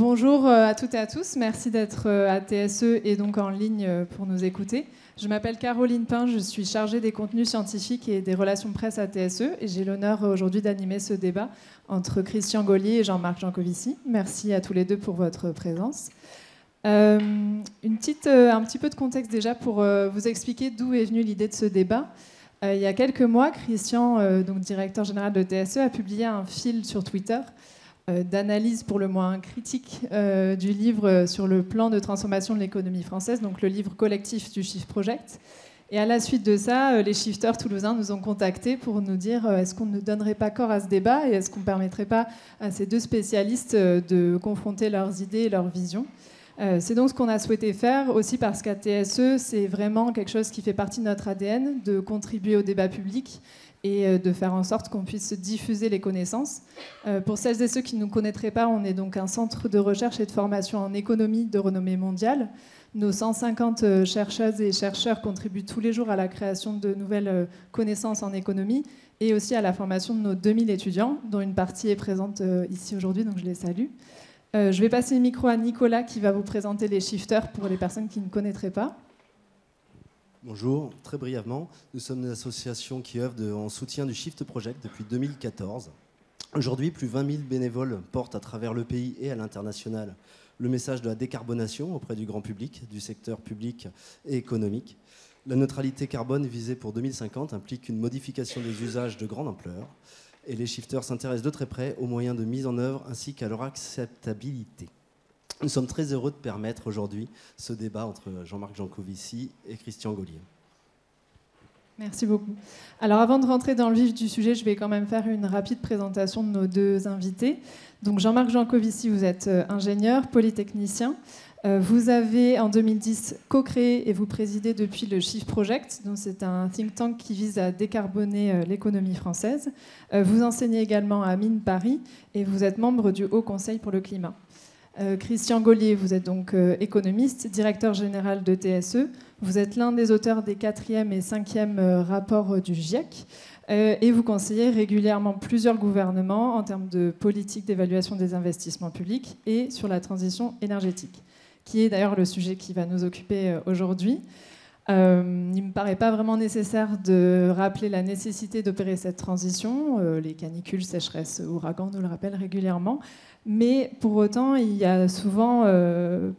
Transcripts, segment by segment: Bonjour à toutes et à tous, merci d'être à TSE et donc en ligne pour nous écouter. Je m'appelle Caroline Pin, je suis chargée des contenus scientifiques et des relations presse à TSE et j'ai l'honneur aujourd'hui d'animer ce débat entre Christian Gollier et Jean-Marc Jancovici. Merci à tous les deux pour votre présence. Un petit peu de contexte déjà pour vous expliquer d'où est venue l'idée de ce débat. Il y a quelques mois, Christian, donc directeur général de TSE, a publié un fil sur Twitter d'analyse pour le moins critique du livre sur le plan de transformation de l'économie française, donc le livre collectif du Shift Project. Et à la suite de ça, les shifters toulousains nous ont contactés pour nous dire est-ce qu'on ne donnerait pas corps à ce débat et est-ce qu'on ne permettrait pas à ces deux spécialistes de confronter leurs idées et leurs visions. C'est donc ce qu'on a souhaité faire, aussi parce qu'à TSE, c'est vraiment quelque chose qui fait partie de notre ADN, de contribuer au débat public et de faire en sorte qu'on puisse diffuser les connaissances. Pour celles et ceux qui ne nous connaîtraient pas, on est donc un centre de recherche et de formation en économie de renommée mondiale. Nos 150 chercheuses et chercheurs contribuent tous les jours à la création de nouvelles connaissances en économie et aussi à la formation de nos 2000 étudiants, dont une partie est présente ici aujourd'hui, donc je les salue. Je vais passer le micro à Nicolas qui va vous présenter les shifters pour les personnes qui ne connaîtraient pas. Bonjour, très brièvement, nous sommes une association qui œuvre en soutien du Shift Project depuis 2014. Aujourd'hui, plus de 20 000 bénévoles portent à travers le pays et à l'international le message de la décarbonation auprès du grand public, du secteur public et économique. La neutralité carbone visée pour 2050 implique une modification des usages de grande ampleur. Et les shifters s'intéressent de très près aux moyens de mise en œuvre ainsi qu'à leur acceptabilité. Nous sommes très heureux de permettre aujourd'hui ce débat entre Jean-Marc Jancovici et Christian Gollier. Merci beaucoup. Alors avant de rentrer dans le vif du sujet, je vais quand même faire une rapide présentation de nos deux invités. Donc Jean-Marc Jancovici, vous êtes ingénieur, polytechnicien. Vous avez en 2010 co-créé et vous présidez depuis le Shift Project, donc c'est un think tank qui vise à décarboner l'économie française. Vous enseignez également à Mines Paris et vous êtes membre du Haut Conseil pour le climat. Christian Gollier, vous êtes donc économiste, directeur général de TSE. Vous êtes l'un des auteurs des 4e et 5e rapports du GIEC et vous conseillez régulièrement plusieurs gouvernements en termes de politique d'évaluation des investissements publics et sur la transition énergétique, qui est d'ailleurs le sujet qui va nous occuper aujourd'hui. Il ne me paraît pas vraiment nécessaire de rappeler la nécessité d'opérer cette transition. Les canicules, sécheresses, ouragans nous le rappellent régulièrement. Mais pour autant, il n'y a souvent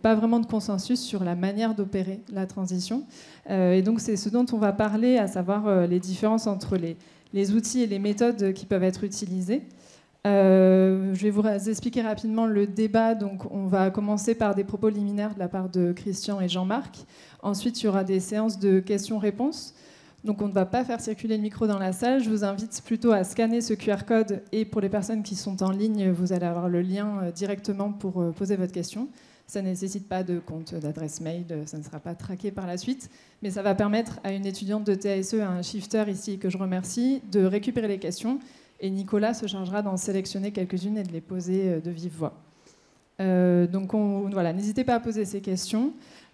pas vraiment de consensus sur la manière d'opérer la transition. Et donc c'est ce dont on va parler, à savoir les différences entre les outils et les méthodes qui peuvent être utilisées. Je vais vous expliquer rapidement le débat. Donc, on va commencer par des propos liminaires de la part de Christian et Jean-Marc. Ensuite, il y aura des séances de questions-réponses. Donc, on ne va pas faire circuler le micro dans la salle. Je vous invite plutôt à scanner ce QR code. Et pour les personnes qui sont en ligne, vous allez avoir le lien directement pour poser votre question. Ça ne nécessite pas de compte d'adresse mail, ça ne sera pas traqué par la suite, mais ça va permettre à une étudiante de TSE, à un shifter ici que je remercie, de récupérer les questions. Et Nicolas se chargera d'en sélectionner quelques-unes et de les poser de vive voix. Donc voilà, n'hésitez pas à poser ces questions.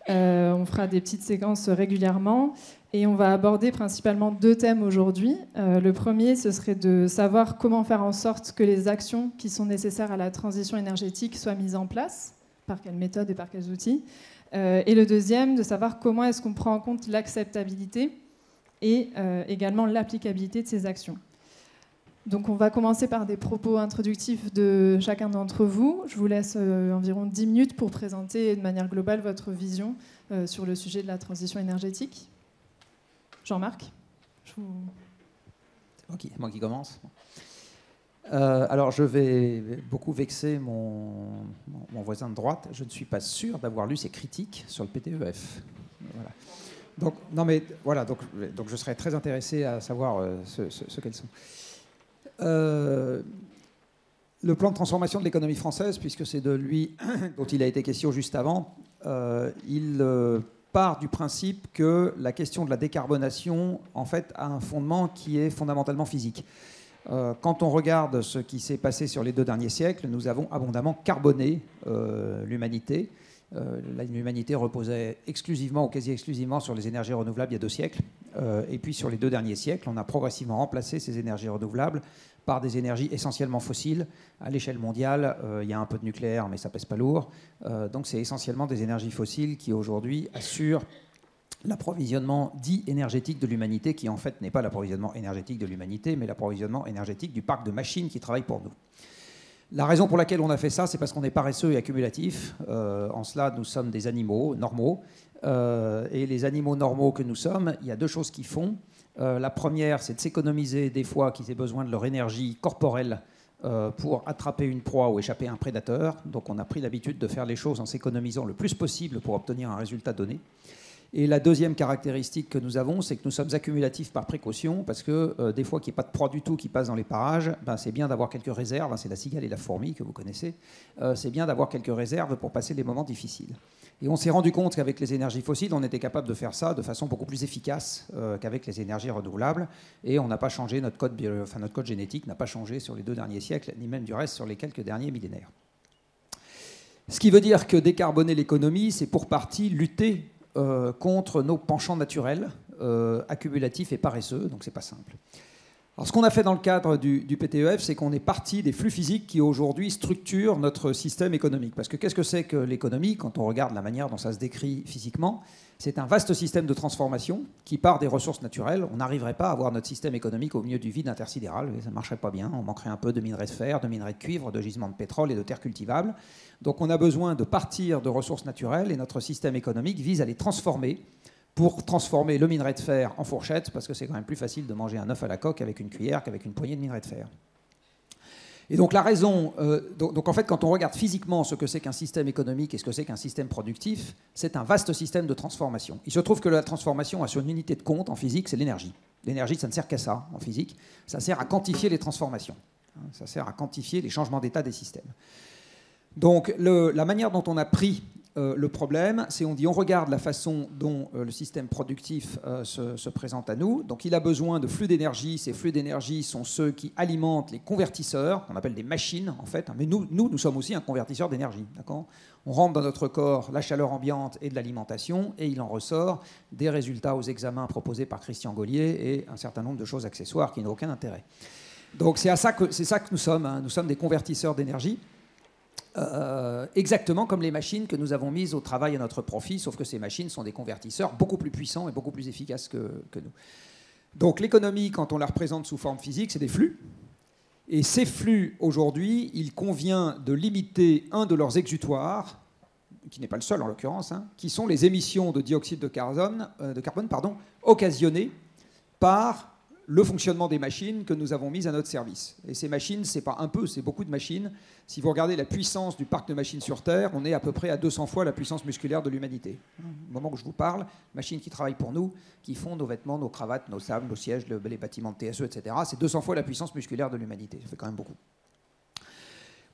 On fera des petites séquences régulièrement. Et on va aborder principalement deux thèmes aujourd'hui. Le premier, ce serait de savoir comment faire en sorte que les actions qui sont nécessaires à la transition énergétique soient mises en place, par quelles méthodes et par quels outils. Et le deuxième, de savoir comment est-ce qu'on prend en compte l'acceptabilité et également l'applicabilité de ces actions. Donc on va commencer par des propos introductifs de chacun d'entre vous. Je vous laisse environ 10 minutes pour présenter de manière globale votre vision sur le sujet de la transition énergétique. Jean-Marc, c'est moi qui commence. Alors je vais beaucoup vexer mon voisin de droite. Je ne suis pas sûr d'avoir lu ses critiques sur le PTEF. Voilà. Donc, non mais, voilà, donc je serais très intéressé à savoir ce qu'elles sont. Le plan de transformation de l'économie française, puisque c'est de lui dont il a été question juste avant, il part du principe que la question de la décarbonation, en fait, a un fondement qui est fondamentalement physique. Quand on regarde ce qui s'est passé sur les 2 derniers siècles, nous avons abondamment carboné l'humanité. L'humanité reposait exclusivement ou quasi exclusivement sur les énergies renouvelables il y a 2 siècles. Et puis sur les 2 derniers siècles, on a progressivement remplacé ces énergies renouvelables par des énergies essentiellement fossiles. À l'échelle mondiale, il y a un peu de nucléaire, mais ça pèse pas lourd. Donc c'est essentiellement des énergies fossiles qui aujourd'hui assurent l'approvisionnement dit énergétique de l'humanité, qui en fait n'est pas l'approvisionnement énergétique de l'humanité, mais l'approvisionnement énergétique du parc de machines qui travaillent pour nous. La raison pour laquelle on a fait ça, c'est parce qu'on est paresseux et accumulatif. En cela, nous sommes des animaux normaux. Et les animaux normaux que nous sommes, il y a 2 choses qu'ils font. La première, c'est de s'économiser des fois qu'ils aient besoin de leur énergie corporelle pour attraper une proie ou échapper à un prédateur. Donc on a pris l'habitude de faire les choses en s'économisant le plus possible pour obtenir un résultat donné. Et la deuxième caractéristique que nous avons, c'est que nous sommes accumulatifs par précaution, parce que des fois qu'il n'y ait pas de proie du tout qui passe dans les parages, ben, c'est bien d'avoir quelques réserves, hein, c'est la cigale et la fourmi que vous connaissez, c'est bien d'avoir quelques réserves pour passer les moments difficiles. Et on s'est rendu compte qu'avec les énergies fossiles, on était capable de faire ça de façon beaucoup plus efficace qu'avec les énergies renouvelables, et on n'a pas changé, notre code génétique n'a pas changé sur les 2 derniers siècles, ni même du reste sur les quelques derniers millénaires. Ce qui veut dire que décarboner l'économie, c'est pour partie lutter contre nos penchants naturels, accumulatifs et paresseux, donc c'est pas simple. Alors ce qu'on a fait dans le cadre du PTEF, c'est qu'on est parti des flux physiques qui aujourd'hui structurent notre système économique. Parce que qu'est-ce que c'est que l'économie, quand on regarde la manière dont ça se décrit physiquement? C'est un vaste système de transformation qui part des ressources naturelles. On n'arriverait pas à avoir notre système économique au milieu du vide intersidéral. Ça ne marcherait pas bien. On manquerait un peu de minerais de fer, de minerais de cuivre, de gisements de pétrole et de terres cultivables. Donc on a besoin de partir de ressources naturelles et notre système économique vise à les transformer pour transformer le minerai de fer en fourchette, parce que c'est quand même plus facile de manger un œuf à la coque avec une cuillère qu'avec une poignée de minerai de fer. Et donc la raison, donc en fait quand on regarde physiquement ce que c'est qu'un système économique et ce que c'est qu'un système productif, c'est un vaste système de transformation. Il se trouve que la transformation a sur une unité de compte en physique, c'est l'énergie. L'énergie, ça ne sert qu'à ça en physique, ça sert à quantifier les transformations, ça sert à quantifier les changements d'état des systèmes. Donc la manière dont on a pris le problème, c'est on regarde la façon dont le système productif se présente à nous. Donc il a besoin de flux d'énergie. Ces flux d'énergie sont ceux qui alimentent les convertisseurs, qu'on appelle des machines en fait. Mais nous sommes aussi un convertisseur d'énergie. On rentre dans notre corps la chaleur ambiante et de l'alimentation et il en ressort des résultats aux examens proposés par Christian Gollier et un certain nombre de choses accessoires qui n'ont aucun intérêt. Donc c'est ça que nous sommes, hein. Nous sommes des convertisseurs d'énergie. Exactement comme les machines que nous avons mises au travail à notre profit, sauf que ces machines sont des convertisseurs beaucoup plus puissants et beaucoup plus efficaces que nous. Donc l'économie, quand on la représente sous forme physique, c'est des flux. Et ces flux, aujourd'hui, il convient de limiter un de leurs exutoires, qui n'est pas le seul en l'occurrence, hein, qui sont les émissions de dioxyde de carbone, occasionnées par le fonctionnement des machines que nous avons mises à notre service. Et ces machines, c'est pas un peu, c'est beaucoup de machines. Si vous regardez la puissance du parc de machines sur Terre, on est à peu près à 200 fois la puissance musculaire de l'humanité. Au moment où je vous parle, machines qui travaillent pour nous, qui font nos vêtements, nos cravates, nos sables, nos sièges, les bâtiments de TSE, etc. C'est 200 fois la puissance musculaire de l'humanité. Ça fait quand même beaucoup.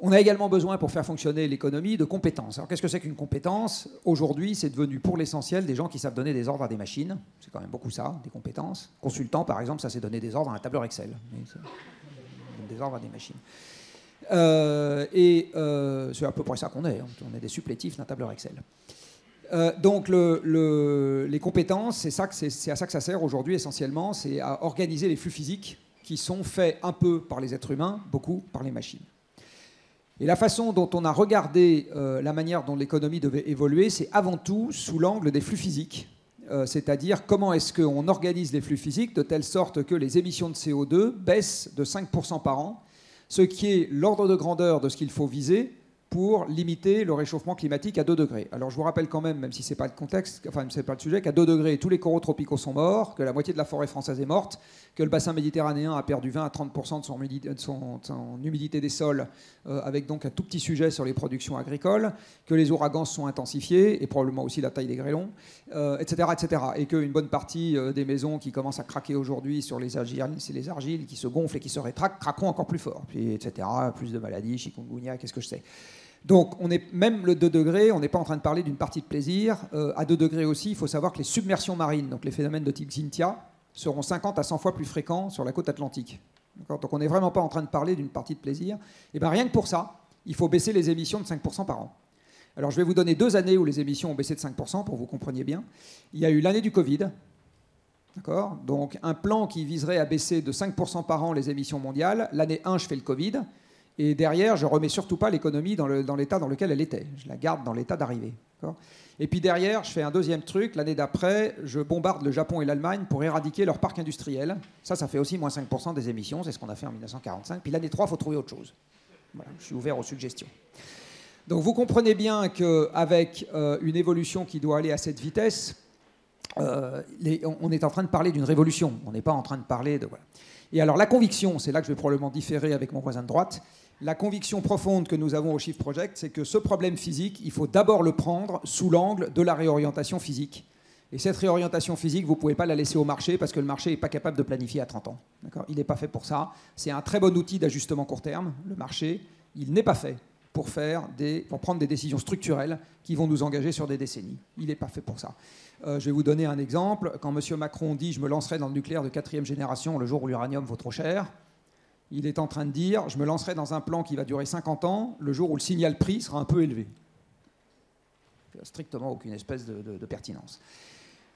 On a également besoin, pour faire fonctionner l'économie, de compétences. Alors qu'est-ce que c'est qu'une compétence? Aujourd'hui, c'est devenu pour l'essentiel des gens qui savent donner des ordres à des machines. C'est quand même beaucoup ça, des compétences. Consultant, par exemple, ça c'est donner des ordres à un tableur Excel. Des ordres à des machines. C'est à peu près ça qu'on est. On est des supplétifs d'un tableur Excel. Donc les compétences, c'est à ça que ça sert aujourd'hui essentiellement. C'est à organiser les flux physiques qui sont faits un peu par les êtres humains, beaucoup par les machines. Et la façon dont on a regardé la manière dont l'économie devait évoluer, c'est avant tout sous l'angle des flux physiques. C'est-à-dire comment est-ce qu'on organise les flux physiques de telle sorte que les émissions de CO2 baissent de 5% par an, ce qui est l'ordre de grandeur de ce qu'il faut viser pour limiter le réchauffement climatique à 2 degrés. Alors je vous rappelle quand même si ce n'est pas le contexte, enfin c'est pas le sujet, qu'à 2 degrés, tous les coraux tropicaux sont morts, que la moitié de la forêt française est morte, que le bassin méditerranéen a perdu 20 à 30% de son humidité des sols, avec donc un tout petit sujet sur les productions agricoles, que les ouragans se sont intensifiés, et probablement aussi la taille des grêlons, etc., etc. Et qu'une bonne partie des maisons qui commencent à craquer aujourd'hui sur les argiles qui se gonflent et qui se rétractent, craqueront encore plus fort, puis, etc. Plus de maladies, chikungunya, qu'est-ce que je sais. Donc on est, même le 2 degrés, on n'est pas en train de parler d'une partie de plaisir. À 2 degrés aussi, il faut savoir que les submersions marines, donc les phénomènes de type Xynthia, seront 50 à 100 fois plus fréquents sur la côte atlantique. Donc on n'est vraiment pas en train de parler d'une partie de plaisir. Et bien rien que pour ça, il faut baisser les émissions de 5% par an. Alors je vais vous donner 2 années où les émissions ont baissé de 5% pour que vous compreniez bien. Il y a eu l'année du Covid, d'accord ? Donc un plan qui viserait à baisser de 5% par an les émissions mondiales. L'année 1, je fais le Covid. Et derrière, je ne remets surtout pas l'économie dans l'état dans lequel elle était. Je la garde dans l'état d'arrivée. Et puis derrière, je fais un deuxième truc. L'année d'après, je bombarde le Japon et l'Allemagne pour éradiquer leur parc industriel. Ça fait aussi moins 5% des émissions. C'est ce qu'on a fait en 1945. Puis l'année 3, il faut trouver autre chose. Voilà, je suis ouvert aux suggestions. Donc vous comprenez bien qu'avec une évolution qui doit aller à cette vitesse, on est en train de parler d'une révolution. On n'est pas en train de parler de... Voilà. Et alors la conviction, c'est là que je vais probablement différer avec mon voisin de droite, la conviction profonde que nous avons au Shift Project, c'est que ce problème physique, il faut d'abord le prendre sous l'angle de la réorientation physique. Et cette réorientation physique, vous ne pouvez pas la laisser au marché parce que le marché n'est pas capable de planifier à 30 ans. Il n'est pas fait pour ça. C'est un très bon outil d'ajustement court terme. Le marché, il n'est pas fait pour prendre des décisions structurelles qui vont nous engager sur des décennies. Il n'est pas fait pour ça. Je vais vous donner un exemple. Quand M. Macron dit « je me lancerai dans le nucléaire de 4e génération le jour où l'uranium vaut trop cher », il est en train de dire « je me lancerai dans un plan qui va durer 50 ans, le jour où le signal prix sera un peu élevé ». Il n'y a strictement aucune espèce de pertinence.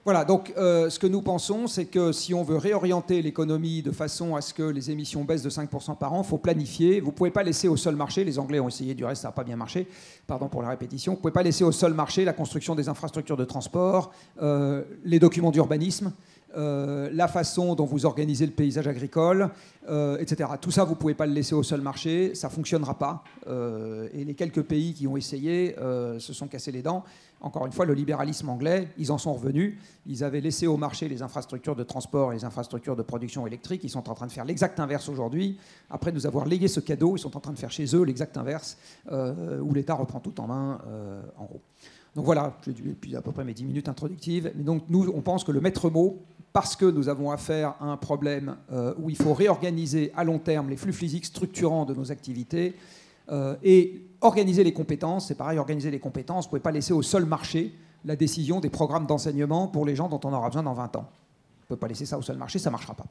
Voilà, donc ce que nous pensons, c'est que si on veut réorienter l'économie de façon à ce que les émissions baissent de 5% par an, il faut planifier. Vous ne pouvez pas laisser au seul marché, les Anglais ont essayé, du reste ça n'a pas bien marché, pardon pour la répétition, vous ne pouvez pas laisser au seul marché la construction des infrastructures de transport, les documents d'urbanisme, la façon dont vous organisez le paysage agricole, etc. Tout ça, vous ne pouvez pas le laisser au seul marché, ça ne fonctionnera pas. Et les quelques pays qui ont essayé se sont cassés les dents. Encore une fois, le libéralisme anglais, ils en sont revenus. Ils avaient laissé au marché les infrastructures de transport et les infrastructures de production électrique. Ils sont en train de faire l'exact inverse aujourd'hui. Après nous avoir légué ce cadeau, ils sont en train de faire chez eux l'exact inverse, où l'État reprend tout en main, en gros. Donc voilà, j'ai depuis à peu près mes 10 minutes introductives. Mais donc nous, on pense que le maître mot, parce que nous avons affaire à un problème où il faut réorganiser à long terme les flux physiques structurants de nos activités et organiser les compétences. C'est pareil, organiser les compétences, vous ne pouvez pas laisser au seul marché la décision des programmes d'enseignement pour les gens dont on aura besoin dans 20 ans. On ne peut pas laisser ça au seul marché, ça ne marchera pas.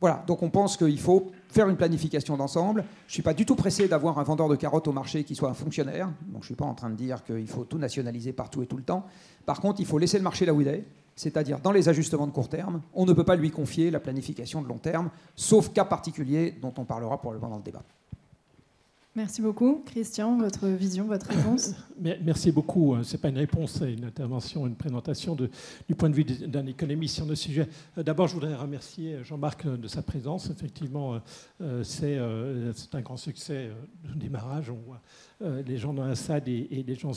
Voilà, donc on pense qu'il faut faire une planification d'ensemble. Je ne suis pas du tout pressé d'avoir un vendeur de carottes au marché qui soit un fonctionnaire. Donc je ne suis pas en train de dire qu'il faut tout nationaliser partout et tout le temps. Par contre, il faut laisser le marché là où il est, c'est-à-dire dans les ajustements de court terme. On ne peut pas lui confier la planification de long terme, sauf cas particulier dont on parlera probablement dans le débat. Merci beaucoup. Christian, votre vision, votre réponse? Merci beaucoup. Ce n'est pas une réponse, c'est une intervention, une présentation du point de vue d'un économiste sur le sujet. D'abord, je voudrais remercier Jean-Marc de sa présence. Effectivement, c'est un grand succès de démarrage. Les gens dans la salle et les gens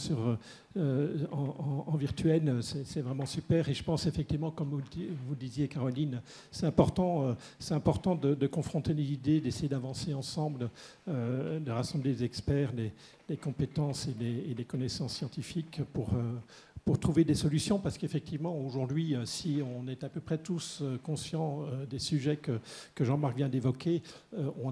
en virtuel, c'est vraiment super. Et je pense effectivement, comme vous disiez, Caroline, c'est important de confronter les idées, d'essayer d'avancer ensemble, de rassembler les experts, les compétences et les connaissances scientifiques pour trouver des solutions, parce qu'effectivement, aujourd'hui, si on est à peu près tous conscients des sujets que Jean-Marc vient d'évoquer, on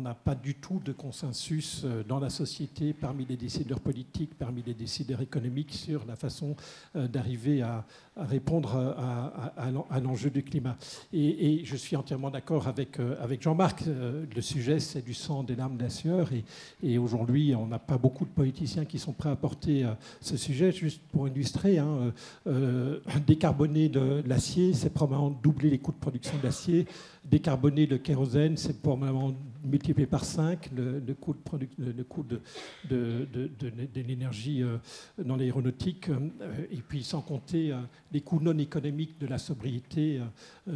n'a pas du tout de consensus dans la société, parmi les décideurs politiques, parmi les décideurs économiques, sur la façon d'arriver à répondre à l'enjeu du climat. Et je suis entièrement d'accord avec Jean-Marc. Le sujet, c'est du sang, des larmes, de la sueur. Et aujourd'hui, on n'a pas beaucoup de politiciens qui sont prêts à porter ce sujet. Juste pour illustrer, décarboner de l'acier, c'est probablement doubler les coûts de production de l'acier. Décarboner le kérosène, c'est probablement multiplié par 5 le coût de l'énergie dans l'aéronautique, et puis sans compter les coûts non économiques de la sobriété,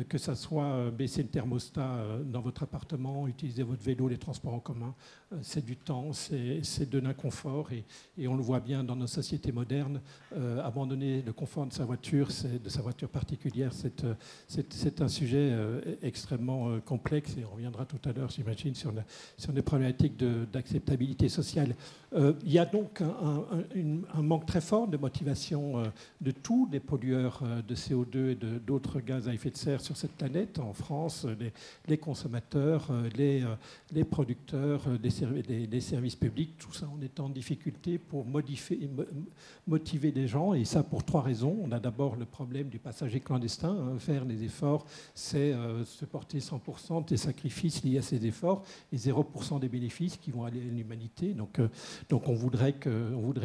que ça soit baisser le thermostat dans votre appartement, utiliser votre vélo, les transports en commun, c'est du temps, c'est de l'inconfort, et on le voit bien dans nos sociétés modernes, abandonner le confort de sa voiture, particulière, c'est un sujet extrêmement complexe, et on reviendra tout à l'heure, j'imagine, sur les problématiques d'acceptabilité sociale. Il y a donc un manque très fort de motivation de tous les pollueurs de CO2 et d'autres gaz à effet de serre sur cette planète. En France, les consommateurs, les producteurs, les services publics, tout ça, on est en difficulté pour motiver les gens, et ça pour 3 raisons. On a d'abord le problème du passager clandestin. Faire les efforts, c'est se porter rapporter 100% des sacrifices liés à ces efforts et 0% des bénéfices qui vont aller à l'humanité. Donc on voudrait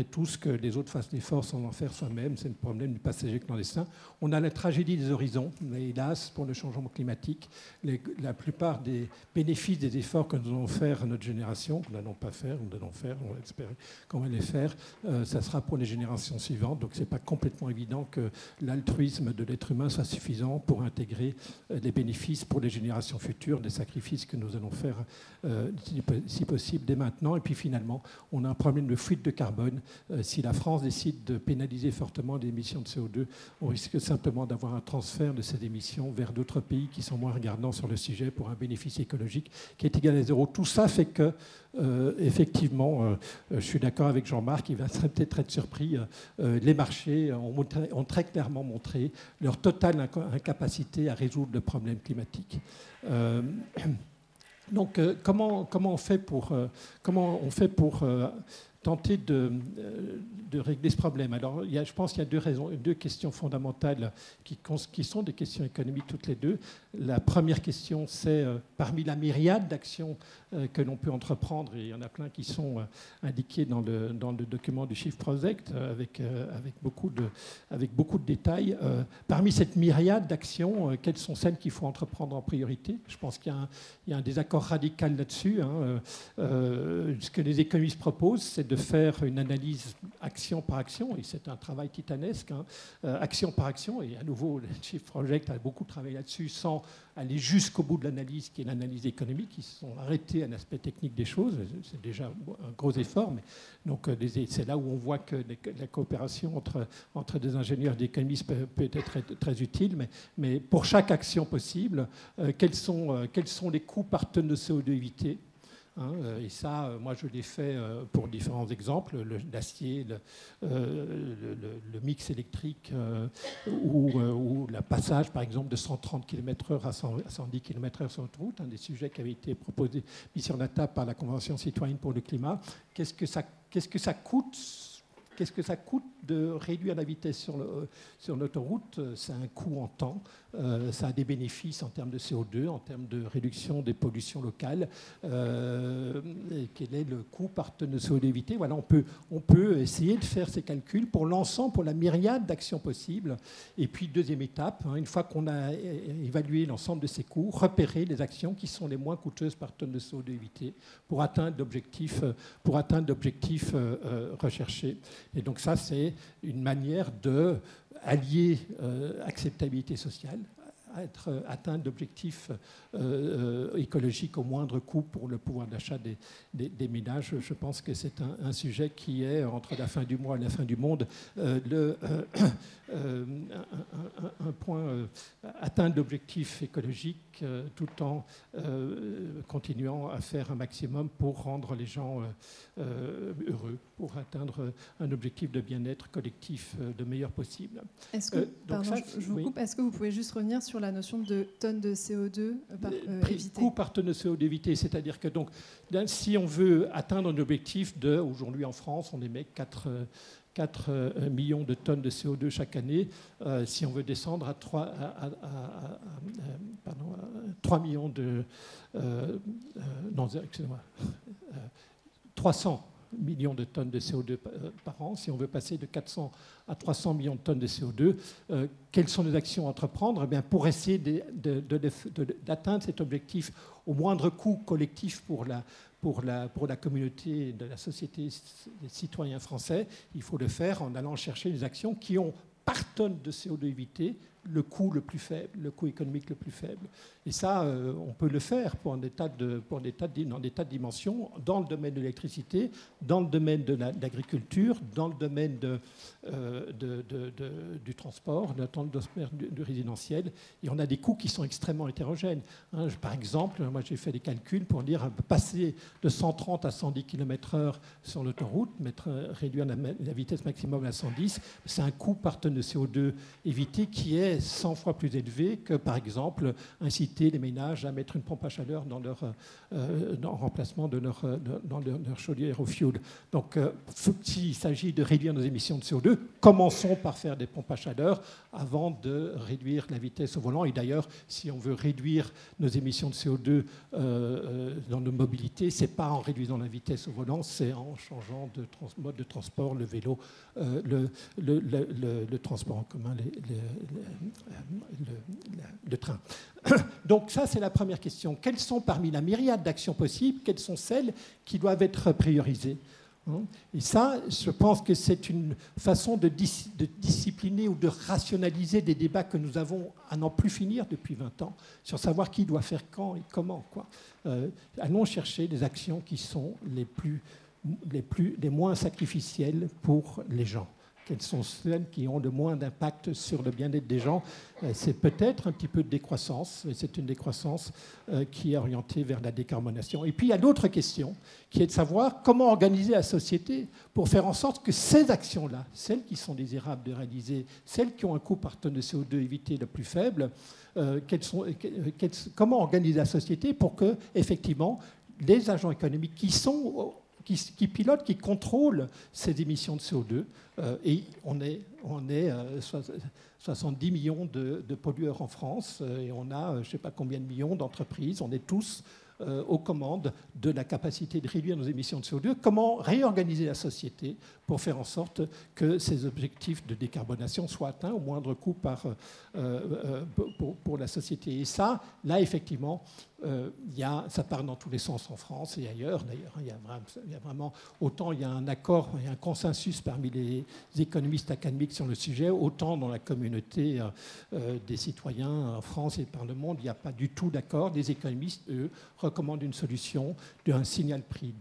tous que les autres fassent l'effort sans en faire soi-même. C'est le problème du passager clandestin. On a la tragédie des horizons. Mais hélas, pour le changement climatique, la plupart des bénéfices des efforts que nous allons faire à notre génération, que nous n'allons pas faire, nous allons faire, on va espérer qu'on va les faire, ça sera pour les générations suivantes. Donc c'est pas complètement évident que l'altruisme de l'être humain soit suffisant pour intégrer les bénéfices pour les générations futures, des sacrifices que nous allons faire si possible dès maintenant. Et puis finalement, on a un problème de fuite de carbone. Si la France décide de pénaliser fortement les émissions de CO2, on risque simplement d'avoir un transfert de ces émissions vers d'autres pays qui sont moins regardants sur le sujet pour un bénéfice écologique qui est égal à zéro. Tout ça fait que effectivement, je suis d'accord avec Jean-Marc, il va peut-être être surpris, les marchés ont très clairement montré leur totale incapacité à résoudre le problème climatique. Donc comment on fait pour tenter de régler ce problème. Alors, je pense qu'il y a deux questions fondamentales qui sont des questions économiques toutes les deux. La première question, c'est parmi la myriade d'actions que l'on peut entreprendre, et il y en a plein qui sont indiquées dans le document du Shift Project avec beaucoup de détails. Parmi cette myriade d'actions, quelles sont celles qu'il faut entreprendre en priorité? Je pense qu'il y a un désaccord radical là-dessus. Ce que les économistes proposent, c'est de faire une analyse action par action, et c'est un travail titanesque, action par action, et à nouveau, le Shift Project a beaucoup travaillé là-dessus sans aller jusqu'au bout de l'analyse, qui est l'analyse économique. Ils se sont arrêtés à l'aspect technique des choses, c'est déjà un gros effort, mais donc c'est là où on voit que la coopération entre des ingénieurs et des économistes peut être très utile, mais pour chaque action possible, quels sont les coûts par tonne de CO2 évité? Et ça, moi, je l'ai fait pour différents exemples, l'acier, le mix électrique ou le passage, par exemple, de 130 km/h à 110 km/h sur autoroute, un des sujets qui avait été proposé, mis sur la table par la Convention citoyenne pour le climat. Qu'est-ce que ça coûte ? Qu'est-ce que ça coûte de réduire la vitesse sur l'autoroute? Ça a un coût en temps, ça a des bénéfices en termes de CO2, en termes de réduction des pollutions locales. Quel est le coût par tonne de CO2 évité? Voilà, on peut essayer de faire ces calculs pour l'ensemble, pour la myriade d'actions possibles. Et puis, deuxième étape, une fois qu'on a évalué l'ensemble de ces coûts, repérer les actions qui sont les moins coûteuses par tonne de CO2 évité pour atteindre l'objectif recherché. Et donc ça, c'est une manière de allier acceptabilité sociale, atteindre l'objectif écologique au moindre coût pour le pouvoir d'achat des ménages. Je pense que c'est un sujet qui est, entre la fin du mois et la fin du monde, un point, atteindre l'objectif écologique tout en continuant à faire un maximum pour rendre les gens heureux, pour atteindre un objectif de bien-être collectif le meilleur possible. Est-ce que vous pouvez juste revenir sur la notion de tonne de CO2 évitée? Coût par tonne de CO2 évitée, c'est-à-dire que donc, si on veut atteindre un objectif de, aujourd'hui en France, on émet 4 millions de tonnes de CO2 chaque année, si on veut descendre à 300 millions de tonnes de CO2 par an, si on veut passer de 400 à 300 millions de tonnes de CO2, quelles sont les actions à entreprendre? Eh bien, pour essayer d'atteindre cet objectif au moindre coût collectif pour la communauté de la société des citoyens français, il faut le faire en allant chercher les actions qui ont par tonne de CO2 évité le coût le plus faible, le coût économique le plus faible. Et ça, on peut le faire pour des tas de dimensions, dans le domaine de l'électricité, dans le domaine de l'agriculture, dans le domaine du transport, dans le domaine du résidentiel. Et on a des coûts qui sont extrêmement hétérogènes. Par exemple, moi j'ai fait des calculs pour dire passer de 130 à 110 km/h sur l'autoroute, réduire la vitesse maximum à 110, c'est un coût par tonne de CO2 évité qui est très 100 fois plus élevés que, par exemple, inciter les ménages à mettre une pompe à chaleur dans leur, en remplacement de leur chaudière au fioul. Donc, s'il s'agit de réduire nos émissions de CO2, commençons par faire des pompes à chaleur avant de réduire la vitesse au volant. Et d'ailleurs, si on veut réduire nos émissions de CO2 dans nos mobilités, ce n'est pas en réduisant la vitesse au volant, c'est en changeant de mode de transport, le vélo, le transport en commun, le train. Donc ça, c'est la première question. Quelles sont parmi la myriade d'actions possibles, quelles sont celles qui doivent être priorisées ? Et ça, je pense que c'est une façon de discipliner ou de rationaliser des débats que nous avons à n'en plus finir depuis 20 ans, sur savoir qui doit faire quand et comment, quoi. Allons chercher des actions qui sont les moins sacrificielles pour les gens. Quelles sont celles qui ont le moins d'impact sur le bien-être des gens? C'est peut-être un petit peu de décroissance, mais c'est une décroissance qui est orientée vers la décarbonation. Et puis il y a d'autres questions, qui est de savoir comment organiser la société pour faire en sorte que ces actions-là, celles qui sont désirables de réaliser, celles qui ont un coût par tonne de CO2 évité le plus faible, comment organiser la société pour que, effectivement, les agents économiques qui pilotent, qui contrôlent ces émissions de CO2. Et on est 70 millions de pollueurs en France, et on a je ne sais pas combien de millions d'entreprises. On est tous aux commandes de la capacité de réduire nos émissions de CO2. Comment réorganiser la société pour faire en sorte que ces objectifs de décarbonation soient atteints au moindre coût pour la société? Et ça, là, effectivement, ça part dans tous les sens en France et ailleurs, d'ailleurs. Il y a vraiment... Autant il y a un accord, il y a un consensus parmi les économistes académiques sur le sujet, autant dans la communauté des citoyens en France et par le monde, il n'y a pas du tout d'accord. Les économistes, eux, recommandent une solution, un signal prix,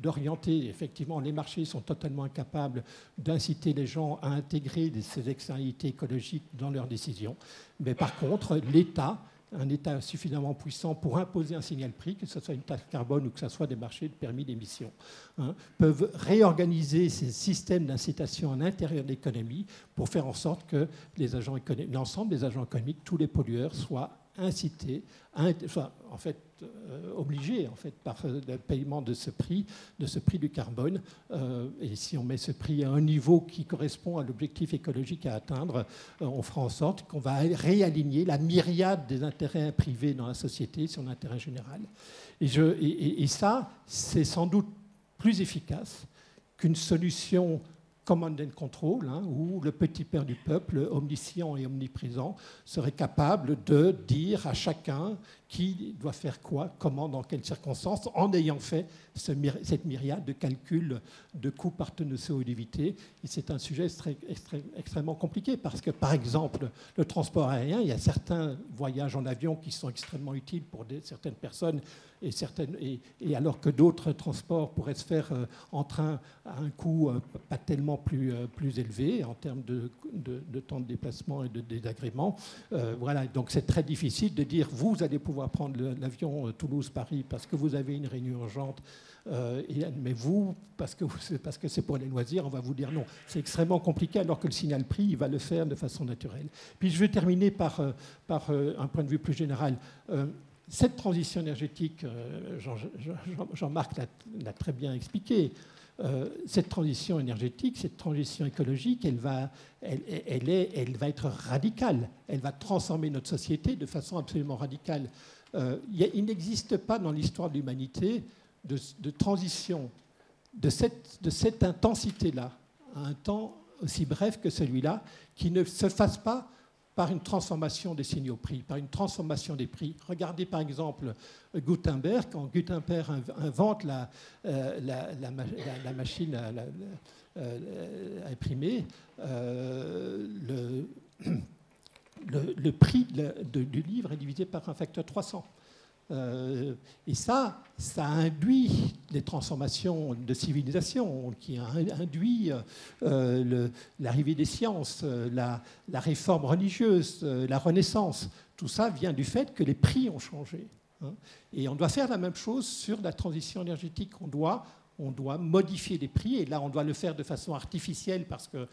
d'orienter. Effectivement, les marchés sont totalement incapables d'inciter les gens à intégrer ces externalités écologiques dans leurs décisions. Mais par contre, l'État... un État suffisamment puissant pour imposer un signal prix, que ce soit une taxe carbone ou que ce soit des marchés de permis d'émission, peuvent réorganiser ces systèmes d'incitation à l'intérieur de l'économie pour faire en sorte que l'ensemble des agents économiques, tous les pollueurs, soient incités, obligés par le paiement de ce prix du carbone. Et si on met ce prix à un niveau qui correspond à l'objectif écologique à atteindre, on fera en sorte qu'on va réaligner la myriade des intérêts privés dans la société sur l'intérêt général. Et ça, c'est sans doute plus efficace qu'une solution command and control, où le petit père du peuple, omniscient et omniprésent, serait capable de dire à chacun qui doit faire quoi, comment, dans quelles circonstances, en ayant fait cette myriade de calculs de coûts par tonne de CO2 évité. Et c'est un sujet extrêmement compliqué parce que, par exemple, le transport aérien, il y a certains voyages en avion qui sont extrêmement utiles pour certaines personnes et alors que d'autres transports pourraient se faire en train à un coût pas tellement plus élevé en termes de temps de déplacement et de désagrément. Voilà, donc c'est très difficile de dire vous allez pouvoir prendre l'avion Toulouse-Paris parce que vous avez une réunion urgente, mais vous, parce que c'est pour les loisirs, on va vous dire non. C'est extrêmement compliqué alors que le signal prix, il va le faire de façon naturelle. Puis je vais terminer par un point de vue plus général. Cette transition énergétique, Jean-Marc l'a très bien expliqué, cette transition énergétique, cette transition écologique, elle va être radicale. Elle va transformer notre société de façon absolument radicale. Il n'existe pas dans l'histoire de l'humanité de transition de cette intensité-là à un temps aussi bref que celui-là qui ne se fasse pas par une transformation des signaux prix, par une transformation des prix. Regardez par exemple Gutenberg, quand Gutenberg invente la machine à imprimer, le prix du livre est divisé par un facteur 300. Et ça induit les transformations de civilisation, qui induit l'arrivée des sciences, la réforme religieuse, la Renaissance. Tout ça vient du fait que les prix ont changé. Et on doit faire la même chose sur la transition énergétique. On doit on doit modifier les prix, et là on doit le faire de façon artificielle parce que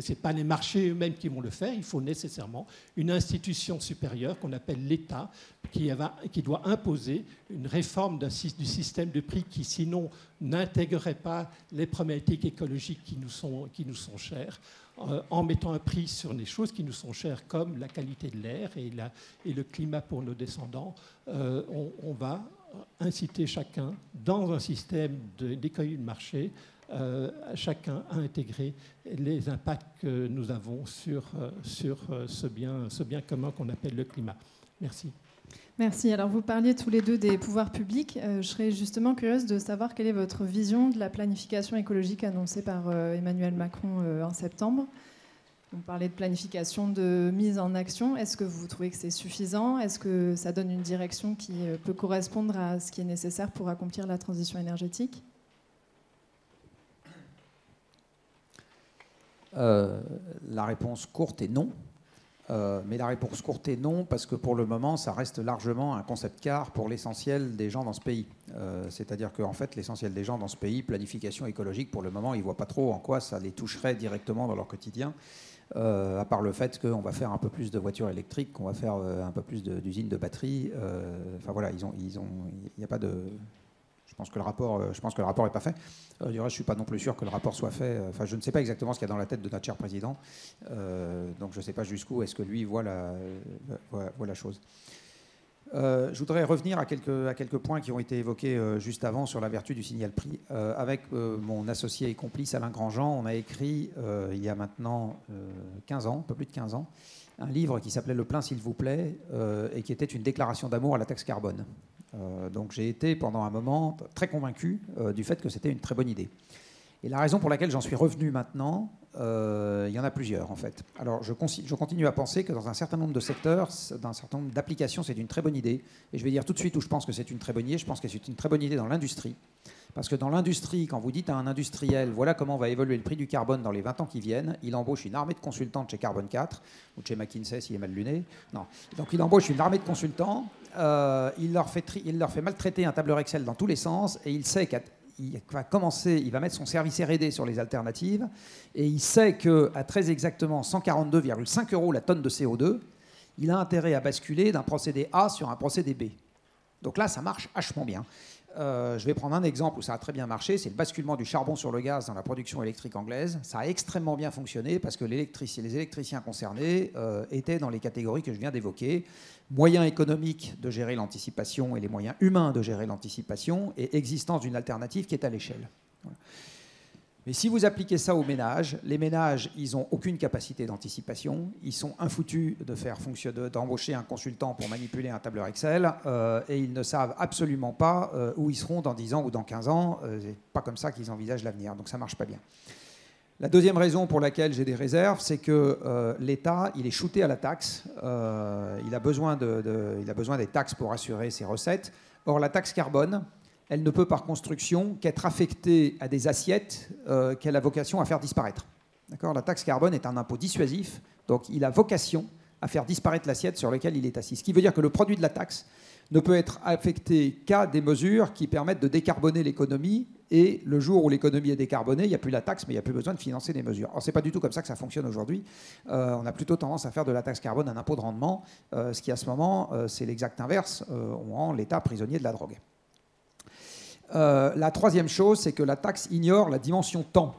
ce n'est pas les marchés eux-mêmes qui vont le faire, il faut nécessairement une institution supérieure qu'on appelle l'État qui doit imposer une réforme du système de prix qui sinon n'intégrerait pas les problématiques écologiques qui nous sont chères, en mettant un prix sur les choses qui nous sont chères comme la qualité de l'air et le climat pour nos descendants. On va inciter chacun, dans un système d'économie de marché, chacun à intégrer les impacts que nous avons sur ce bien commun qu'on appelle le climat. Merci. Merci. Alors vous parliez tous les deux des pouvoirs publics. Je serais justement curieuse de savoir quelle est votre vision de la planification écologique annoncée par Emmanuel Macron en septembre. On parlait de planification, de mise en action. Est-ce que vous trouvez que c'est suffisant? Est-ce que ça donne une direction qui peut correspondre à ce qui est nécessaire pour accomplir la transition énergétique? La réponse courte est non. Mais la réponse courte est non, parce que pour le moment, ça reste largement un concept car pour l'essentiel des gens dans ce pays. C'est-à-dire qu'en fait, l'essentiel des gens dans ce pays, planification écologique, pour le moment, ils ne voient pas trop en quoi ça les toucherait directement dans leur quotidien, à part le fait qu'on va faire un peu plus de voitures électriques, qu'on va faire un peu plus d'usines de batteries. Enfin voilà, il n'y a pas de... Je pense que le rapport n'est pas fait. Du reste, je ne suis pas non plus sûr que le rapport soit fait. Enfin, je ne sais pas exactement ce qu'il y a dans la tête de notre cher président. Donc, je ne sais pas jusqu'où est-ce que lui voit la chose. Je voudrais revenir à quelques points qui ont été évoqués juste avant sur la vertu du signal prix. Avec mon associé et complice Alain Grandjean, on a écrit il y a maintenant 15 ans, un peu plus de 15 ans, un livre qui s'appelait « Le plein, s'il vous plaît » et qui était une déclaration d'amour à la taxe carbone. Donc j'ai été pendant un moment très convaincu du fait que c'était une très bonne idée. Et la raison pour laquelle j'en suis revenu maintenant, il y en a plusieurs en fait. Alors je continue à penser que dans un certain nombre de secteurs, dans un certain nombre d'applications, c'est une très bonne idée. Et je vais dire tout de suite où je pense que c'est une très bonne idée. Je pense que c'est une très bonne idée dans l'industrie. Parce que dans l'industrie, quand vous dites à un industriel, voilà comment va évoluer le prix du carbone dans les 20 ans qui viennent, il embauche une armée de consultants de chez Carbone 4, ou de chez McKinsey s'il est mal luné. Non. Donc il embauche une armée de consultants, il leur fait maltraiter un tableur Excel dans tous les sens, et il sait qu'il va commencer, il va mettre son service R&D sur les alternatives, et il sait qu'à très exactement 142,5 € la tonne de CO2, il a intérêt à basculer d'un procédé A sur un procédé B. Donc là, ça marche vachement bien. Je vais prendre un exemple où ça a très bien marché, c'est le basculement du charbon sur le gaz dans la production électrique anglaise. Ça a extrêmement bien fonctionné parce que les électriciens concernés étaient dans les catégories que je viens d'évoquer. Moyens économiques de gérer l'anticipation et les moyens humains de gérer l'anticipation et existence d'une alternative qui est à l'échelle. Voilà. Mais si vous appliquez ça aux ménages, les ménages, ils n'ont aucune capacité d'anticipation. Ils sont infoutus d'embaucher un consultant pour manipuler un tableur Excel et ils ne savent absolument pas où ils seront dans 10 ans ou dans 15 ans. Ce n'est pas comme ça qu'ils envisagent l'avenir, donc ça ne marche pas bien. La deuxième raison pour laquelle j'ai des réserves, c'est que l'État, il est shooté à la taxe. Il a besoin des taxes pour assurer ses recettes. Or, la taxe carbone... elle ne peut par construction qu'être affectée à des assiettes qu'elle a vocation à faire disparaître. D'accord ? La taxe carbone est un impôt dissuasif, donc il a vocation à faire disparaître l'assiette sur laquelle il est assis. Ce qui veut dire que le produit de la taxe ne peut être affecté qu'à des mesures qui permettent de décarboner l'économie, et le jour où l'économie est décarbonée, il n'y a plus la taxe, mais il n'y a plus besoin de financer des mesures. Alors, ce n'est pas du tout comme ça que ça fonctionne aujourd'hui. On a plutôt tendance à faire de la taxe carbone un impôt de rendement, ce qui à ce moment, c'est l'exact inverse. On rend l'État prisonnier de la drogue. La troisième chose, c'est que la taxe ignore la dimension temps.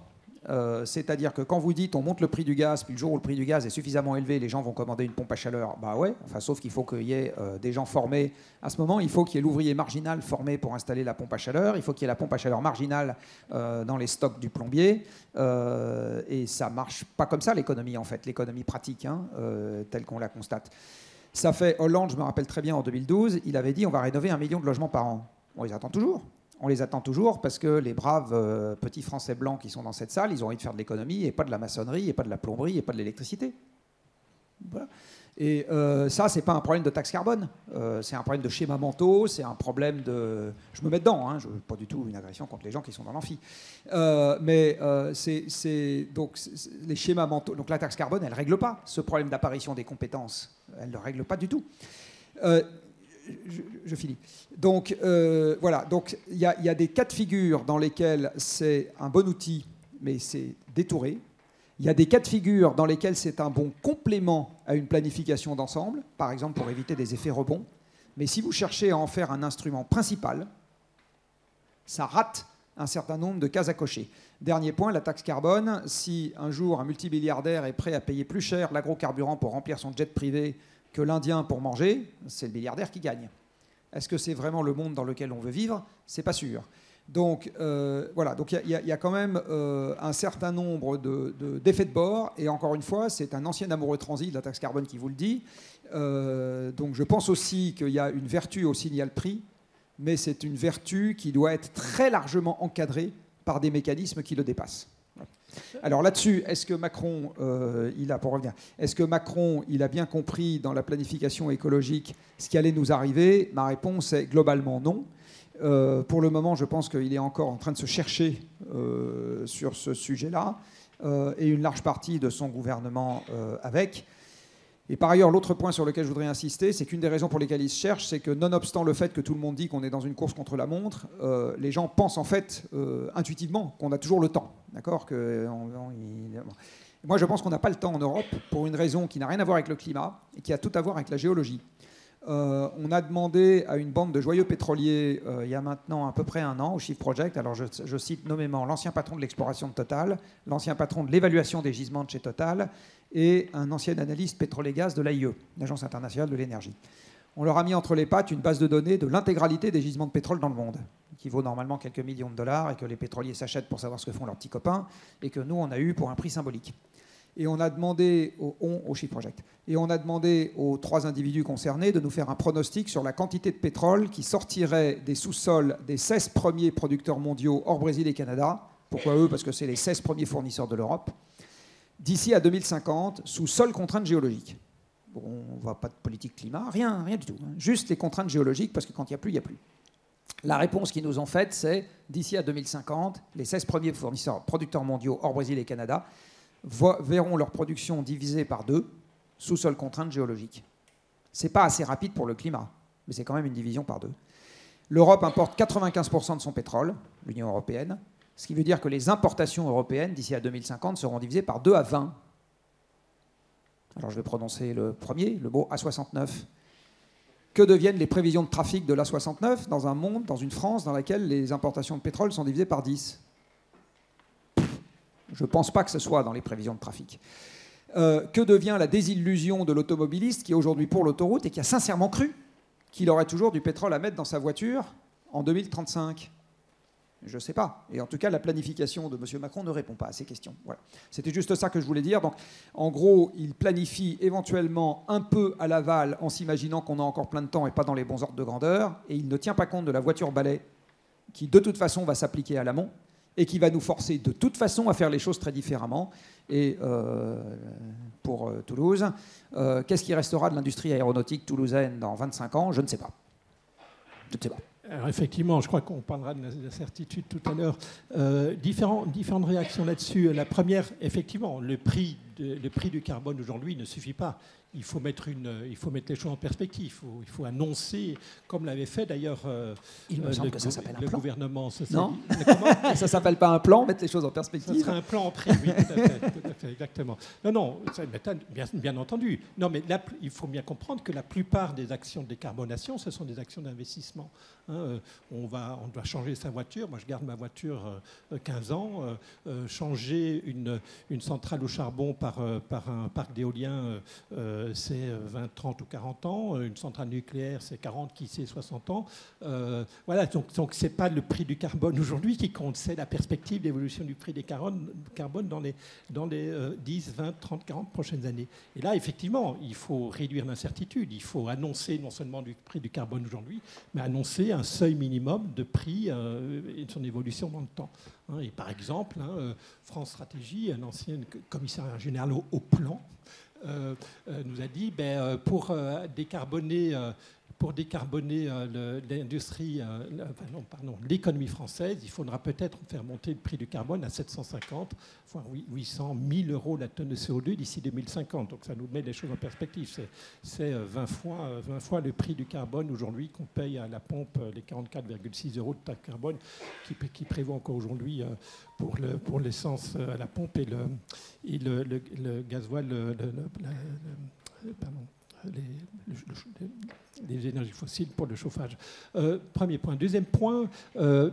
C'est-à-dire que quand vous dites on monte le prix du gaz, puis le jour où le prix du gaz est suffisamment élevé, les gens vont commander une pompe à chaleur, bah ouais, enfin, sauf qu'il faut qu'il y ait des gens formés. À ce moment, il faut qu'il y ait l'ouvrier marginal formé pour installer la pompe à chaleur, il faut qu'il y ait la pompe à chaleur marginale dans les stocks du plombier, et ça marche pas comme ça l'économie en fait, l'économie pratique, hein, telle qu'on la constate. Ça fait Hollande, je me rappelle très bien, en 2012, il avait dit on va rénover 1 million de logements par an. On les attend toujours. On les attend toujours parce que les braves petits Français blancs qui sont dans cette salle, ils ont envie de faire de l'économie et pas de la maçonnerie, et pas de la plomberie, et pas de l'électricité. Voilà. Et ça, c'est pas un problème de taxe carbone. C'est un problème de schéma mentaux, c'est un problème de... Je me mets dedans, hein, pas du tout une agression contre les gens qui sont dans l'amphi. Donc les schémas mentaux... Donc la taxe carbone, elle ne règle pas ce problème d'apparition des compétences. Elle ne le règle pas du tout. Je finis. Donc, voilà. Donc, il y a des cas de figure dans lesquels c'est un bon outil, mais c'est détouré. Il y a des cas de figure dans lesquels c'est un bon complément à une planification d'ensemble, par exemple pour éviter des effets rebonds. Mais si vous cherchez à en faire un instrument principal, ça rate un certain nombre de cases à cocher. Dernier point, la taxe carbone. Si un jour un multibilliardaire est prêt à payer plus cher l'agrocarburant pour remplir son jet privé que l'Indien pour manger, c'est le milliardaire qui gagne. Est-ce que c'est vraiment le monde dans lequel on veut vivre? C'est pas sûr. Donc voilà, donc il y a quand même un certain nombre d'effets de bord, et encore une fois, c'est un ancien amoureux transi de la taxe carbone qui vous le dit. Donc je pense aussi qu'il y a une vertu au signal prix, mais c'est une vertu qui doit être très largement encadrée par des mécanismes qui le dépassent. Voilà. Alors là-dessus, est-ce que Macron, il a bien compris dans la planification écologique ce qui allait nous arriver? Ma réponse est globalement non. Pour le moment, je pense qu'il est encore en train de se chercher sur ce sujet-là, et une large partie de son gouvernement avec. Et par ailleurs, l'autre point sur lequel je voudrais insister, c'est qu'une des raisons pour lesquelles il se cherche, c'est que nonobstant le fait que tout le monde dit qu'on est dans une course contre la montre, les gens pensent en fait intuitivement qu'on a toujours le temps. D'accord ? Moi, je pense qu'on n'a pas le temps en Europe pour une raison qui n'a rien à voir avec le climat et qui a tout à voir avec la géologie. On a demandé à une bande de joyeux pétroliers il y a maintenant à peu près un an au Shift Project, alors je cite nommément l'ancien patron de l'exploration de Total, l'ancien patron de l'évaluation des gisements de chez Total et un ancien analyste pétrole et gaz de l'AIE, l'Agence internationale de l'énergie. On leur a mis entre les pattes une base de données de l'intégralité des gisements de pétrole dans le monde, qui vaut normalement quelques millions de dollars et que les pétroliers s'achètent pour savoir ce que font leurs petits copains et que nous on a eu pour un prix symbolique. Et on a demandé au Shift Project. Et on a demandé aux trois individus concernés de nous faire un pronostic sur la quantité de pétrole qui sortirait des sous-sols des 16 premiers producteurs mondiaux hors Brésil et Canada. Pourquoi eux? Parce que c'est les 16 premiers fournisseurs de l'Europe. D'ici à 2050, sous seule contrainte géologique. Bon, on ne voit pas de politique climat, rien du tout. Hein. Juste les contraintes géologiques, parce que quand il n'y a plus, il n'y a plus. La réponse qu'ils nous ont faite, c'est d'ici à 2050, les 16 premiers fournisseurs producteurs mondiaux hors Brésil et Canada verront leur production divisée par 2 sous seule contrainte géologique. C'est pas assez rapide pour le climat, mais c'est quand même une division par 2. L'Europe importe 95% de son pétrole, l'Union européenne, ce qui veut dire que les importations européennes d'ici à 2050 seront divisées par 2 à 20. Alors je vais prononcer le premier, le mot A69. Que deviennent les prévisions de trafic de l'A69 dans un monde, dans une France, dans laquelle les importations de pétrole sont divisées par 10 ? Je ne pense pas que ce soit dans les prévisions de trafic. Que devient la désillusion de l'automobiliste qui est aujourd'hui pour l'autoroute et qui a sincèrement cru qu'il aurait toujours du pétrole à mettre dans sa voiture en 2035 ? Je ne sais pas. Et en tout cas, la planification de M. Macron ne répond pas à ces questions. Voilà. C'était juste ça que je voulais dire. Donc, en gros, il planifie éventuellement un peu à l'aval en s'imaginant qu'on a encore plein de temps et pas dans les bons ordres de grandeur. Et il ne tient pas compte de la voiture balai qui, de toute façon, va s'appliquer à l'amont, et qui va nous forcer de toute façon à faire les choses très différemment. Et pour Toulouse, qu'est-ce qui restera de l'industrie aéronautique toulousaine dans 25 ans? Je ne sais pas. Je ne sais pas. Alors effectivement, je crois qu'on parlera de la certitude tout à l'heure. Différentes réactions là-dessus. La première, effectivement, le prix du carbone aujourd'hui ne suffit pas. Il faut mettre les choses en perspective. Il faut annoncer, comme l'avait fait d'ailleurs le gouvernement. Ça s'appelle pas un plan, mettre les choses en perspective. Ça serait un plan en prix, oui, tout à fait, exactement. Non, ça m'étonne, bien entendu. Non, mais là, il faut bien comprendre que la plupart des actions de décarbonation, ce sont des actions d'investissement. Hein, on doit changer sa voiture. Moi, je garde ma voiture 15 ans. Changer une centrale au charbon par un parc d'éolien, c'est 20, 30 ou 40 ans. Une centrale nucléaire, c'est 40, qui sait, 60 ans. Voilà, donc ce n'est pas le prix du carbone aujourd'hui qui compte, c'est la perspective d'évolution du prix des carbone dans les 10, 20, 30, 40 prochaines années. Et là, effectivement, il faut réduire l'incertitude. Il faut annoncer non seulement du prix du carbone aujourd'hui, mais annoncer un seuil minimum de prix et de son évolution dans le temps. Hein, et par exemple, France Stratégie, un ancien commissaire général au plan, nous a dit, pour décarboner pour décarboner l'économie française, il faudra peut-être faire monter le prix du carbone à 750, voire 800, 1000 euros la tonne de CO2 d'ici 2050. Donc ça nous met les choses en perspective. C'est 20 fois le prix du carbone aujourd'hui qu'on paye à la pompe, les 44,6 euros de taxe carbone qui prévaut encore aujourd'hui pour l'essence à la pompe et le gasoil... Les énergies fossiles pour le chauffage. Premier point. Deuxième point, il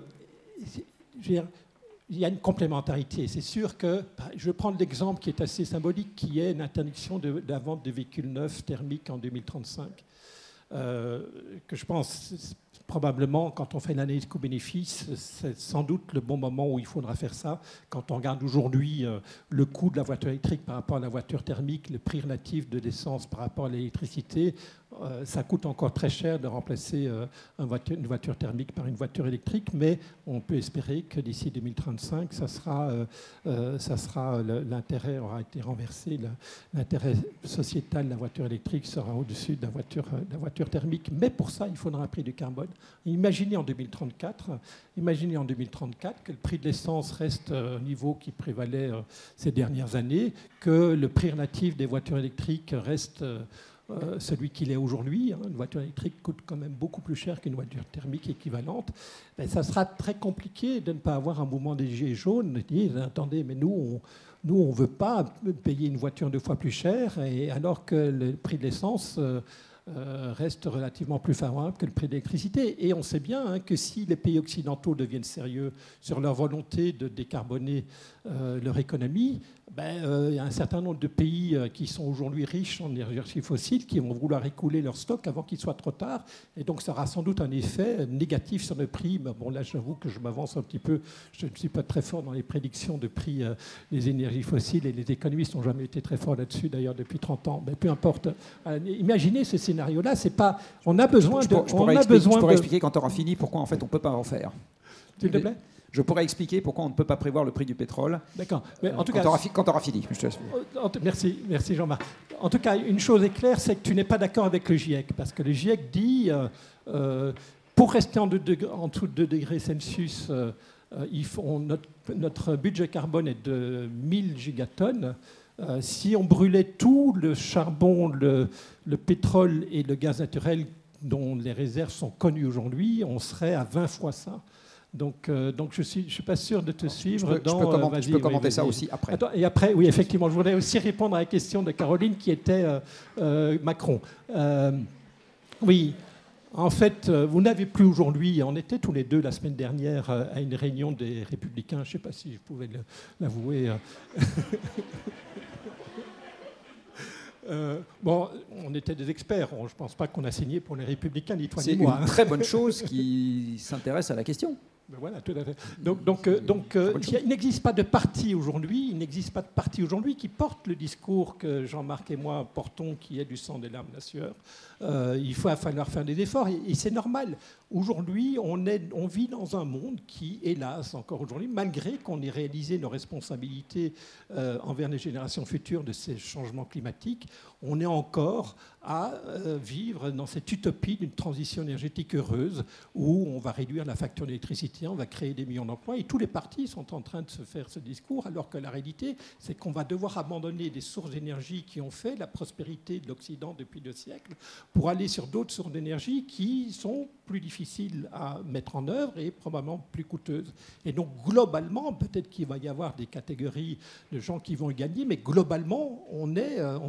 y a une complémentarité. C'est sûr que, je vais prendre l'exemple qui est assez symbolique, qui est l'interdiction de la vente de véhicules neufs thermiques en 2035, que je pense... Probablement, quand on fait l'analyse coût-bénéfice, c'est sans doute le bon moment où il faudra faire ça. Quand on regarde aujourd'hui le coût de la voiture électrique par rapport à la voiture thermique, le prix relatif de l'essence par rapport à l'électricité, ça coûte encore très cher de remplacer une voiture thermique par une voiture électrique, mais on peut espérer que d'ici 2035, l'intérêt aura été renversé, l'intérêt sociétal de la voiture électrique sera au-dessus de la voiture thermique. Mais pour ça, il faudra un prix du carbone. Imaginez en 2034 que le prix de l'essence reste au niveau qui prévalait ces dernières années, que le prix relatif des voitures électriques reste... celui qu'il est aujourd'hui, hein, une voiture électrique coûte quand même beaucoup plus cher qu'une voiture thermique équivalente, ben, ça sera très compliqué de ne pas avoir un mouvement des gilets jaunes, de dire, attendez, mais nous, on veut pas payer une voiture 2 fois plus chère, et alors que le prix de l'essence reste relativement plus favorable que le prix de l'électricité. Et on sait bien hein, que si les pays occidentaux deviennent sérieux sur leur volonté de décarboner leur économie, il y a un certain nombre de pays qui sont aujourd'hui riches en énergie fossile qui vont vouloir écouler leur stock avant qu'il soit trop tard. Et donc ça aura sans doute un effet négatif sur le prix. Mais bon, là, j'avoue que je m'avance un petit peu. Je ne suis pas très fort dans les prédictions de prix des énergies fossiles, et les économistes n'ont jamais été très forts là-dessus, d'ailleurs, depuis 30 ans. Mais peu importe. Imaginez ce scénario-là. C'est pas... On a besoin de... Je pourrais expliquer quand tu auras fini pourquoi, en fait, on ne peut pas en faire. S'il te plaît ? Je pourrais expliquer pourquoi on ne peut pas prévoir le prix du pétrole. D'accord. Quand tu auras fini. Merci Jean-Marc. En tout cas, une chose est claire, c'est que tu n'es pas d'accord avec le GIEC. Parce que le GIEC dit, pour rester en dessous de 2 degrés Celsius, notre budget carbone est de 1000 gigatonnes. Si on brûlait tout le charbon, le pétrole et le gaz naturel dont les réserves sont connues aujourd'hui, on serait à 20 fois ça. Donc je suis pas sûr de te suivre. Je peux commenter ça aussi après. Attends, et après, oui, effectivement, je voudrais aussi répondre à la question de Caroline qui était Macron. Oui, en fait, vous n'avez plus aujourd'hui, on était tous les deux la semaine dernière à une réunion des Républicains, je ne sais pas si je pouvais l'avouer. On était des experts. Je ne pense pas qu'on a signé pour les Républicains, ni toi ni moi. C'est une très bonne chose qui s'intéresse à la question. Ben voilà, tout à fait. Il n'existe pas de parti aujourd'hui, qui porte le discours que Jean-Marc et moi portons, qui est du sang, des larmes, de la sueur. Il va falloir faire des efforts, et c'est normal. Aujourd'hui, on vit dans un monde qui, hélas, encore aujourd'hui, malgré qu'on ait réalisé nos responsabilités envers les générations futures de ces changements climatiques, on est encore à vivre dans cette utopie d'une transition énergétique heureuse où on va réduire la facture d'électricité, on va créer des millions d'emplois, et tous les partis sont en train de se faire ce discours, alors que la réalité, c'est qu'on va devoir abandonner des sources d'énergie qui ont fait la prospérité de l'Occident depuis 2 siècles pour aller sur d'autres sources d'énergie qui sont plus difficiles à mettre en œuvre et probablement plus coûteuses. Et donc, globalement, peut-être qu'il va y avoir des catégories de gens qui vont y gagner, mais globalement, on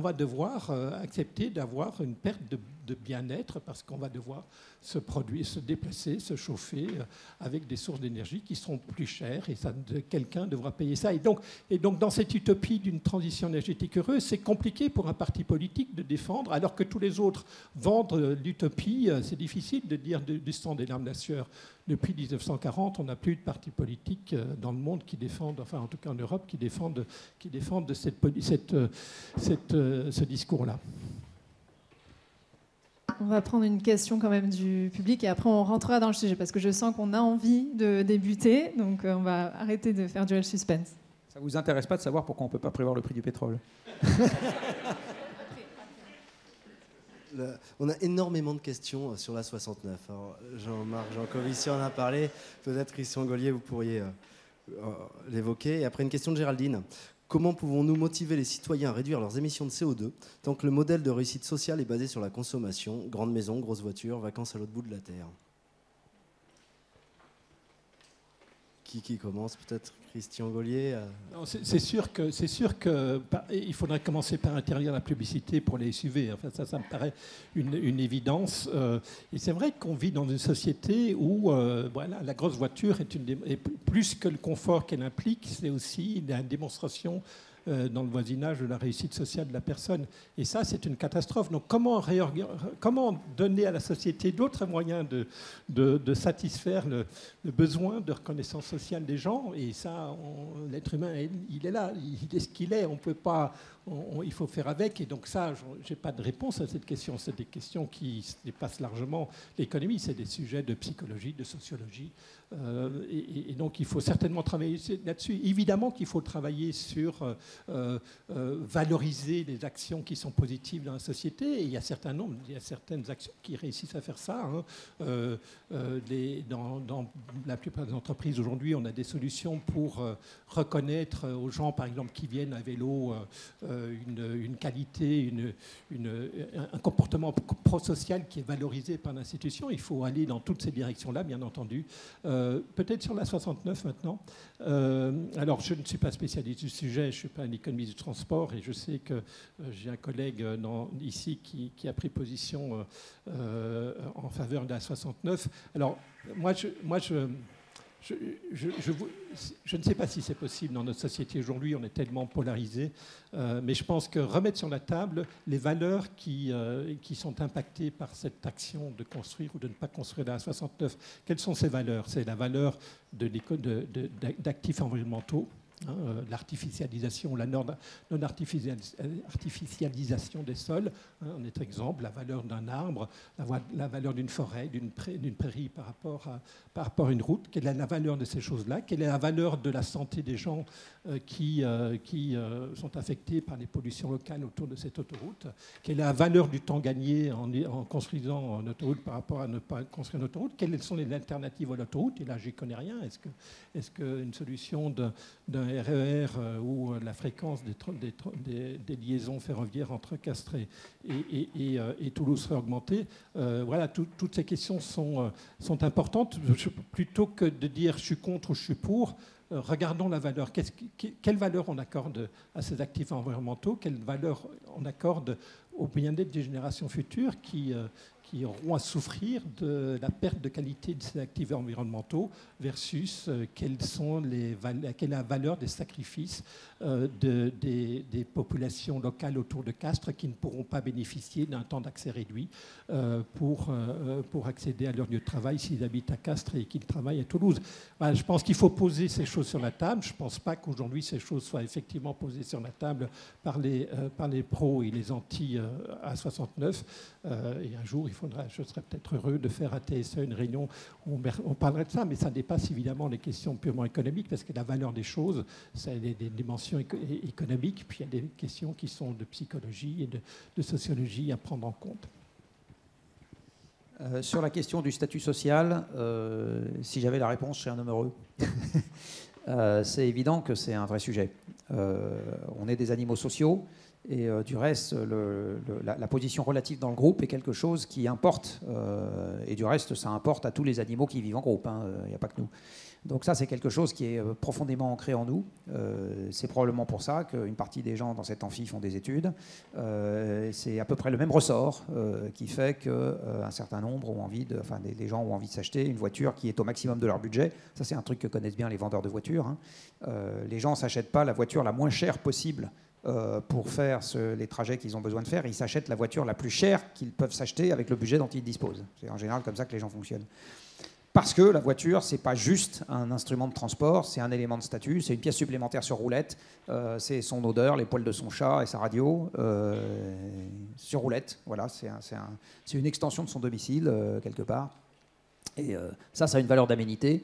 va devoir accepter d'avoir une perte de bien-être parce qu'on va devoir se produire, se déplacer, se chauffer avec des sources d'énergie qui seront plus chères, et quelqu'un devra payer ça. Et donc, dans cette utopie d'une transition énergétique heureuse, c'est compliqué pour un parti politique de défendre, alors que tous les autres vendent l'utopie. C'est difficile de dire du sang, des larmes, de la sueur. Depuis 1940, on n'a plus de partis politiques dans le monde qui défendent, enfin en tout cas en Europe, qui défendent ce discours-là. On va prendre une question quand même du public et après on rentrera dans le sujet parce que je sens qu'on a envie de débuter, donc on va arrêter de faire du suspense. Ça vous intéresse pas de savoir pourquoi on peut pas prévoir le prix du pétrole ? On a énormément de questions sur l'A69. Jean-Marc Jancovici en a parlé. Peut-être Christian Gollier, vous pourriez l'évoquer. Et après, une question de Géraldine. Comment pouvons-nous motiver les citoyens à réduire leurs émissions de CO2 tant que le modèle de réussite sociale est basé sur la consommation, grande maison, grosse voiture, vacances à l'autre bout de la terre? Qui commence? Peut-être Christian Gollier. C'est sûr qu'il faudrait commencer par interdire la publicité pour les SUV. Enfin, ça me paraît une évidence. Et c'est vrai qu'on vit dans une société où voilà, la grosse voiture est plus que le confort qu'elle implique, c'est aussi la démonstration dans le voisinage de la réussite sociale de la personne. Et ça, c'est une catastrophe. Donc comment donner à la société d'autres moyens de satisfaire le besoin de reconnaissance sociale des gens? Et ça, l'être humain, il est là, il est ce qu'il est, on peut pas... Il faut faire avec, et donc ça, je n'ai pas de réponse à cette question. C'est des questions qui dépassent largement l'économie, c'est des sujets de psychologie, de sociologie, et donc il faut certainement travailler là-dessus. Évidemment qu'il faut travailler sur valoriser les actions qui sont positives dans la société, et il y a certaines actions qui réussissent à faire ça, hein. Dans la plupart des entreprises aujourd'hui, on a des solutions pour reconnaître aux gens, par exemple, qui viennent à vélo, une qualité, un comportement prosocial qui est valorisé par l'institution. Il faut aller dans toutes ces directions-là, bien entendu. Peut-être sur la 69 maintenant. Alors, je ne suis pas spécialiste du sujet, je ne suis pas un économiste du transport, et je sais que j'ai un collègue ici qui a pris position en faveur de la 69. Alors, moi, je ne sais pas si c'est possible dans notre société aujourd'hui, on est tellement polarisé, mais je pense que remettre sur la table les valeurs qui sont impactées par cette action de construire ou de ne pas construire la A69. Quelles sont ces valeurs? C'est la valeur d'actifs environnementaux, hein, l'artificialisation, la non-artificialisation des sols, hein, en est exemple, la valeur d'un arbre, la valeur d'une forêt, d'une prairie par rapport à une route. Quelle est la valeur de ces choses-là? Quelle est la valeur de la santé des gens qui sont affectés par les pollutions locales autour de cette autoroute? Quelle est la valeur du temps gagné en construisant une autoroute par rapport à ne pas construire une autoroute? Quelles sont les alternatives à l'autoroute? Et là, j'y connais rien. Est-ce qu'une solution d'un RER ou la fréquence des liaisons ferroviaires entre Castres et Toulouse serait augmentée? Voilà, toutes ces questions sont importantes. Plutôt que de dire je suis contre ou je suis pour, regardons la valeur. Quelle valeur on accorde à ces actifs environnementaux? Quelle valeur on accorde au bien-être des générations futures qui auront à souffrir de la perte de qualité de ces actifs environnementaux versus quelle est la valeur des sacrifices des populations locales autour de Castres qui ne pourront pas bénéficier d'un temps d'accès réduit pour accéder à leur lieu de travail s'ils habitent à Castres et qu'ils travaillent à Toulouse. Voilà, je pense qu'il faut poser ces choses sur la table. Je ne pense pas qu'aujourd'hui ces choses soient effectivement posées sur la table par les pros et les anti A69. Et un jour, je serais peut-être heureux de faire à TSE une réunion où on parlerait de ça, mais ça dépasse évidemment les questions purement économiques, parce que la valeur des choses, c'est des dimensions économiques, puis il y a des questions qui sont de psychologie et de sociologie à prendre en compte. Sur la question du statut social, si j'avais la réponse, je serais un homme heureux. C'est évident que c'est un vrai sujet. On est des animaux sociaux. Et du reste, la position relative dans le groupe est quelque chose qui importe. Et du reste, ça importe à tous les animaux qui vivent en groupe, hein, il n'y a pas que nous. Donc ça, c'est quelque chose qui est profondément ancré en nous. C'est probablement pour ça qu'une partie des gens dans cet amphi font des études. C'est à peu près le même ressort qui fait qu'un certain nombre ont envie de... Enfin, les gens ont envie de s'acheter une voiture qui est au maximum de leur budget. Ça, c'est un truc que connaissent bien les vendeurs de voitures, hein. Les gens ne s'achètent pas la voiture la moins chère possible pour faire les trajets qu'ils ont besoin de faire. Ils s'achètent la voiture la plus chère qu'ils peuvent s'acheter avec le budget dont ils disposent. C'est en général comme ça que les gens fonctionnent. Parce que la voiture, c'est pas juste un instrument de transport, c'est un élément de statut, c'est une pièce supplémentaire sur roulette, c'est son odeur, les poils de son chat et sa radio sur roulette. Voilà, c'est une extension de son domicile quelque part. Et ça a une valeur d'aménité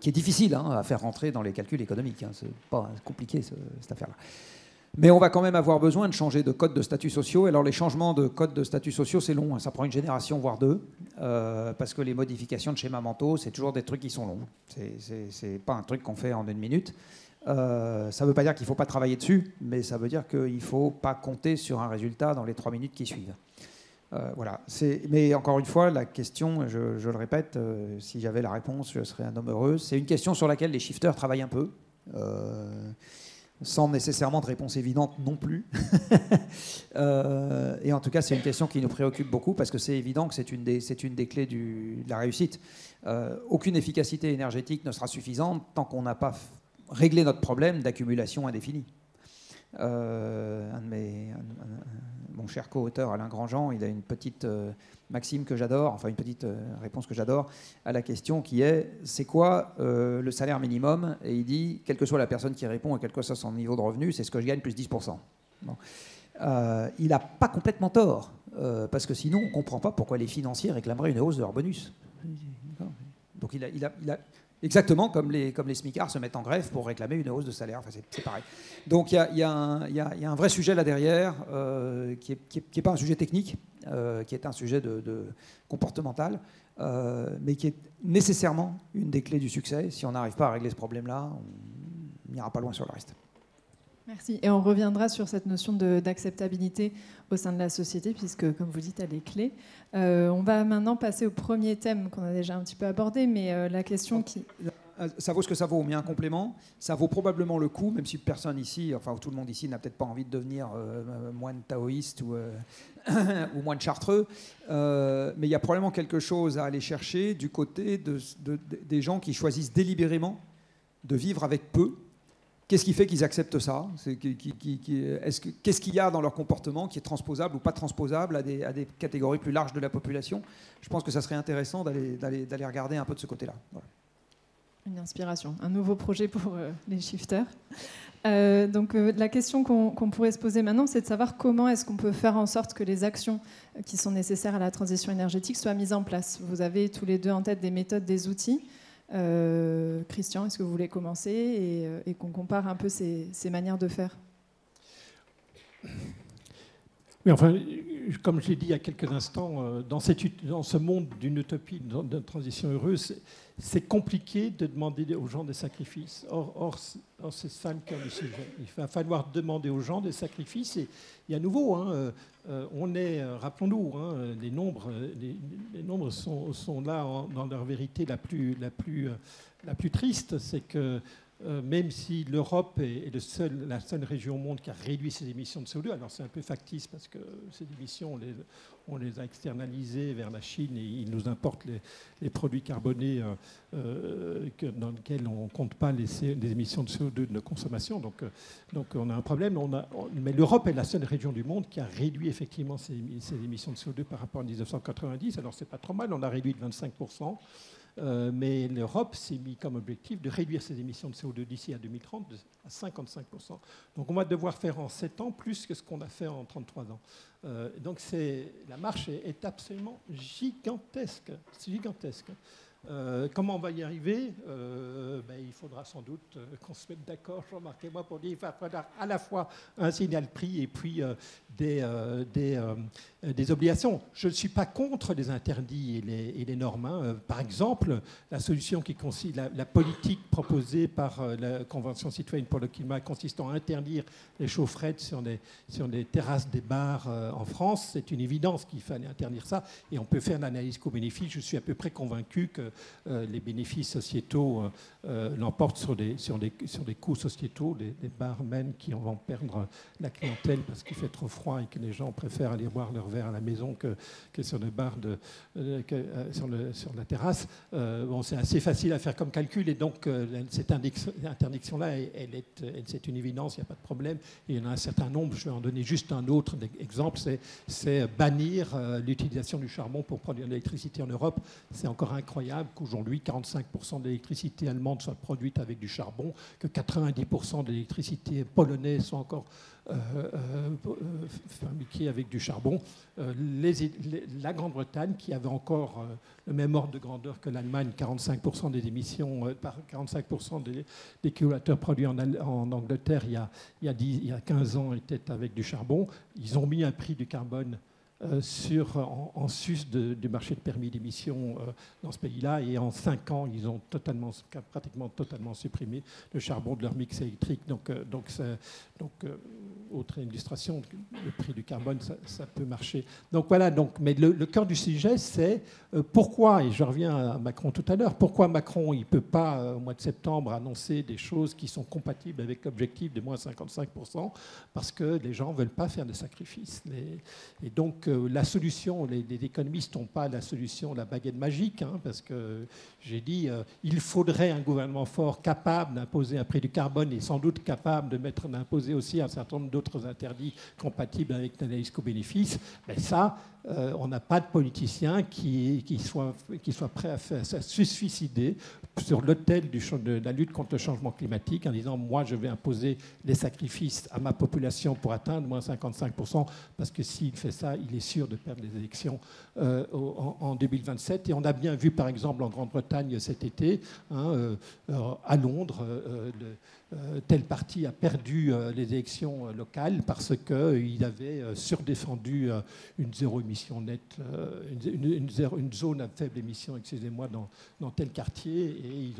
qui est difficile, hein, à faire rentrer dans les calculs économiques, hein. C'est pas compliqué cette affaire-là. Mais on va quand même avoir besoin de changer de code de statut sociaux. Alors les changements de code de statut sociaux, c'est long. Hein. Ça prend une génération, voire deux. Parce que les modifications de schémas mentaux, c'est toujours des trucs qui sont longs. C'est pas un truc qu'on fait en une minute. Ça ne veut pas dire qu'il ne faut pas travailler dessus, mais ça veut dire qu'il ne faut pas compter sur un résultat dans les 3 minutes qui suivent. Voilà. Mais encore une fois, la question, je le répète, si j'avais la réponse, je serais un homme heureux. C'est une question sur laquelle les shifters travaillent un peu. Sans nécessairement de réponse évidente non plus. Et en tout cas, c'est une question qui nous préoccupe beaucoup parce que c'est évident que c'est une des clés de la réussite. Aucune efficacité énergétique ne sera suffisante tant qu'on n'a pas réglé notre problème d'accumulation indéfinie. Mon cher co-auteur Alain Grandjean, il a une petite maxime que j'adore, enfin une petite réponse que j'adore à la question qui est « C'est quoi le salaire minimum ?» Et il dit « Quelle que soit la personne qui répond et quel que soit son niveau de revenu, c'est ce que je gagne plus 10%. Bon. » Il n'a pas complètement tort, parce que sinon on ne comprend pas pourquoi les financiers réclameraient une hausse de leur bonus. Donc il a exactement comme les smicards se mettent en grève pour réclamer une hausse de salaire. Enfin, c'est pareil. Donc il y a un vrai sujet là derrière qui est pas un sujet technique, qui est un sujet de comportemental, mais qui est nécessairement une des clés du succès. Si on n'arrive pas à régler ce problème-là, on n'ira pas loin sur le reste. Merci. Et on reviendra sur cette notion d'acceptabilité au sein de la société, puisque, comme vous dites, elle est clé. On va maintenant passer au premier thème qu'on a déjà un petit peu abordé, mais la question qui... Ça vaut ce que ça vaut, mais un complément. Ça vaut probablement le coup, même si personne ici, enfin tout le monde ici n'a peut-être pas envie de devenir moine taoïste ou moine chartreux, mais il y a probablement quelque chose à aller chercher du côté des gens qui choisissent délibérément de vivre avec peu. Qu'est-ce qui fait qu'ils acceptent ça ? Qu'est-ce qu'il y a dans leur comportement qui est transposable ou pas transposable à des catégories plus larges de la population ? Je pense que ça serait intéressant d'aller regarder un peu de ce côté-là. Voilà. Une inspiration, un nouveau projet pour les shifters. Donc la question qu'on pourrait se poser maintenant, c'est de savoir comment est-ce qu'on peut faire en sorte que les actions qui sont nécessaires à la transition énergétique soient mises en place. Vous avez tous les deux en tête des méthodes, des outils. Christian, est-ce que vous voulez commencer et qu'on compare un peu ces manières de faire ? Oui, enfin, comme je l'ai dit il y a quelques instants, dans ce monde d'une utopie, d'une transition heureuse, c'est compliqué de demander aux gens des sacrifices. Or c'est ça le cœur du sujet. Il va falloir demander aux gens des sacrifices. Et à nouveau, hein, rappelons-nous, hein, les nombres sont là dans leur vérité la plus triste. C'est que même si l'Europe est la seule région au monde qui a réduit ses émissions de CO2, alors c'est un peu factice parce que ces émissions, on les a externalisées vers la Chine et ils nous importent les produits carbonés dans lesquels on ne compte pas les émissions de CO2 de nos consommations. Donc on a un problème. Mais l'Europe est la seule région du monde qui a réduit effectivement ses émissions de CO2 par rapport à 1990. Alors c'est pas trop mal, on a réduit de 25%. Mais l'Europe s'est mis comme objectif de réduire ses émissions de CO2 d'ici à 2030 à 55%. Donc on va devoir faire en 7 ans plus que ce qu'on a fait en 33 ans. Donc la marche est absolument gigantesque. C'est gigantesque. Comment on va y arriver ? Il faudra sans doute qu'on se mette d'accord, Jean-Marc et moi, pour dire qu'il va falloir à la fois un signal prix et puis des obligations. Je ne suis pas contre les interdits et les normes. Hein. Par exemple, la solution qui consiste, la politique proposée par la Convention citoyenne pour le climat consistant à interdire les chaufferettes sur les terrasses des bars en France, c'est une évidence qu'il fallait interdire ça. Et on peut faire l'analyse coût-bénéfice. Je suis à peu près convaincu que les bénéfices sociétaux l'emportent sur des coûts sociétaux, des bars même qui vont perdre la clientèle parce qu'il fait trop froid et que les gens préfèrent aller boire leur verre à la maison que sur le bar sur la terrasse. C'est assez facile à faire comme calcul et donc cette interdiction-là, c'est une évidence, il n'y a pas de problème. Et il y en a un certain nombre, je vais en donner juste un autre exemple, c'est bannir l'utilisation du charbon pour produire de l'électricité en Europe. C'est encore incroyable. regrettable qu'aujourd'hui 45% de l'électricité allemande soit produite avec du charbon, que 90% de l'électricité polonaise soit encore fabriquée avec du charbon. La Grande-Bretagne, qui avait encore le même ordre de grandeur que l'Allemagne, 45% des émissions, 45% des kilowattheures produits en Angleterre il y a 15 ans étaient avec du charbon. Ils ont mis un prix du carbone en sus du marché de permis d'émission dans ce pays-là. Et en 5 ans, ils ont pratiquement totalement supprimé le charbon de leur mix électrique. Donc, autre illustration, le prix du carbone, ça peut marcher. Donc voilà, mais le cœur du sujet, c'est pourquoi, et je reviens à Macron tout à l'heure, pourquoi Macron, il ne peut pas, au mois de septembre, annoncer des choses qui sont compatibles avec l'objectif de moins 55%, parce que les gens ne veulent pas faire de sacrifices. Et donc, la solution, les économistes n'ont pas la solution, la baguette magique, hein, parce que j'ai dit, il faudrait un gouvernement fort capable d'imposer un prix du carbone et sans doute capable d'imposer aussi un certain nombre d'autres interdits compatibles avec l'analyse coût-bénéfice. Mais ça, on n'a pas de politicien qui soit prêt à se suicider sur l'autel de la lutte contre le changement climatique en disant « moi, je vais imposer des sacrifices à ma population pour atteindre moins 55% parce que s'il fait ça, il est sûr de perdre les élections en 2027. » Et on a bien vu, par exemple, en Grande-Bretagne cet été, à Londres, tel parti a perdu les élections locales parce qu'il avait surdéfendu une zéro émission nette, une zone à faible émission, excusez-moi, dans tel quartier, et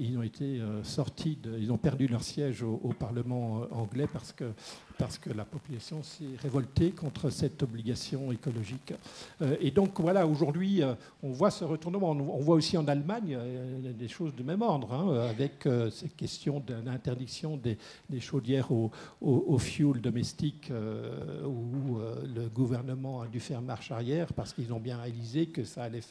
ils ont été sortis, ils ont perdu leur siège au Parlement anglais parce que la population s'est révoltée contre cette obligation écologique. Et donc voilà, aujourd'hui, on voit ce retournement. On voit aussi en Allemagne des choses du même ordre, hein, avec cette question de l'interdiction des chaudières au fuel domestique, où le gouvernement a dû faire marche arrière parce qu'ils ont bien réalisé que ça allait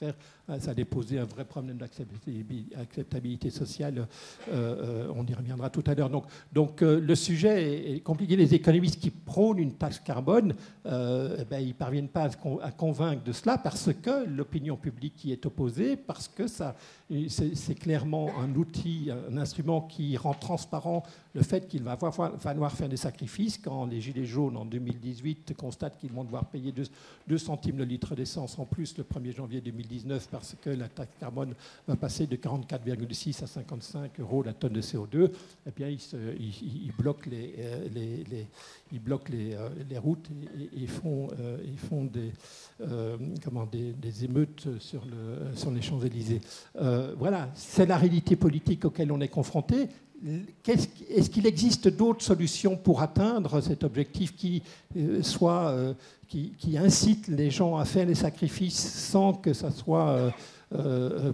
poser un vrai problème d'acceptabilité sociale. On y reviendra tout à l'heure. Donc, le sujet est compliqué. Les économistes qui prônent une taxe carbone, ils ne parviennent pas à convaincre de cela parce que l'opinion publique y est opposée, parce que c'est clairement un outil, un instrument qui rend transparent le fait qu'il va falloir faire des sacrifices. Quand les Gilets jaunes, en 2018, constatent qu'ils vont devoir payer 2 centimes le litre d'essence en plus le 1er janvier 2019 parce que la taxe carbone va passer de 44,6 à 55 euros la tonne de CO2, eh bien, ils bloquent les routes et font des émeutes sur les Champs-Élysées. Voilà, c'est la réalité politique auquel on est confronté. Est-ce qu'il existe d'autres solutions pour atteindre cet objectif qui incite les gens à faire les sacrifices sans que ça soit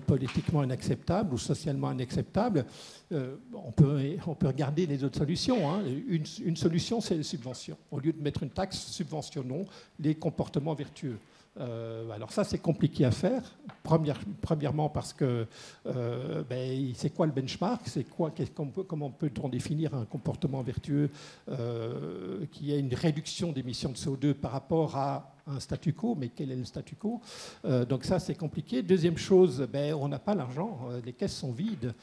politiquement inacceptable ou socialement inacceptable? On peut regarder les autres solutions, hein. Une solution, c'est les subventions. Au lieu de mettre une taxe, subventionnons les comportements vertueux. Alors ça, c'est compliqué à faire. Premièrement parce que c'est quoi le benchmark? Comment peut-on définir un comportement vertueux qui a une réduction d'émissions de CO2 par rapport à un statu quo? Mais quel est le statu quo? Donc ça, c'est compliqué. Deuxième chose, on n'a pas l'argent. Les caisses sont vides.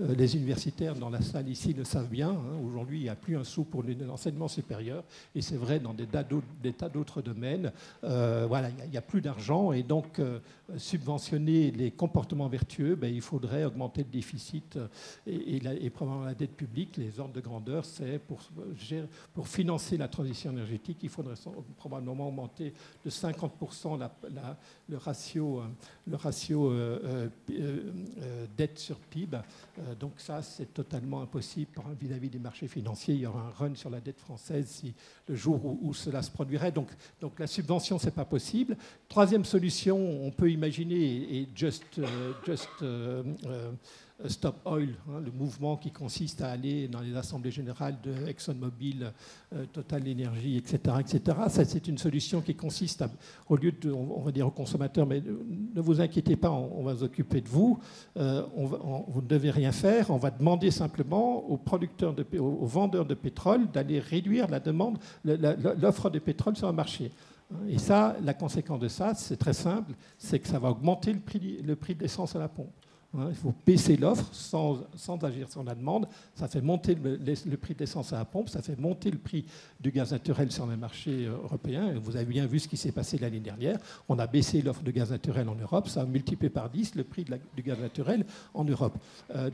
Les universitaires dans la salle ici le savent bien. Hein. Aujourd'hui, il n'y a plus un sou pour l'enseignement supérieur. Et c'est vrai dans des tas d'autres domaines. Voilà, il n'y a plus d'argent. Et donc, subventionner les comportements vertueux, il faudrait augmenter le déficit et probablement la dette publique. Les ordres de grandeur, c'est pour financer la transition énergétique, il faudrait probablement augmenter de 50% le ratio dette sur PIB. Donc ça, c'est totalement impossible vis-à-vis des marchés financiers. Il y aura un run sur la dette française si le jour où cela se produirait. Donc la subvention, ce n'est pas possible. Troisième solution, on peut imaginer, et Stop Oil, hein, le mouvement qui consiste à aller dans les assemblées générales de ExxonMobil, Total Energy, etc. Ça, c'est une solution qui consiste à, au lieu de, on va dire aux consommateurs, mais ne vous inquiétez pas, on va s'occuper de vous, vous ne devez rien faire, on va demander simplement aux vendeurs de pétrole d'aller réduire l'offre de pétrole sur le marché. Et ça, la conséquence de ça, c'est très simple, c'est que ça va augmenter le prix de l'essence à la pompe. Il faut baisser l'offre sans agir sur la demande. Ça fait monter le prix de l'essence à la pompe, ça fait monter le prix du gaz naturel sur les marchés européens. Vous avez bien vu ce qui s'est passé l'année dernière. On a baissé l'offre de gaz naturel en Europe, ça a multiplié par 10 le prix du gaz naturel en Europe.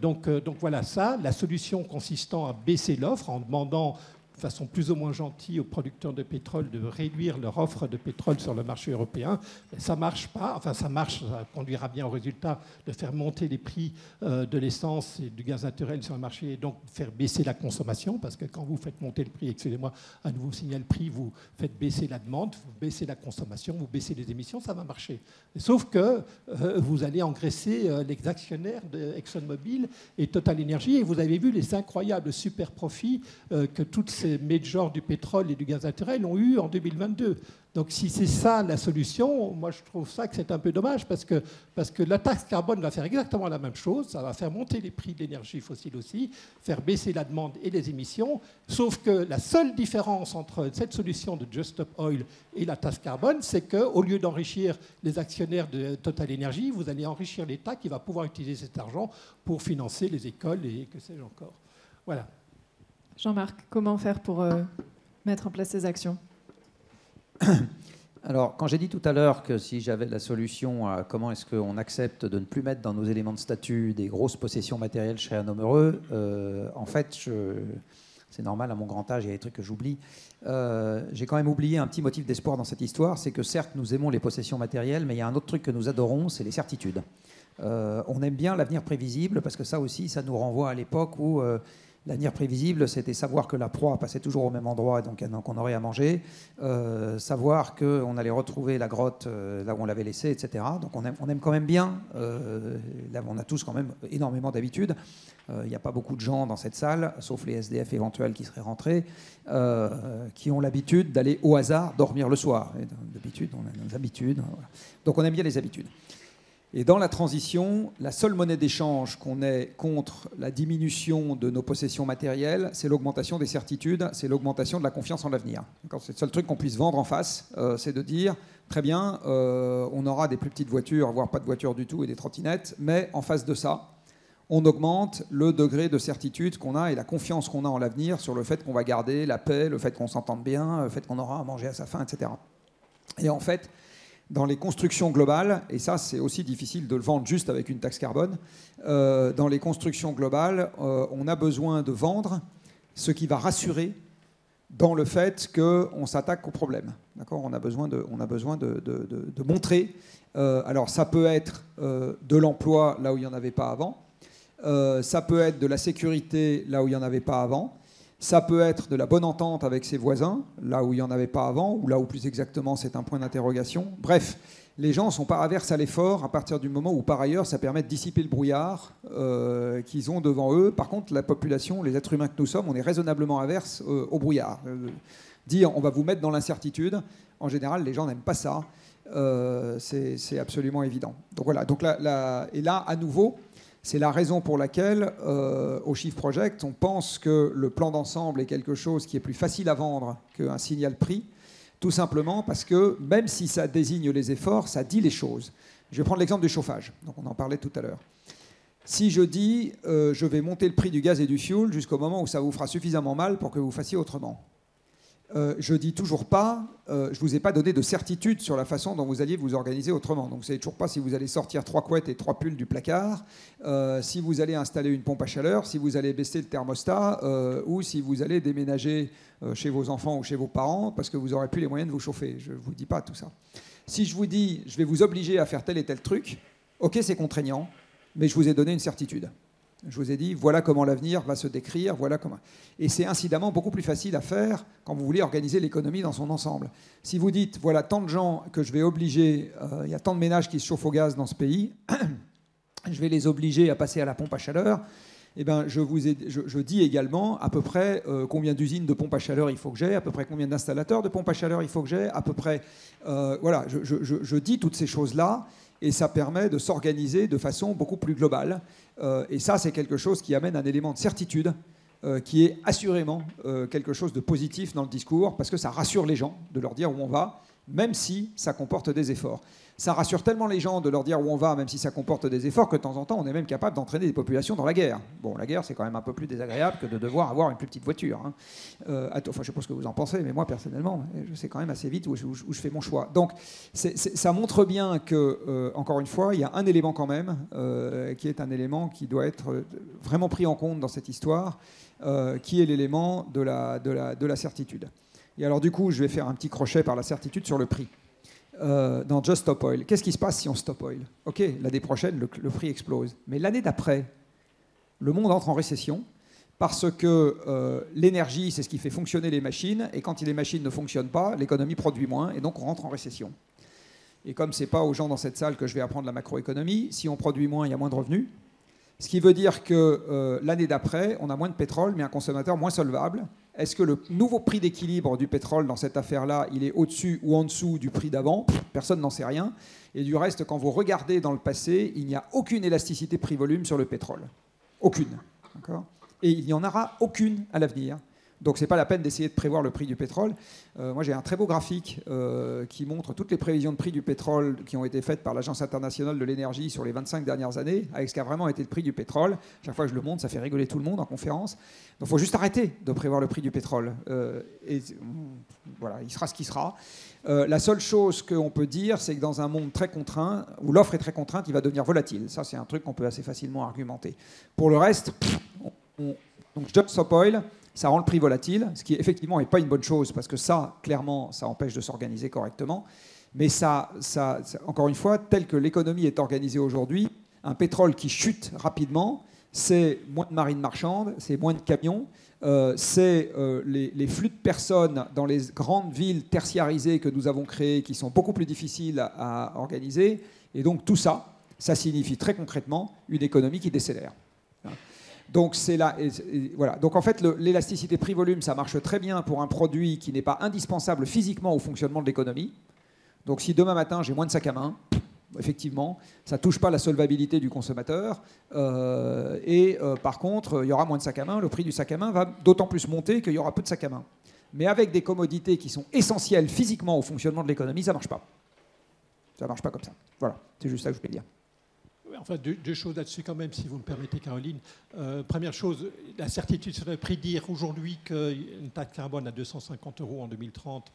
Donc voilà ça, la solution consistant à baisser l'offre en demandant de façon plus ou moins gentille aux producteurs de pétrole de réduire leur offre de pétrole sur le marché européen, ça marche pas. Enfin, ça marche, ça conduira bien au résultat de faire monter les prix de l'essence et du gaz naturel sur le marché et donc faire baisser la consommation, parce que quand vous faites monter le prix, excusez-moi, à nouveau signal prix, vous faites baisser la demande, vous baissez la consommation, vous baissez les émissions, ça va marcher. Sauf que vous allez engraisser les actionnaires d'ExxonMobil et Total Energy, et vous avez vu les incroyables super profits que toutes ces majors du pétrole et du gaz naturel ont eu en 2022. Donc si c'est ça la solution, moi je trouve ça que c'est un peu dommage, parce que la taxe carbone va faire exactement la même chose, ça va faire monter les prix de l'énergie fossile aussi, faire baisser la demande et les émissions, sauf que la seule différence entre cette solution de Just Stop Oil et la taxe carbone, c'est qu'au lieu d'enrichir les actionnaires de Total Energy, vous allez enrichir l'État qui va pouvoir utiliser cet argent pour financer les écoles et que sais-je encore. Voilà. Jean-Marc, comment faire pour mettre en place ces actions? Alors, quand j'ai dit tout à l'heure que si j'avais la solution à comment est-ce qu'on accepte de ne plus mettre dans nos éléments de statut des grosses possessions matérielles, je serais un homme heureux, en fait, c'est normal, à mon grand âge, il y a des trucs que j'oublie. J'ai quand même oublié un petit motif d'espoir dans cette histoire, c'est que certes, nous aimons les possessions matérielles, mais il y a un autre truc que nous adorons, c'est les certitudes. On aime bien l'avenir prévisible, parce que ça aussi, ça nous renvoie à l'époque où... l'avenir prévisible, c'était savoir que la proie passait toujours au même endroit, donc qu'on aurait à manger, savoir qu'on allait retrouver la grotte là où on l'avait laissée, etc. Donc on aime quand même bien, là on a tous quand même énormément d'habitudes. Il n'y a pas beaucoup de gens dans cette salle, sauf les SDF éventuels qui seraient rentrés, qui ont l'habitude d'aller au hasard dormir le soir. D'habitude, on a nos habitudes. Voilà. Donc on aime bien les habitudes. Et dans la transition, la seule monnaie d'échange qu'on ait contre la diminution de nos possessions matérielles, c'est l'augmentation des certitudes, c'est l'augmentation de la confiance en l'avenir. C'est le seul truc qu'on puisse vendre en face, c'est de dire, très bien, on aura des plus petites voitures, voire pas de voitures du tout et des trottinettes, mais en face de ça, on augmente le degré de certitude qu'on a et la confiance qu'on a en l'avenir sur le fait qu'on va garder la paix, le fait qu'on s'entende bien, le fait qu'on aura à manger à sa faim, etc. Et en fait... dans les constructions globales, et ça c'est aussi difficile de le vendre juste avec une taxe carbone, dans les constructions globales, on a besoin de vendre ce qui va rassurer dans le fait qu'on s'attaque au problème. D'accord ? On a besoin de montrer. Alors ça peut être de l'emploi là où il n'y en avait pas avant, ça peut être de la sécurité là où il n'y en avait pas avant, ça peut être de la bonne entente avec ses voisins, là où il n'y en avait pas avant, ou là où plus exactement c'est un point d'interrogation. Bref, les gens sont averses à l'effort à partir du moment où par ailleurs ça permet de dissiper le brouillard qu'ils ont devant eux. Par contre, la population, les êtres humains que nous sommes, on est raisonnablement averse au brouillard. Dire on va vous mettre dans l'incertitude, en général les gens n'aiment pas ça, c'est absolument évident. Donc voilà, donc là à nouveau... c'est la raison pour laquelle, au Shift Project, on pense que le plan d'ensemble est quelque chose qui est plus facile à vendre qu'un signal prix, tout simplement parce que même si ça désigne les efforts, ça dit les choses. Je vais prendre l'exemple du chauffage, donc on en parlait tout à l'heure. Si je dis je vais monter le prix du gaz et du fuel jusqu'au moment où ça vous fera suffisamment mal pour que vous fassiez autrement. Je dis toujours pas, je vous ai pas donné de certitude sur la façon dont vous alliez vous organiser autrement. Donc, vous savez toujours pas si vous allez sortir 3 couettes et 3 pulls du placard, si vous allez installer une pompe à chaleur, si vous allez baisser le thermostat, ou si vous allez déménager chez vos enfants ou chez vos parents parce que vous aurez plus les moyens de vous chauffer. Je vous dis pas tout ça. Si je vous dis, je vais vous obliger à faire tel et tel truc, ok, c'est contraignant, mais je vous ai donné une certitude. Je vous ai dit, voilà comment l'avenir va se décrire, voilà comment... Et c'est incidemment beaucoup plus facile à faire quand vous voulez organiser l'économie dans son ensemble. Si vous dites, voilà tant de gens que je vais obliger, il y a tant de ménages qui se chauffent au gaz dans ce pays, je vais les obliger à passer à la pompe à chaleur, eh ben, je dis également à peu près combien d'usines de pompes à chaleur il faut que j'ai, à peu près combien d'installateurs de pompes à chaleur il faut que j'ai, à peu près... voilà, je dis toutes ces choses-là, et ça permet de s'organiser de façon beaucoup plus globale. Et ça, c'est quelque chose qui amène un élément de certitude qui est assurément quelque chose de positif dans le discours, parce que ça rassure les gens de leur dire où on va même si ça comporte des efforts. Ça rassure tellement les gens de leur dire où on va, même si ça comporte des efforts, que de temps en temps, on est même capable d'entraîner des populations dans la guerre. Bon, la guerre, c'est quand même un peu plus désagréable que de devoir avoir une plus petite voiture. Hein. Enfin, je sais pas ce que vous en pensez, mais moi, personnellement, je sais quand même assez vite où je fais mon choix. Donc, ça montre bien que, encore une fois, il y a un élément quand même, qui est un élément qui doit être vraiment pris en compte dans cette histoire, qui est l'élément de la certitude. Et alors, du coup, je vais faire un petit crochet par la certitude sur le prix. Dans Just Stop Oil. Qu'est-ce qui se passe si on stop oil? Ok, l'année prochaine, le prix explose. Mais l'année d'après, le monde entre en récession parce que l'énergie, c'est ce qui fait fonctionner les machines. Et quand les machines ne fonctionnent pas, l'économie produit moins. Et donc, on rentre en récession. Et comme ce n'est pas aux gens dans cette salle que je vais apprendre la macroéconomie, si on produit moins, il y a moins de revenus. Ce qui veut dire que l'année d'après, on a moins de pétrole, mais un consommateur moins solvable. Est-ce que le nouveau prix d'équilibre du pétrole dans cette affaire-là, il est au-dessus ou en dessous du prix d'avant? Personne n'en sait rien. Et du reste, quand vous regardez dans le passé, il n'y a aucune élasticité prix-volume sur le pétrole. Aucune. Et il n'y en aura aucune à l'avenir. Donc ce n'est pas la peine d'essayer de prévoir le prix du pétrole. Moi, j'ai un très beau graphique qui montre toutes les prévisions de prix du pétrole qui ont été faites par l'Agence internationale de l'énergie sur les 25 dernières années, avec ce qu'a vraiment été le prix du pétrole. Chaque fois que je le montre, ça fait rigoler tout le monde en conférence. Donc il faut juste arrêter de prévoir le prix du pétrole. Et voilà, il sera ce qu'il sera. La seule chose qu'on peut dire, c'est que dans un monde très contraint, où l'offre est très contrainte, il va devenir volatile. Ça, c'est un truc qu'on peut assez facilement argumenter. Pour le reste, donc Just Stop Oil, ça rend le prix volatile, ce qui effectivement n'est pas une bonne chose, parce que ça, clairement, ça empêche de s'organiser correctement. Mais ça, encore une fois, telle que l'économie est organisée aujourd'hui, un pétrole qui chute rapidement, c'est moins de marines marchandes, c'est moins de camions, c'est les flux de personnes dans les grandes villes tertiarisées que nous avons créées, qui sont beaucoup plus difficiles à organiser. Et donc tout ça, ça signifie très concrètement une économie qui décélère. Donc, c'est là, et voilà. Donc en fait, l'élasticité prix-volume, ça marche très bien pour un produit qui n'est pas indispensable physiquement au fonctionnement de l'économie. Donc si demain matin, j'ai moins de sac à main, effectivement, ça ne touche pas la solvabilité du consommateur. Par contre, il y aura moins de sac à main. Le prix du sac à main va d'autant plus monter qu'il y aura peu de sac à main. Mais avec des commodités qui sont essentielles physiquement au fonctionnement de l'économie, ça ne marche pas. Ça ne marche pas comme ça. Voilà, c'est juste ça que je voulais dire. Enfin, deux choses là-dessus quand même, si vous me permettez, Caroline. Première chose, la certitude sur le prix, dire aujourd'hui qu'une taxe carbone à 250 € en 2030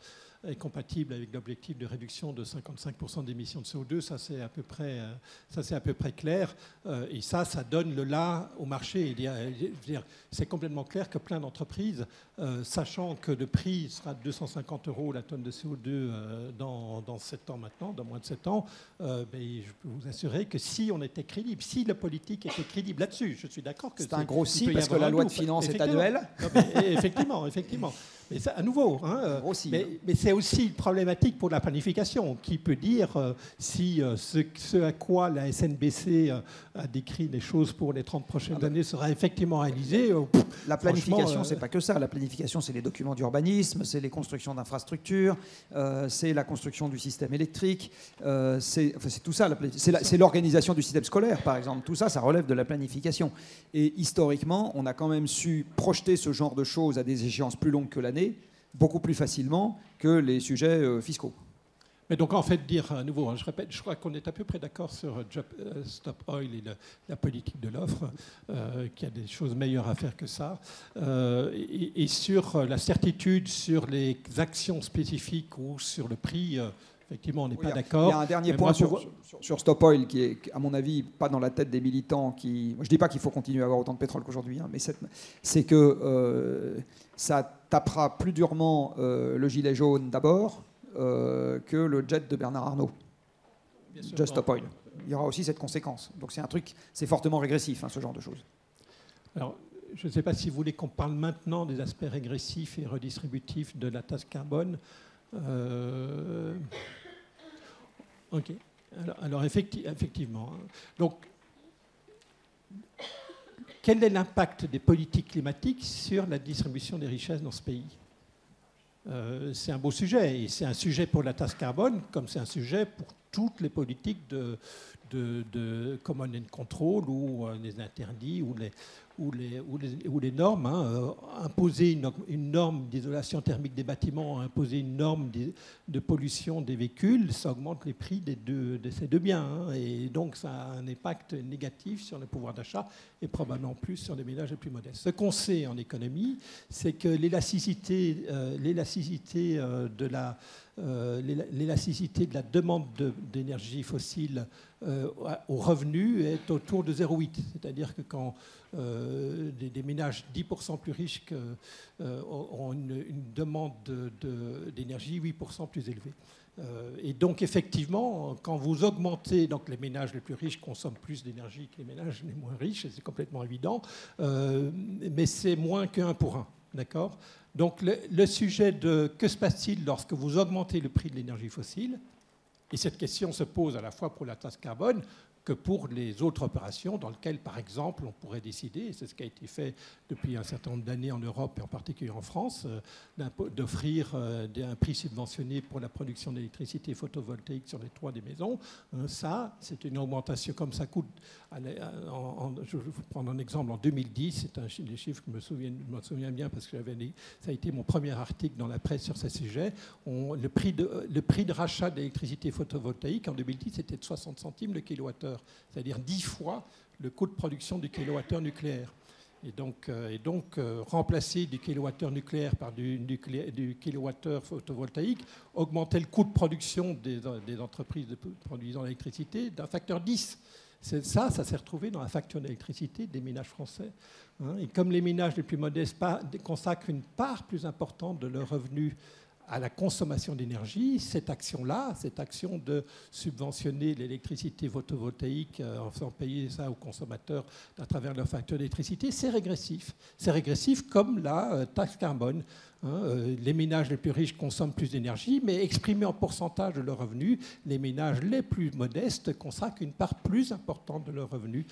est compatible avec l'objectif de réduction de 55% d'émissions de CO2, ça c'est à peu près clair. Et ça donne le là au marché. C'est complètement clair que plein d'entreprises, sachant que le prix sera de 250 € la tonne de CO2 dans 7 ans maintenant, dans moins de 7 ans, je peux vous assurer que si on était crédible, si la politique était crédible là-dessus, je suis d'accord que c'est un gros si, parce que la loi de finances est annuelle. Effectivement. Mais ça, à nouveau, hein, mais c'est aussi une problématique pour la planification, qui peut dire si ce à quoi la SNBC a décrit des choses pour les 30 prochaines années sera effectivement réalisé. La planification, c'est pas que ça. La planification, c'est les documents d'urbanisme, c'est les constructions d'infrastructures, c'est la construction du système électrique, c'est tout ça. C'est l'organisation du système scolaire, par exemple. Tout ça, ça relève de la planification. Et historiquement, on a quand même su projeter ce genre de choses à des échéances plus longues que l'année, beaucoup plus facilement que les sujets fiscaux. Mais donc, en fait, dire à nouveau, je répète, je crois qu'on est à peu près d'accord sur Stop Oil et la politique de l'offre, qu'il y a des choses meilleures à faire que ça. Et sur la certitude sur les actions spécifiques ou sur le prix, effectivement, on n'est pas d'accord. Il y a un dernier point sur Stop Oil qui est, à mon avis, pas dans la tête des militants. Je ne dis pas qu'il faut continuer à avoir autant de pétrole qu'aujourd'hui, hein, mais c'est que ça tapera plus durement le gilet jaune d'abord que le jet de Bernard Arnault. Just Stop Oil. Il y aura aussi cette conséquence. Donc c'est fortement régressif, hein, ce genre de choses. Alors, je ne sais pas si vous voulez qu'on parle maintenant des aspects régressifs et redistributifs de la taxe carbone. Ok. Alors effectivement. Donc, quel est l'impact des politiques climatiques sur la distribution des richesses dans ce pays? C'est un beau sujet, et c'est un sujet pour la taxe carbone, comme c'est un sujet pour toutes les politiques de command and control ou les interdits ou les normes. Hein. Imposer une norme d'isolation thermique des bâtiments, imposer une norme de pollution des véhicules, ça augmente les prix de ces deux biens. Hein. Et donc ça a un impact négatif sur le pouvoir d'achat et probablement plus sur les ménages les plus modestes. Ce qu'on sait en économie, c'est que l'élasticité de la demande d'énergie fossile aux revenus est autour de 0,8. C'est-à-dire que quand des ménages 10% plus riches ont une demande d'énergie 8% plus élevée. Et donc, effectivement, quand vous augmentez, donc les ménages les plus riches consomment plus d'énergie que les ménages les moins riches, c'est complètement évident, mais c'est moins qu'un pour un. D'accord ? Donc, le sujet de que se passe-t-il lorsque vous augmentez le prix de l'énergie fossile ? Et cette question se pose à la fois pour la taxe carbone que pour les autres opérations dans lesquelles, par exemple, on pourrait décider, et c'est ce qui a été fait depuis un certain nombre d'années en Europe et en particulier en France, d'offrir un prix subventionné pour la production d'électricité photovoltaïque sur les toits des maisons. Ça, c'est une augmentation, comme ça coûte, je vais vous prendre un exemple, en 2010, c'est un des chiffres que je me souviens bien parce que ça a été mon premier article dans la presse sur ce sujet, le prix de rachat d'électricité photovoltaïque en 2010 était de 60 centimes le kilowattheure. C'est-à-dire 10 fois le coût de production du kilowattheure nucléaire. Et donc, remplacer du kilowattheure nucléaire par du kilowattheure photovoltaïque augmentait le coût de production des entreprises produisant l'électricité d'un facteur 10. Ça s'est retrouvé dans la facture d'électricité des ménages français. Hein, et comme les ménages les plus modestes consacrent une part plus importante de leurs revenus à la consommation d'énergie, cette action de subventionner l'électricité photovoltaïque en faisant payer ça aux consommateurs à travers leur facture d'électricité, c'est régressif. C'est régressif comme la taxe carbone. Hein, les ménages les plus riches consomment plus d'énergie, mais exprimés en pourcentage de leurs revenus, les ménages les plus modestes consacrent une part plus importante de leurs revenus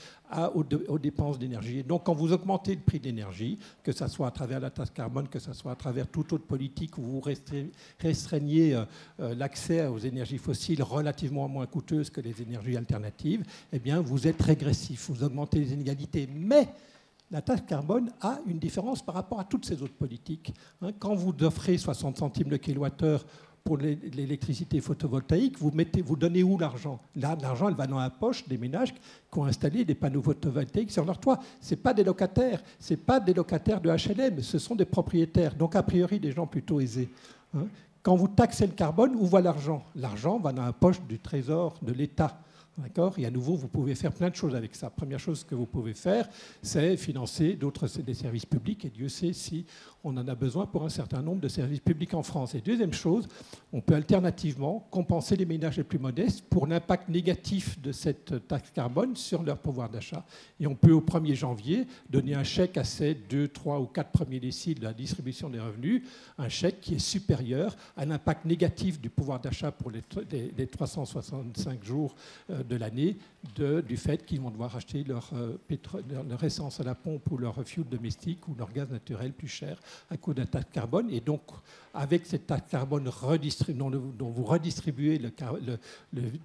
aux dépenses d'énergie. Donc quand vous augmentez le prix de l'énergie, que ce soit à travers la taxe carbone, que ce soit à travers toute autre politique où vous restreignez l'accès aux énergies fossiles relativement moins coûteuses que les énergies alternatives, eh bien vous êtes régressif, vous augmentez les inégalités, mais la taxe carbone a une différence par rapport à toutes ces autres politiques. Quand vous offrez 60 centimes le kilowattheure pour l'électricité photovoltaïque, vous donnez où l'argent ? L'argent, elle va dans la poche des ménages qui ont installé des panneaux photovoltaïques sur leur toit. Ce n'est pas des locataires, ce n'est pas des locataires de HLM, ce sont des propriétaires, donc a priori des gens plutôt aisés. Quand vous taxez le carbone, où va l'argent ? L'argent va dans la poche du trésor de l'État. Et à nouveau, vous pouvez faire plein de choses avec ça. Première chose que vous pouvez faire, c'est financer des services publics. Et Dieu sait si on en a besoin pour un certain nombre de services publics en France. Et deuxième chose, on peut alternativement compenser les ménages les plus modestes pour l'impact négatif de cette taxe carbone sur leur pouvoir d'achat. Et on peut, au 1er janvier, donner un chèque à ces 2, 3 ou 4 premiers déciles de la distribution des revenus, un chèque qui est supérieur à l'impact négatif du pouvoir d'achat pour les 365 jours de l'année du fait qu'ils vont devoir acheter leur essence à la pompe ou leur fuel domestique ou leur gaz naturel plus cher à cause de la taxe carbone. Et donc, avec cette taxe carbone dont vous redistribuez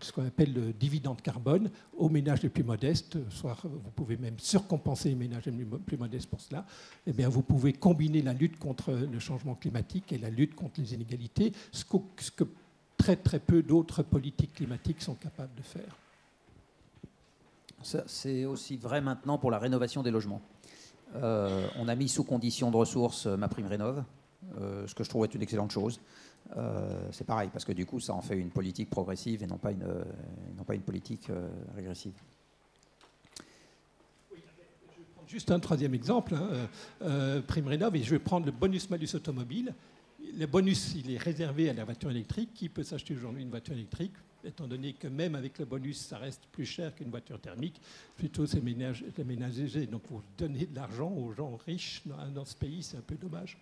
ce qu'on appelle le dividende carbone aux ménages les plus modestes, soit vous pouvez même surcompenser les ménages les plus modestes pour cela, eh bien, vous pouvez combiner la lutte contre le changement climatique et la lutte contre les inégalités, ce que très, très peu d'autres politiques climatiques sont capables de faire. C'est aussi vrai maintenant pour la rénovation des logements. On a mis sous condition de ressources MaPrimeRénov', ce que je trouve est une excellente chose. C'est pareil, parce que du coup, ça en fait une politique progressive et non pas une politique régressive. Je vais prendre juste un troisième exemple, hein, MaPrimeRénov', et je vais prendre le bonus-malus automobile. Le bonus, il est réservé à la voiture électrique. Qui peut s'acheter aujourd'hui une voiture électrique ? Étant donné que même avec le bonus, ça reste plus cher qu'une voiture thermique, plutôt c'est les ménages aisés. Donc vous donnez de l'argent aux gens riches dans ce pays, c'est un peu dommage.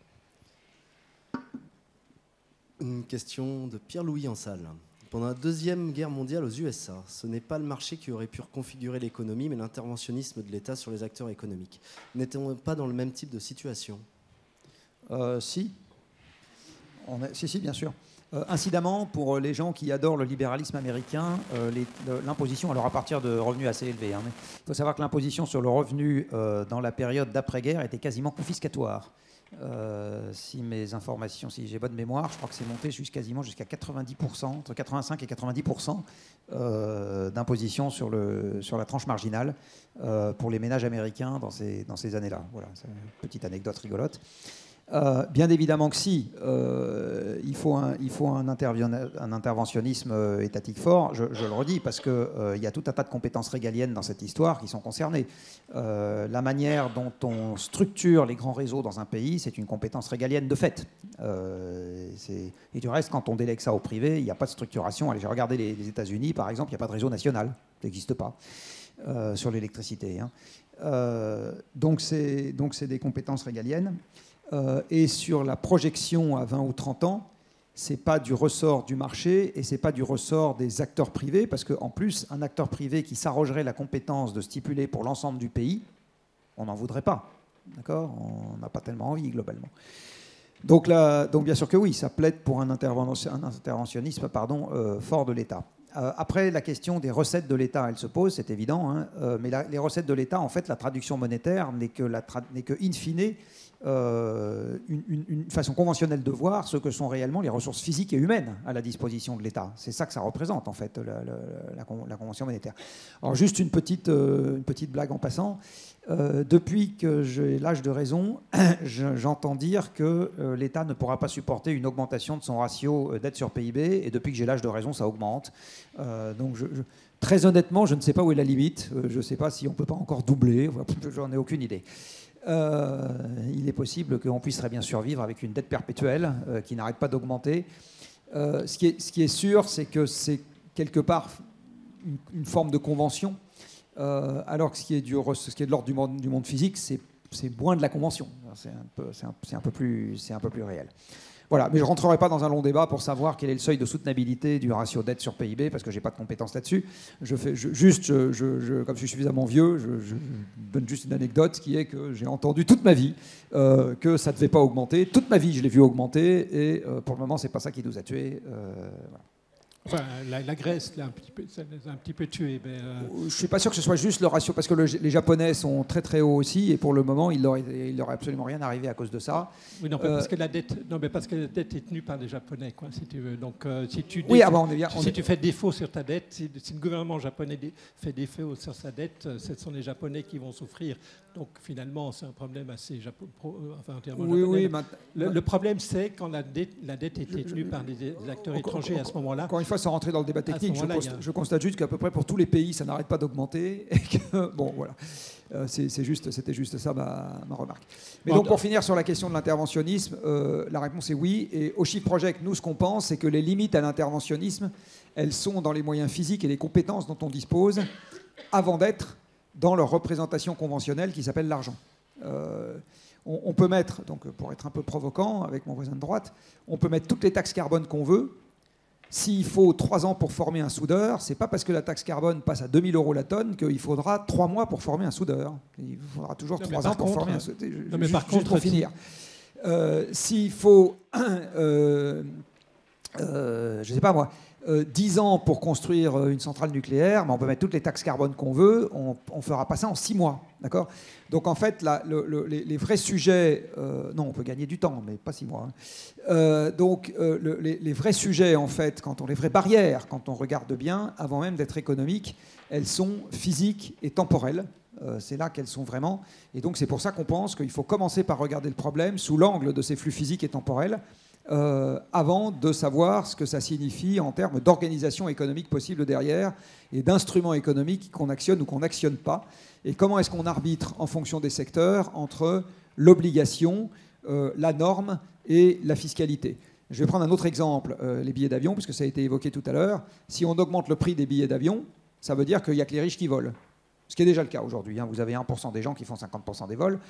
Une question de Pierre-Louis en salle. Pendant la Deuxième Guerre mondiale aux USA, ce n'est pas le marché qui aurait pu reconfigurer l'économie, mais l'interventionnisme de l'État sur les acteurs économiques. N'était-on pas dans le même type de situation ? Si. Si, bien sûr. Incidemment, pour les gens qui adorent le libéralisme américain, l'imposition, alors à partir de revenus assez élevés, hein, mais il faut savoir que l'imposition sur le revenu dans la période d'après-guerre était quasiment confiscatoire. Si mes informations, si j'ai bonne mémoire, je crois que c'est monté quasiment jusqu'à 90%, entre 85 et 90% d'imposition sur la tranche marginale pour les ménages américains dans ces années-là. Voilà, c'est une petite anecdote rigolote. Bien évidemment que si, il faut un interventionnisme étatique fort, je le redis, parce qu'il y a tout un tas de compétences régaliennes dans cette histoire qui sont concernées. La manière dont on structure les grands réseaux dans un pays, c'est une compétence régalienne de fait. Et du reste, quand on délègue ça au privé, il n'y a pas de structuration. Allez, j'ai regardé les États-Unis, par exemple, il n'y a pas de réseau national, ça n'existe pas sur l'électricité. Hein. Donc c'est des compétences régaliennes. Et sur la projection à 20 ou 30 ans, ce n'est pas du ressort du marché et ce n'est pas du ressort des acteurs privés, parce qu'en plus, un acteur privé qui s'arrogerait la compétence de stipuler pour l'ensemble du pays, on n'en voudrait pas. D'accord ? On n'a pas tellement envie, globalement. Donc bien sûr que oui, ça plaide pour un interventionnisme fort de l'État. Après, la question des recettes de l'État, elle se pose, c'est évident, hein, mais les recettes de l'État, en fait, la traduction monétaire n'est que, in fine, une façon conventionnelle de voir ce que sont réellement les ressources physiques et humaines à la disposition de l'État. C'est ça que ça représente, en fait, la Convention monétaire. Alors, juste une petite blague en passant. Depuis que j'ai l'âge de raison, j'entends dire que l'État ne pourra pas supporter une augmentation de son ratio dette sur PIB, et depuis que j'ai l'âge de raison, ça augmente. Donc, très honnêtement, je ne sais pas où est la limite. Je ne sais pas si on ne peut pas encore doubler. J'en ai aucune idée. Il est possible qu'on puisse très bien survivre avec une dette perpétuelle qui n'arrête pas d'augmenter. Ce qui est sûr, c'est que c'est quelque part une forme de convention, alors que ce qui est de l'ordre du monde physique, c'est moins de la convention. C'est un peu plus réel. Voilà, mais je ne rentrerai pas dans un long débat pour savoir quel est le seuil de soutenabilité du ratio dette sur PIB, parce que je n'ai pas de compétences là-dessus. Comme je suis suffisamment vieux, je donne juste une anecdote qui est que j'ai entendu toute ma vie que ça ne devait pas augmenter. Toute ma vie, je l'ai vu augmenter, et pour le moment, ce n'est pas ça qui nous a tués. Voilà. Enfin, la Grèce l'a un petit peu tué. Mais Je ne suis pas sûr que ce soit juste le ratio, parce que les Japonais sont très très hauts aussi, et pour le moment, il leur est absolument rien arrivé à cause de ça. Oui, non, parce que la dette est tenue par les Japonais, quoi, si tu veux. Donc, si tu fais défaut sur ta dette, si le gouvernement japonais fait défaut sur sa dette, ce sont les Japonais qui vont souffrir. Donc, finalement, c'est un problème assez japonais. Oui, le problème, c'est quand la dette est tenue par des acteurs étrangers à ce moment-là. Sans rentrer dans le débat technique, je constate juste qu'à peu près pour tous les pays, ça n'arrête pas d'augmenter. Bon, voilà. C'était juste ça ma remarque. Mais donc, pour finir sur la question de l'interventionnisme, la réponse est oui. Et au Shift Project, nous, ce qu'on pense, c'est que les limites à l'interventionnisme, elles sont dans les moyens physiques et les compétences dont on dispose avant d'être dans leur représentation conventionnelle qui s'appelle l'argent. On peut mettre, donc pour être un peu provocant avec mon voisin de droite, on peut mettre toutes les taxes carbone qu'on veut. S'il faut 3 ans pour former un soudeur, c'est pas parce que la taxe carbone passe à 2 000 € la tonne qu'il faudra 3 mois pour former un soudeur. Il faudra toujours 3 ans pour former un soudeur. Non, mais par contre, pour finir, s'il faut, je sais pas moi, 10 ans pour construire une centrale nucléaire, mais on peut mettre toutes les taxes carbone qu'on veut, on fera pas ça en 6 mois. D'accord ? Donc en fait, les vrais sujets... non, on peut gagner du temps, mais pas 6 mois. Hein. Les vrais sujets, en fait, les vraies barrières, quand on regarde bien, avant même d'être économiques, elles sont physiques et temporelles. C'est là qu'elles sont vraiment. Et donc c'est pour ça qu'on pense qu'il faut commencer par regarder le problème sous l'angle de ces flux physiques et temporels, avant de savoir ce que ça signifie en termes d'organisation économique possible derrière et d'instruments économiques qu'on actionne ou qu'on n'actionne pas. Et comment est-ce qu'on arbitre en fonction des secteurs entre l'obligation, la norme et la fiscalité ? Je vais prendre un autre exemple, les billets d'avion, puisque ça a été évoqué tout à l'heure. Si on augmente le prix des billets d'avion, ça veut dire qu'il n'y a que les riches qui volent. Ce qui est déjà le cas aujourd'hui, hein. Vous avez 1% des gens qui font 50% des vols,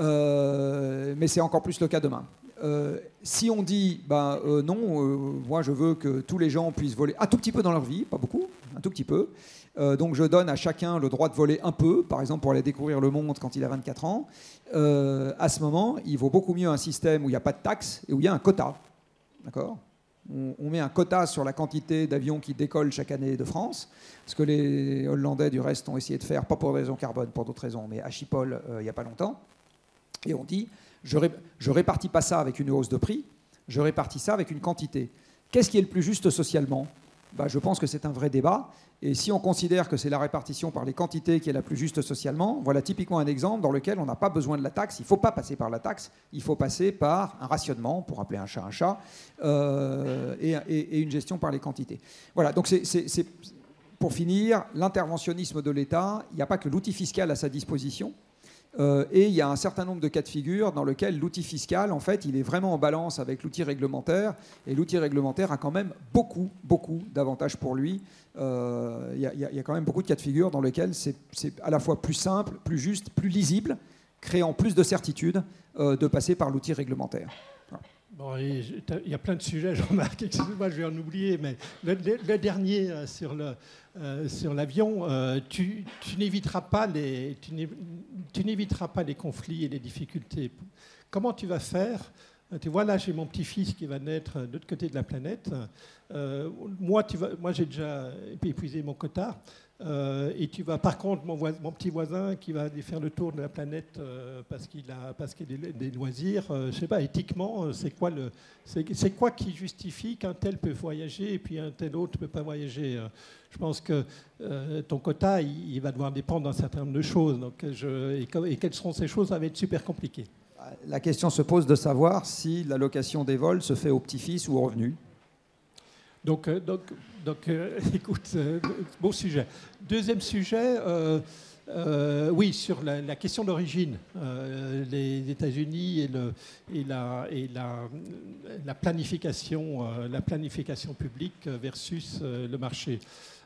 mais c'est encore plus le cas demain. Si on dit, moi je veux que tous les gens puissent voler un tout petit peu dans leur vie, pas beaucoup, un tout petit peu, donc je donne à chacun le droit de voler un peu, par exemple pour aller découvrir le monde quand il a 24 ans, à ce moment, il vaut beaucoup mieux un système où il n'y a pas de taxes et où il y a un quota. D'accord ? on met un quota sur la quantité d'avions qui décollent chaque année de France, ce que les Hollandais du reste ont essayé de faire, pas pour des raisons carbone, pour d'autres raisons, mais à Chipol, il n'y a pas longtemps. Et on dit, je répartis pas ça avec une hausse de prix, je répartis ça avec une quantité. Qu'est-ce qui est le plus juste socialement ? Bah, je pense que c'est un vrai débat. Et si on considère que c'est la répartition par les quantités qui est la plus juste socialement, voilà typiquement un exemple dans lequel on n'a pas besoin de la taxe. Il ne faut pas passer par la taxe, il faut passer par un rationnement, pour appeler un chat, et une gestion par les quantités. Voilà, donc c'est, pour finir, l'interventionnisme de l'État, il n'y a pas que l'outil fiscal à sa disposition. Et il y a un certain nombre de cas de figure dans lesquels l'outil fiscal, en fait, il est vraiment en balance avec l'outil réglementaire. Et l'outil réglementaire a quand même beaucoup, beaucoup d'avantages pour lui. Il y a quand même beaucoup de cas de figure dans lesquels c'est à la fois plus simple, plus juste, plus lisible, créant plus de certitude de passer par l'outil réglementaire. Voilà. Bon, il y a plein de sujets, Jean-Marc, excusez-moi, je vais en oublier, mais le dernier sur l'avion, tu n'éviteras pas les conflits et les difficultés. Comment tu vas faire ? Tu vois, là, j'ai mon petit-fils qui va naître de l'autre côté de la planète. Moi, j'ai déjà épuisé mon quota. Et tu vas, par contre, mon petit voisin qui va aller faire le tour de la planète parce qu'il a des loisirs, je sais pas, éthiquement, c'est quoi qui justifie qu'un tel peut voyager et puis un tel autre peut pas voyager? Je pense que ton quota, il va devoir dépendre d'un certain nombre de choses. Donc, et quelles seront ces choses? Ça va être super compliqué. La question se pose de savoir si l'allocation des vols se fait au petit-fils ou au revenu. Donc, écoute, beau sujet. Deuxième sujet, oui, sur la question d'origine. Les États-Unis et la planification publique versus le marché.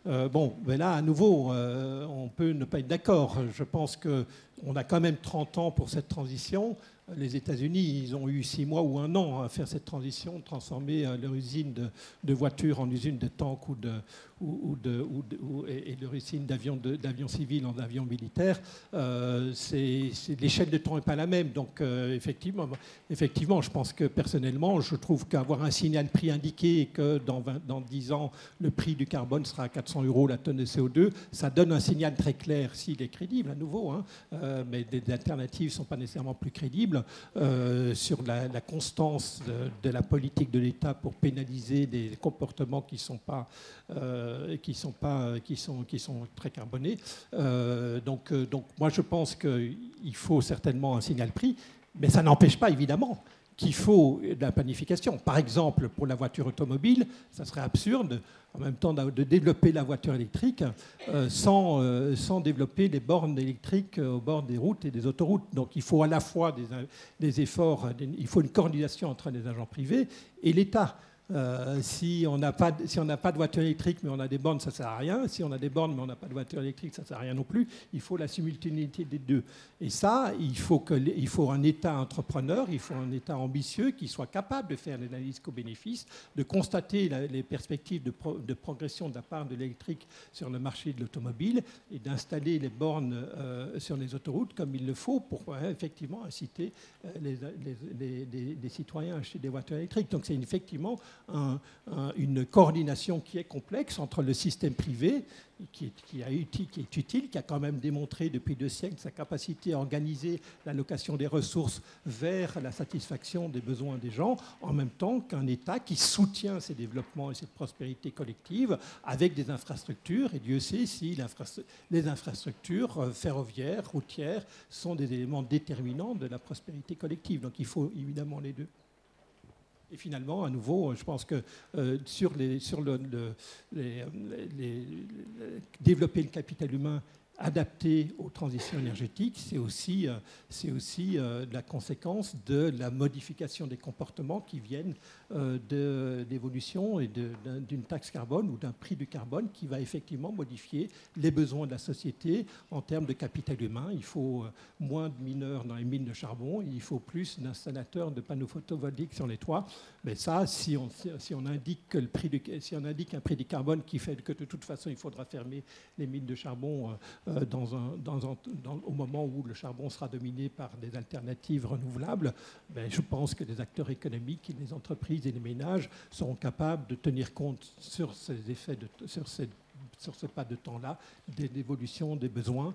Bon, mais là, à nouveau, on peut ne pas être d'accord. Je pense qu'on a quand même 30 ans pour cette transition. Les États-Unis, ils ont eu 6 mois ou 1 an à faire cette transition, transformer leur usine de voitures en usine de tanks et leur usine d'avions civils en avions militaires. L'échelle de temps n'est pas la même. Donc, effectivement, je pense que personnellement, je trouve qu'avoir un signal prix indiqué et que dans 10 ans, le prix du carbone sera à 400 € la tonne de CO2, ça donne un signal très clair, s'il est crédible à nouveau, hein, mais des alternatives ne sont pas nécessairement plus crédibles. Sur la constance de la politique de l'État pour pénaliser des comportements qui sont très carbonés. Donc moi je pense qu'il faut certainement un signal prix, mais ça n'empêche pas évidemment qu'il faut de la planification. Par exemple, pour la voiture automobile, ça serait absurde en même temps de développer la voiture électrique sans développer les bornes électriques au bord des routes et des autoroutes. Donc il faut à la fois des efforts, il faut une coordination entre les agents privés et l'État. Si on n'a pas de voiture électrique mais on a des bornes, ça ne sert à rien. Si on a des bornes mais on n'a pas de voiture électrique, ça ne sert à rien non plus. Il faut la simultanéité des deux. Et ça, il faut un État entrepreneur, il faut un État ambitieux qui soit capable de faire l'analyse coût-bénéfice, de constater les perspectives de progression de la part de l'électrique sur le marché de l'automobile et d'installer les bornes sur les autoroutes comme il le faut pour effectivement inciter les citoyens à acheter des voitures électriques. Donc c'est effectivement une coordination qui est complexe entre le système privé, qui est utile, qui a quand même démontré depuis 2 siècles sa capacité à organiser l'allocation des ressources vers la satisfaction des besoins des gens, en même temps qu'un État qui soutient ces développements et cette prospérité collective avec des infrastructures. Et Dieu sait si les infrastructures ferroviaires, routières, sont des éléments déterminants de la prospérité collective. Donc il faut évidemment les deux. Et finalement, à nouveau, je pense que développer le capital humain adapté aux transitions énergétiques, c'est aussi la conséquence de la modification des comportements qui viennent d'évolution et d'une taxe carbone ou d'un prix du carbone qui va effectivement modifier les besoins de la société en termes de capital humain. Il faut moins de mineurs dans les mines de charbon, il faut plus d'installateurs de panneaux photovoltaïques sur les toits. Mais ça, si on indique un prix du carbone qui fait que de toute façon il faudra fermer les mines de charbon au moment où le charbon sera dominé par des alternatives renouvelables, ben, je pense que les acteurs économiques, les entreprises et les ménages seront capables de tenir compte sur ces effets, sur ce pas de temps-là, des évolutions, des besoins.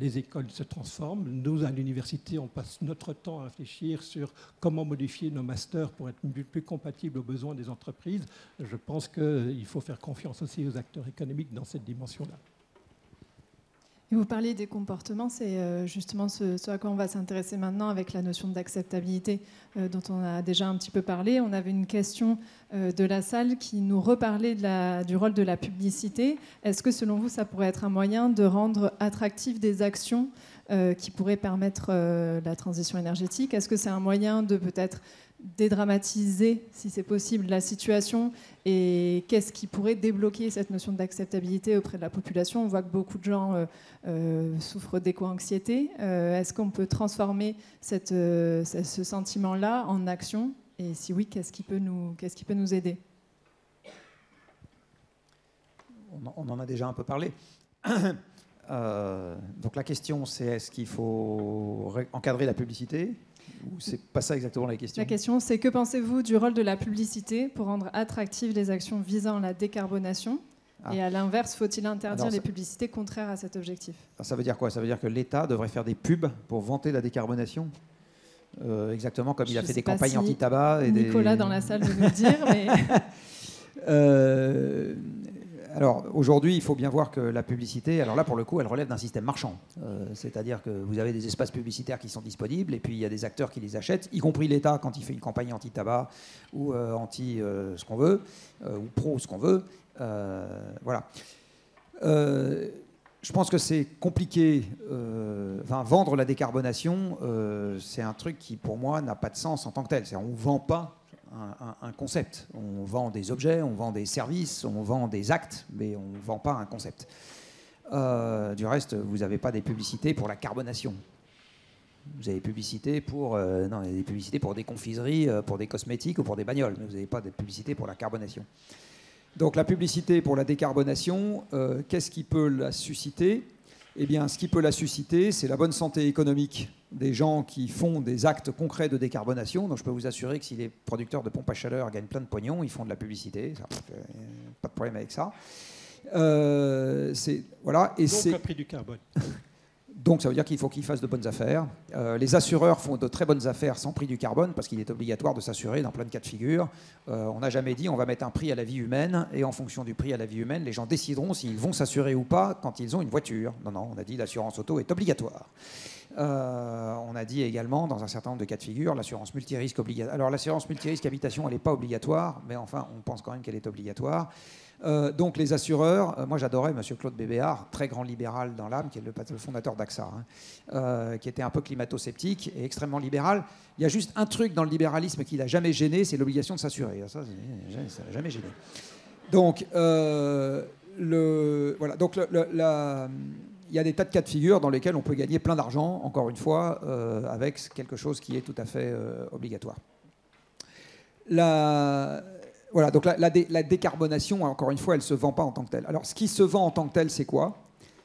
Les écoles se transforment. Nous, à l'université, on passe notre temps à réfléchir sur comment modifier nos masters pour être plus compatibles aux besoins des entreprises. Je pense qu'il faut faire confiance aussi aux acteurs économiques dans cette dimension-là. Vous parlez des comportements, c'est justement ce à quoi on va s'intéresser maintenant avec la notion d'acceptabilité dont on a déjà un petit peu parlé. On avait une question de la salle qui nous reparlait du rôle de la publicité. Est-ce que selon vous, ça pourrait être un moyen de rendre attractives des actions qui pourraient permettre la transition énergétique? Est-ce que c'est un moyen de peut-être dédramatiser, si c'est possible, la situation, et qu'est-ce qui pourrait débloquer cette notion d'acceptabilité auprès de la population? On voit que beaucoup de gens souffrent d'éco-anxiété. Est-ce qu'on peut transformer ce sentiment-là en action? Et si oui, qu'est-ce qui peut nous aider? On en a déjà un peu parlé. Donc la question, c'est est-ce qu'il faut encadrer la publicité? C'est pas ça exactement la question. La question, c'est que pensez-vous du rôle de la publicité pour rendre attractives les actions visant la décarbonation? Et à l'inverse, faut-il interdire les publicités contraires à cet objectif? Ça veut dire quoi? Ça veut dire que l'État devrait faire des pubs pour vanter la décarbonation? Exactement comme il a fait des campagnes anti-tabac. Nicolas dans la salle veut nous dire. Mais... Alors, aujourd'hui, il faut bien voir que la publicité, alors là, pour le coup, elle relève d'un système marchand. C'est-à-dire que vous avez des espaces publicitaires qui sont disponibles, et puis il y a des acteurs qui les achètent, y compris l'État, quand il fait une campagne anti-tabac, ou anti-ce qu'on veut, ou pro-ce qu'on veut. Voilà. Je pense que c'est compliqué. Enfin, vendre la décarbonation, c'est un truc qui, pour moi, n'a pas de sens en tant que tel. C'est-à-dire qu'on ne vend pas un concept. On vend des objets, on vend des services, on vend des actes, mais on ne vend pas un concept. Du reste, vous n'avez pas des publicités pour la carbonation. Vous avez des publicités pour, des publicités pour des confiseries, pour des cosmétiques ou pour des bagnoles. Vous n'avez pas de publicités pour la carbonation. Donc la publicité pour la décarbonation, qu'est-ce qui peut la susciter? Eh bien, ce qui peut la susciter, c'est la bonne santé économique des gens qui font des actes concrets de décarbonation. Donc je peux vous assurer que si les producteurs de pompes à chaleur gagnent plein de pognon, ils font de la publicité. Ça, pas de problème avec ça. Voilà, et donc un prix du carbone. Donc ça veut dire qu'il faut qu'ils fassent de bonnes affaires. Les assureurs font de très bonnes affaires sans prix du carbone parce qu'il est obligatoire de s'assurer dans plein de cas de figure. On n'a jamais dit on va mettre un prix à la vie humaine et en fonction du prix à la vie humaine, les gens décideront s'ils vont s'assurer ou pas quand ils ont une voiture. Non, non, on a dit l'assurance auto est obligatoire. On a dit également dans un certain nombre de cas de figure l'assurance multirisque obligatoire. Alors l'assurance multirisque habitation, elle n'est pas obligatoire, mais enfin on pense quand même qu'elle est obligatoire. Donc les assureurs, moi j'adorais monsieur Claude Bébéard, très grand libéral dans l'âme, qui est le fondateur d'AXA, qui était un peu climato-sceptique et extrêmement libéral. Il y a juste un truc dans le libéralisme qui l'a jamais gêné, c'est l'obligation de s'assurer. Ça l'a jamais gêné. Donc il y a des tas de cas de figure dans lesquels on peut gagner plein d'argent, encore une fois, avec quelque chose qui est tout à fait obligatoire. Voilà, donc la décarbonation, encore une fois, elle ne se vend pas en tant que telle. Alors, ce qui se vend en tant que tel, c'est quoi?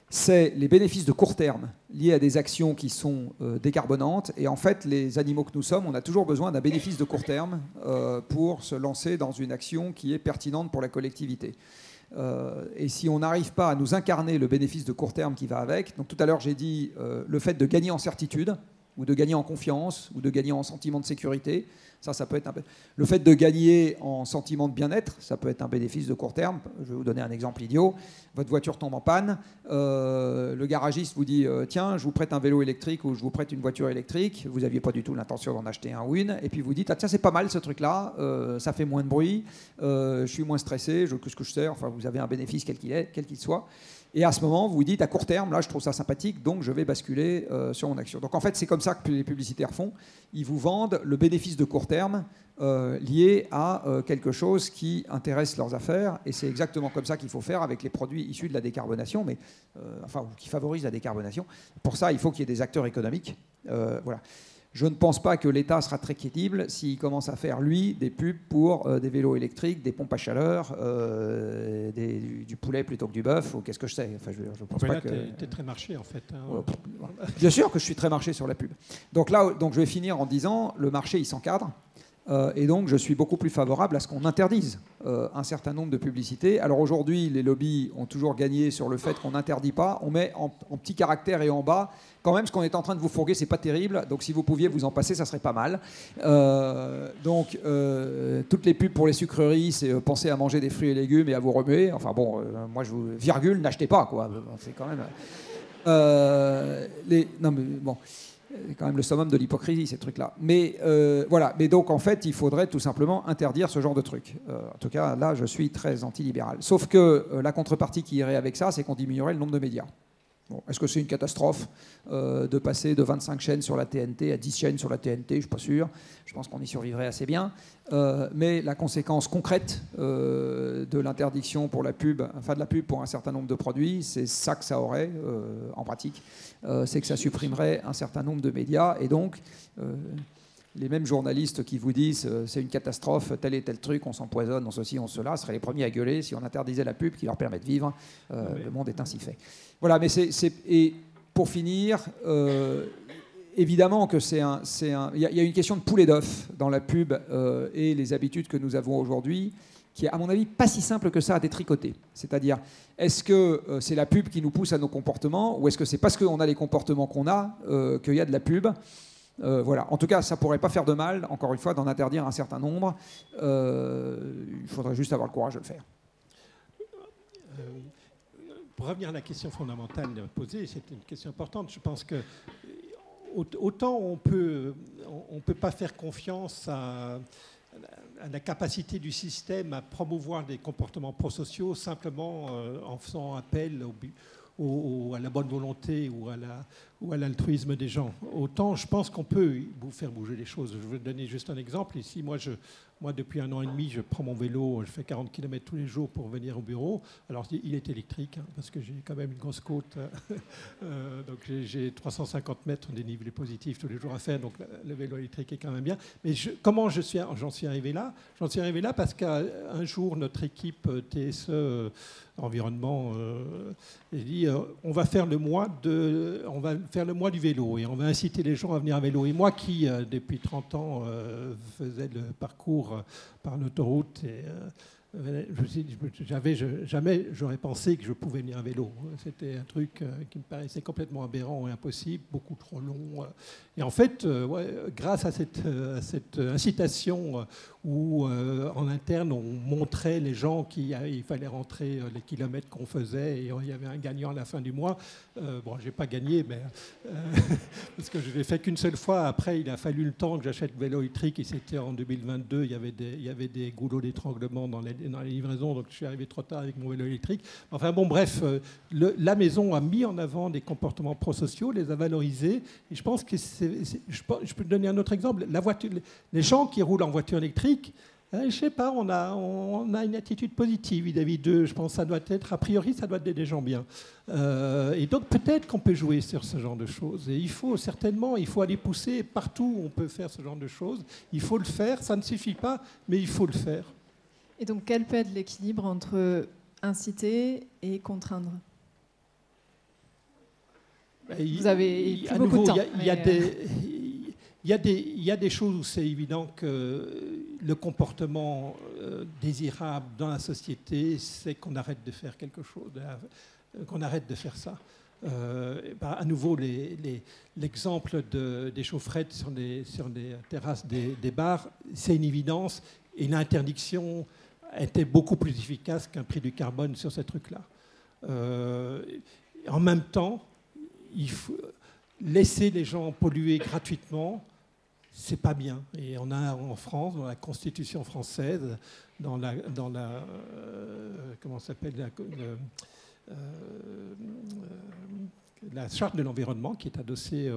C'est les bénéfices de court terme liés à des actions qui sont décarbonantes. Et en fait, les animaux que nous sommes, on a toujours besoin d'un bénéfice de court terme pour se lancer dans une action qui est pertinente pour la collectivité. Et si on n'arrive pas à nous incarner le bénéfice de court terme qui va avec, donc tout à l'heure, j'ai dit le fait de gagner en certitude, ou de gagner en confiance, ou de gagner en sentiment de sécurité. Ça peut être le fait de gagner en sentiment de bien-être, ça peut être un bénéfice de court terme. Je vais vous donner un exemple idiot. Votre voiture tombe en panne. Le garagiste vous dit « Tiens, je vous prête un vélo électrique ou je vous prête une voiture électrique. » Vous n'aviez pas du tout l'intention d'en acheter un ou une. Et puis vous dites « Ah tiens, c'est pas mal ce truc-là. Ça fait moins de bruit. Je suis moins stressé. Qu'est-ce que je sais ?» Enfin, vous avez un bénéfice quel qu'il soit. Et à ce moment, vous vous dites, à court terme, là, je trouve ça sympathique, donc je vais basculer sur mon action. Donc, en fait, c'est comme ça que les publicitaires font. Ils vous vendent le bénéfice de court terme lié à quelque chose qui intéresse leurs affaires. Et c'est exactement comme ça qu'il faut faire avec les produits issus de la décarbonation, mais qui favorisent la décarbonation. Pour ça, il faut qu'il y ait des acteurs économiques. Voilà. Je ne pense pas que l'État sera très crédible s'il commence à faire, lui, des pubs pour des vélos électriques, des pompes à chaleur, du poulet plutôt que du bœuf, ou qu'est-ce que je sais. Enfin, je pense pas que... T'es très marché, en fait. Hein. Ouais. Bien sûr que je suis très marché sur la pub. Donc là, je vais finir en disant, le marché, il s'encadre. Et donc, je suis beaucoup plus favorable à ce qu'on interdise un certain nombre de publicités. Alors aujourd'hui, les lobbies ont toujours gagné sur le fait qu'on n'interdit pas. On met en petits caractères et en bas. Quand même, ce qu'on est en train de vous fourguer, c'est pas terrible. Donc si vous pouviez vous en passer, ça serait pas mal. Toutes les pubs pour les sucreries, c'est penser à manger des fruits et légumes et à vous remuer. Enfin bon, moi, je vous... Virgule, n'achetez pas, quoi. C'est quand même... Non, mais bon... C'est quand même le summum de l'hypocrisie, ces trucs-là. Mais voilà. Mais donc, en fait, il faudrait tout simplement interdire ce genre de trucs. En tout cas, là, je suis très antilibéral. Sauf que la contrepartie qui irait avec ça, c'est qu'on diminuerait le nombre de médias. Bon, est-ce que c'est une catastrophe de passer de 25 chaînes sur la TNT à 10 chaînes sur la TNT? Je ne suis pas sûr. Je pense qu'on y survivrait assez bien. Mais la conséquence concrète de l'interdiction pour la pub, enfin de la pub pour un certain nombre de produits, c'est ça que ça aurait en pratique. C'est que ça supprimerait un certain nombre de médias. Et donc, les mêmes journalistes qui vous disent c'est une catastrophe, tel et tel truc, on s'empoisonne, on ceci, on cela, seraient les premiers à gueuler si on interdisait la pub qui leur permet de vivre. Le monde est ainsi fait. Voilà, mais et pour finir, évidemment que il y a une question de poulet d'œuf dans la pub et les habitudes que nous avons aujourd'hui, qui est, à mon avis, pas si simple que ça à détricoter. C'est-à-dire, est-ce que c'est la pub qui nous pousse à nos comportements, ou est-ce que c'est parce qu'on a les comportements qu'on a qu'il y a de la pub? Voilà. En tout cas, ça pourrait pas faire de mal, encore une fois, d'en interdire un certain nombre. Il faudrait juste avoir le courage de le faire. Pour revenir à la question fondamentale posée, c'est une question importante. Je pense que autant on peut pas faire confiance à la capacité du système à promouvoir des comportements prosociaux simplement en faisant appel à la bonne volonté ou à l'altruisme des gens. Autant, je pense qu'on peut faire bouger les choses. Je vais donner juste un exemple. Ici, moi, depuis 1 an et demi, je prends mon vélo, je fais 40 km tous les jours pour venir au bureau. Alors, il est électrique, hein, parce que j'ai quand même une grosse côte. Donc, j'ai 350 mètres de dénivelé positif tous les jours à faire. Donc, le vélo électrique est quand même bien. Mais comment j'en suis arrivé là? J'en suis arrivé là parce qu'un jour, notre équipe TSE Environnement a dit on va faire le mois du vélo et on va inciter les gens à venir à vélo. Et moi qui, depuis 30 ans, faisais le parcours par l'autoroute, jamais j'aurais pensé que je pouvais venir à vélo. C'était un truc qui me paraissait complètement aberrant et impossible, beaucoup trop long. Et en fait, ouais, grâce à cette incitation où en interne on montrait les gens qu'il fallait rentrer les kilomètres qu'on faisait et il y avait un gagnant à la fin du mois. Bon, j'ai pas gagné, mais parce que je l'ai fait qu'une seule fois. Après, il a fallu le temps que j'achète le vélo électrique. Et c'était en 2022. Il y avait des goulots d'étranglement dans les livraisons, donc je suis arrivé trop tard avec mon vélo électrique. Enfin bon, bref, la maison a mis en avant des comportements prosociaux, les a valorisés. Et je pense que je peux donner un autre exemple. La voiture, les gens qui roulent en voiture électrique, je sais pas, on a une attitude positive vis-à-vis d'eux. Je pense que ça doit être, a priori, ça doit être des gens bien. Et donc peut-être qu'on peut jouer sur ce genre de choses. Et il faut aller pousser partout où on peut faire ce genre de choses. Il faut le faire, ça ne suffit pas, mais il faut le faire. Et donc, quel peut être l'équilibre entre inciter et contraindre? Vous avez plus beaucoup de temps. Il y a des choses où c'est évident que le comportement désirable dans la société, c'est qu'on arrête de faire quelque chose, qu'on arrête de faire ça. À nouveau, l'exemple des chaufferettes sur les terrasses des bars, c'est une évidence. Et l'interdiction était beaucoup plus efficace qu'un prix du carbone sur ces trucs-là. En même temps, il faut laisser les gens polluer gratuitement, c'est pas bien. Et on a en France, dans la Constitution française, comment ça s'appelle la charte de l'environnement qui est adossée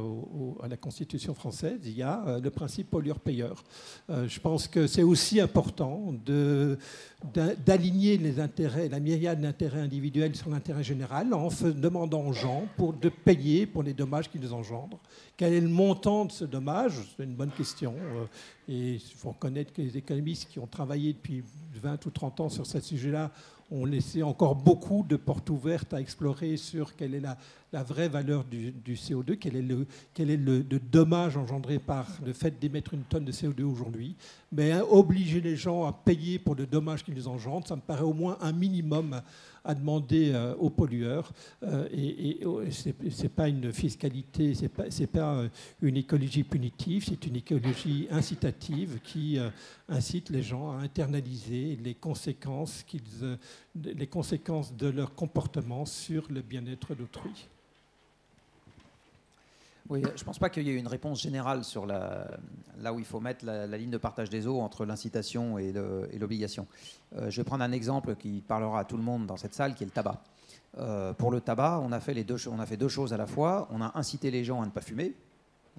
à la Constitution française, il y a le principe pollueur-payeur. Je pense que c'est aussi important d'aligner les intérêts, la myriade d'intérêts individuels sur l'intérêt général en demandant aux gens de payer pour les dommages qu'ils engendrent. Quel est le montant de ce dommage? C'est une bonne question. Et il faut reconnaître que les économistes qui ont travaillé depuis 20 ou 30 ans sur ce sujet-là ont laissé encore beaucoup de portes ouvertes à explorer sur quelle est la vraie valeur du CO2, quel est le dommage engendré par le fait d'émettre une tonne de CO2 aujourd'hui. Mais obliger les gens à payer pour le dommage qu'ils engendrent, ça me paraît au moins un minimum à demander aux pollueurs. Et ce n'est pas une fiscalité, ce n'est pas une écologie punitive, c'est une écologie incitative qui incite les gens à internaliser les conséquences de leur comportement sur le bien-être d'autrui. Oui, je ne pense pas qu'il y ait une réponse générale sur là où il faut mettre la ligne de partage des eaux entre l'incitation et l'obligation. Je vais prendre un exemple qui parlera à tout le monde dans cette salle, qui est le tabac. Pour le tabac, on a fait deux choses à la fois. On a incité les gens à ne pas fumer,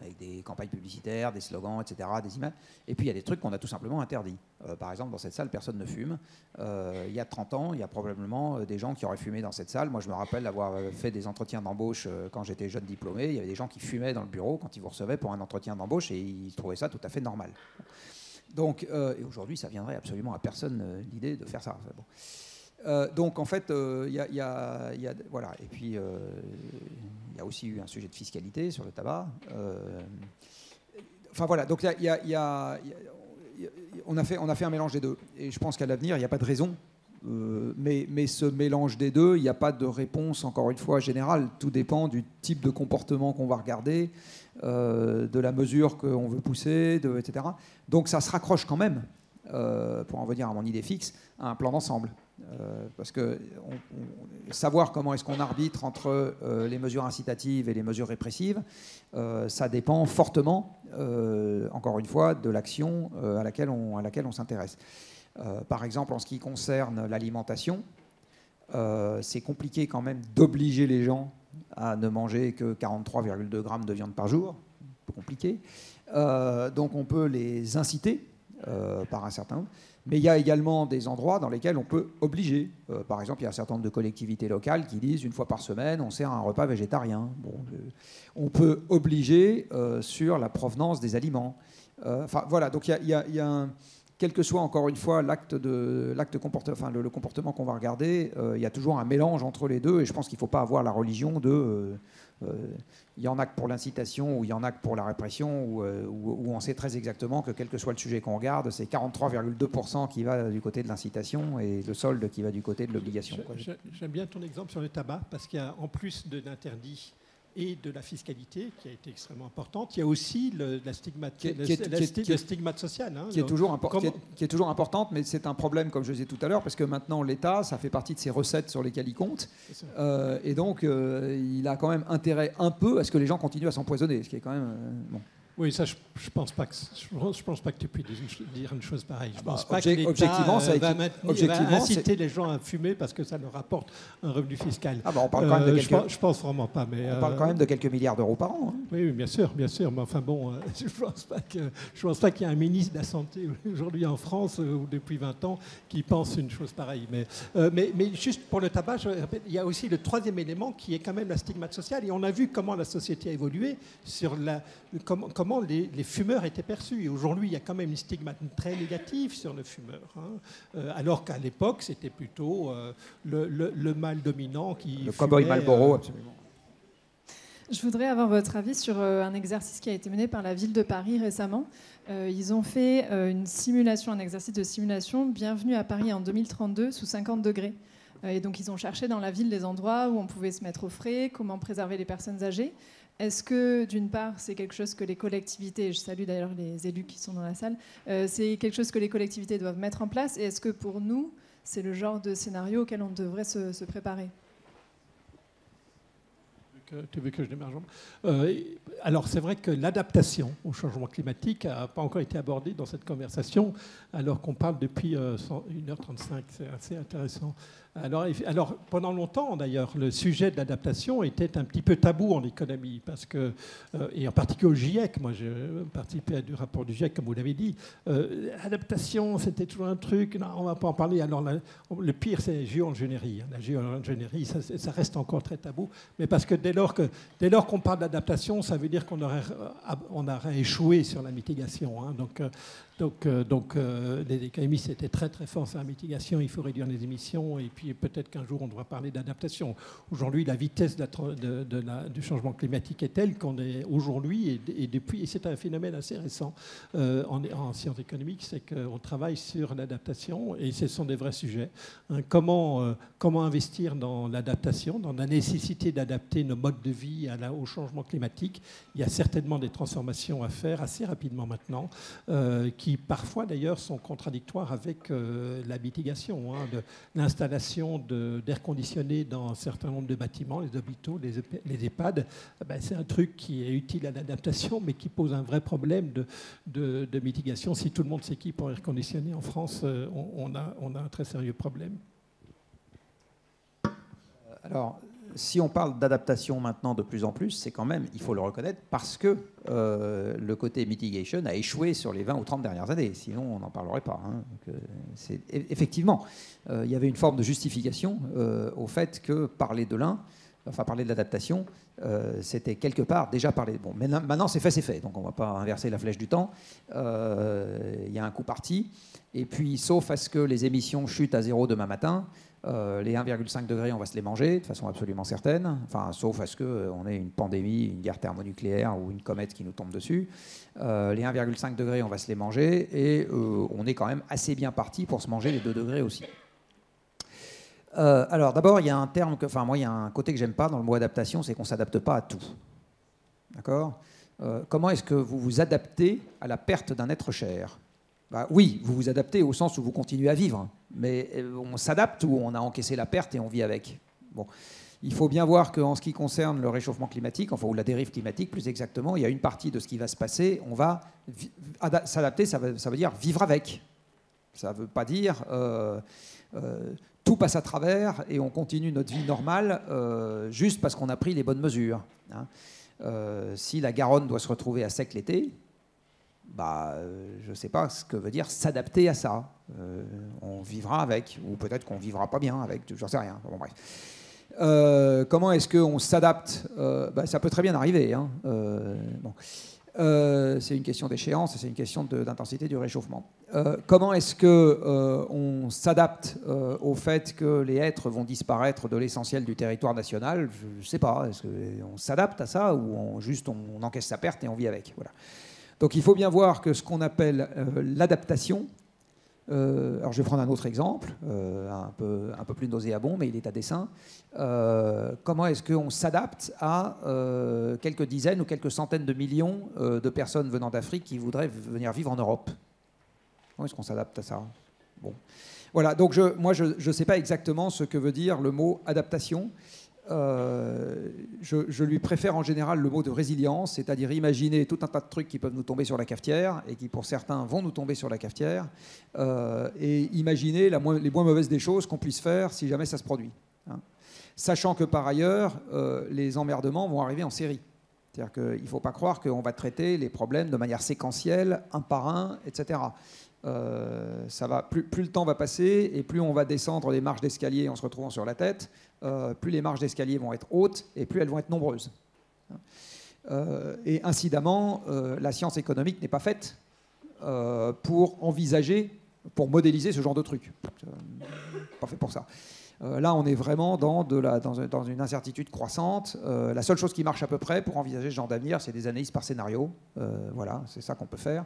avec des campagnes publicitaires, des slogans, etc., des images. Et puis il y a des trucs qu'on a tout simplement interdits. Par exemple, dans cette salle, personne ne fume. Il y a 30 ans, il y a probablement des gens qui auraient fumé dans cette salle. Moi, je me rappelle avoir fait des entretiens d'embauche quand j'étais jeune diplômé. Il y avait des gens qui fumaient dans le bureau quand ils vous recevaient pour un entretien d'embauche et ils trouvaient ça tout à fait normal. Donc, et aujourd'hui, ça viendrait absolument à personne l'idée de faire ça. Enfin, bon. Donc, en fait, il y a... Voilà. Et puis, il y a aussi eu un sujet de fiscalité sur le tabac. Enfin, voilà. Donc, on a fait un mélange des deux. Et je pense qu'à l'avenir, il n'y a pas de raison. Mais ce mélange des deux, il n'y a pas de réponse, encore une fois, générale. Tout dépend du type de comportement qu'on va regarder, de la mesure qu'on veut pousser, etc. Donc, ça se raccroche quand même, pour en revenir à mon idée fixe, à un plan d'ensemble. Parce que savoir comment est-ce qu'on arbitre entre les mesures incitatives et les mesures répressives, ça dépend fortement, encore une fois, de l'action à laquelle on s'intéresse. Par exemple, en ce qui concerne l'alimentation, c'est compliqué quand même d'obliger les gens à ne manger que 43,2 grammes de viande par jour. Un peu compliqué. Donc on peut les inciter par un certain nombre. Mais il y a également des endroits dans lesquels on peut obliger. Par exemple, il y a un certain nombre de collectivités locales qui disent une fois par semaine, on sert un repas végétarien. Bon, on peut obliger sur la provenance des aliments. Enfin, voilà. Donc, quel que soit encore une fois le comportement qu'on va regarder, il y a toujours un mélange entre les deux. Et je pense qu'il ne faut pas avoir la religion de. Il y en a que pour l'incitation ou il y en a que pour la répression où on sait très exactement que quel que soit le sujet qu'on regarde, c'est 43,2% qui va du côté de l'incitation et le solde qui va du côté de l'obligation. J'aime bien ton exemple sur le tabac parce qu'il y a en plus de l'interdit et de la fiscalité qui a été extrêmement importante, il y a aussi la stigmate sociale. Hein, qui est toujours importante, mais c'est un problème, comme je disais tout à l'heure, parce que maintenant l'État, ça fait partie de ses recettes sur lesquelles il compte. Et donc, il a quand même intérêt un peu à ce que les gens continuent à s'empoisonner, ce qui est quand même... bon. Oui, ça, je pense pas que tu puisses dire une chose pareille. Je pense pas que l'État va inciter les gens à fumer parce que ça leur rapporte un revenu fiscal. Ah bah on parle quand même de quelques... je pense vraiment pas, mais on parle quand même de quelques milliards d'euros par an. Hein. Oui, bien sûr, mais enfin bon, je pense pas qu'il y a un ministre de la santé aujourd'hui en France ou depuis 20 ans qui pense une chose pareille. Mais juste pour le tabac, je rappelle, il y a aussi le troisième élément qui est quand même la stigmate sociale. Et on a vu comment la société a évolué sur comment les fumeurs étaient perçus. Et aujourd'hui, il y a quand même une stigmate très négative sur le fumeur. Hein. Alors qu'à l'époque, c'était plutôt le mâle dominant qui fumait. Le cowboy Marlboro, absolument. Je voudrais avoir votre avis sur un exercice qui a été mené par la ville de Paris récemment. Ils ont fait un exercice de simulation, Bienvenue à Paris en 2032, sous 50 degrés. Et donc, ils ont cherché dans la ville des endroits où on pouvait se mettre au frais, comment préserver les personnes âgées. Est-ce que, d'une part, c'est quelque chose que les collectivités, et je salue d'ailleurs les élus qui sont dans la salle, c'est quelque chose que les collectivités doivent mettre en place, et est-ce que pour nous, c'est le genre de scénario auquel on devrait se préparer ? Tu veux que je démarre, Jean ? Alors, c'est vrai que l'adaptation au changement climatique n'a pas encore été abordée dans cette conversation, alors qu'on parle depuis 1h35. C'est assez intéressant. Alors pendant longtemps, d'ailleurs, le sujet de l'adaptation était un petit peu tabou en économie, parce que, et en particulier au GIEC, moi j'ai participé à du rapport du GIEC, comme vous l'avez dit, adaptation, c'était toujours un truc, non, on ne va pas en parler. Alors le pire, c'est géo-ingénierie. La géo-ingénierie, ça reste encore très tabou, mais parce que dès lors qu'on parle d'adaptation, ça veut dire qu'on aurait échoué sur la mitigation. Hein, donc les économistes étaient très très forts sur la mitigation, il faut réduire les émissions, et puis peut-être qu'un jour on devra parler d'adaptation. Aujourd'hui, la vitesse du changement climatique est telle qu'on est aujourd'hui, et c'est un phénomène assez récent en sciences économiques, c'est qu'on travaille sur l'adaptation, et ce sont des vrais sujets. Hein, comment investir dans l'adaptation, dans la nécessité d'adapter nos modes de vie au changement climatique. Il y a certainement des transformations à faire assez rapidement maintenant, qui parfois d'ailleurs sont contradictoires avec la mitigation, hein, l'installation d'air conditionné dans un certain nombre de bâtiments, les hôpitaux, les EHPAD. Ben, c'est un truc qui est utile à l'adaptation, mais qui pose un vrai problème de mitigation. Si tout le monde s'équipe en air conditionné en France, on a un très sérieux problème. Alors, si on parle d'adaptation maintenant de plus en plus, c'est quand même, il faut le reconnaître, parce que le côté mitigation a échoué sur les 20 ou 30 dernières années. Sinon, on n'en parlerait pas. Hein. Donc, effectivement, il y avait une forme de justification au fait que parler de l'un, enfin parler de l'adaptation, c'était quelque part déjà parler... Bon, maintenant, c'est fait, donc on ne va pas inverser la flèche du temps. Il y a un coup parti. Et puis, sauf à ce que les émissions chutent à zéro demain matin... les 1,5 degrés, on va se les manger de façon absolument certaine, enfin, sauf à ce qu'on ait une pandémie, une guerre thermonucléaire ou une comète qui nous tombe dessus. Les 1,5 degrés, on va se les manger, et on est quand même assez bien parti pour se manger les 2 degrés aussi. Alors d'abord, il y a un terme que, enfin moi, il y a un côté que j'aime pas dans le mot adaptation, c'est qu'on ne s'adapte pas à tout. D'accord ? Comment est-ce que vous vous adaptez à la perte d'un être cher ? Bah oui, vous vous adaptez au sens où vous continuez à vivre, mais on s'adapte ou on a encaissé la perte et on vit avec. Bon. Il faut bien voir qu'en ce qui concerne le réchauffement climatique, enfin ou la dérive climatique plus exactement, il y a une partie de ce qui va se passer, on va s'adapter, ça veut dire vivre avec. Ça ne veut pas dire tout passe à travers et on continue notre vie normale juste parce qu'on a pris les bonnes mesures. Hein. Si la Garonne doit se retrouver à sec l'été, bah, je ne sais pas ce que veut dire s'adapter à ça. On vivra avec, ou peut-être qu'on ne vivra pas bien avec, j'en sais rien. Bon, bref. Comment est-ce qu'on s'adapte ? Bah, ça peut très bien arriver. Hein. Bon. C'est une question d'échéance, c'est une question d'intensité du réchauffement. Comment est-ce qu'on s'adapte au fait que les êtres vont disparaître de l'essentiel du territoire national ? Je ne sais pas. Est-ce qu'on s'adapte à ça ou juste on encaisse sa perte et on vit avec ? Voilà. Donc il faut bien voir que ce qu'on appelle l'adaptation, alors je vais prendre un autre exemple, un peu plus nauséabond, mais il est à dessein. Comment est-ce qu'on s'adapte à quelques dizaines ou quelques centaines de millions de personnes venant d'Afrique qui voudraient venir vivre en Europe? Comment est-ce qu'on s'adapte à ça? Bon. Voilà, donc moi je ne sais pas exactement ce que veut dire le mot adaptation. Je lui préfère en général le mot de résilience, c'est-à-dire imaginer tout un tas de trucs qui peuvent nous tomber sur la cafetière et qui pour certains vont nous tomber sur la cafetière, et imaginer les moins mauvaises des choses qu'on puisse faire si jamais ça se produit, hein. Sachant que par ailleurs les emmerdements vont arriver en série, c'est-à-dire qu'il ne faut pas croire qu'on va traiter les problèmes de manière séquentielle, un par un, etc. Ça va, plus le temps va passer et plus on va descendre les marches d'escalier en se retrouvant sur la tête, plus les marches d'escalier vont être hautes et plus elles vont être nombreuses. Et incidemment, la science économique n'est pas faite pour envisager, pour modéliser ce genre de truc. Pas fait pour ça. Là, on est vraiment dans une incertitude croissante. La seule chose qui marche à peu près pour envisager ce genre d'avenir, c'est des analyses par scénario. Voilà, c'est ça qu'on peut faire.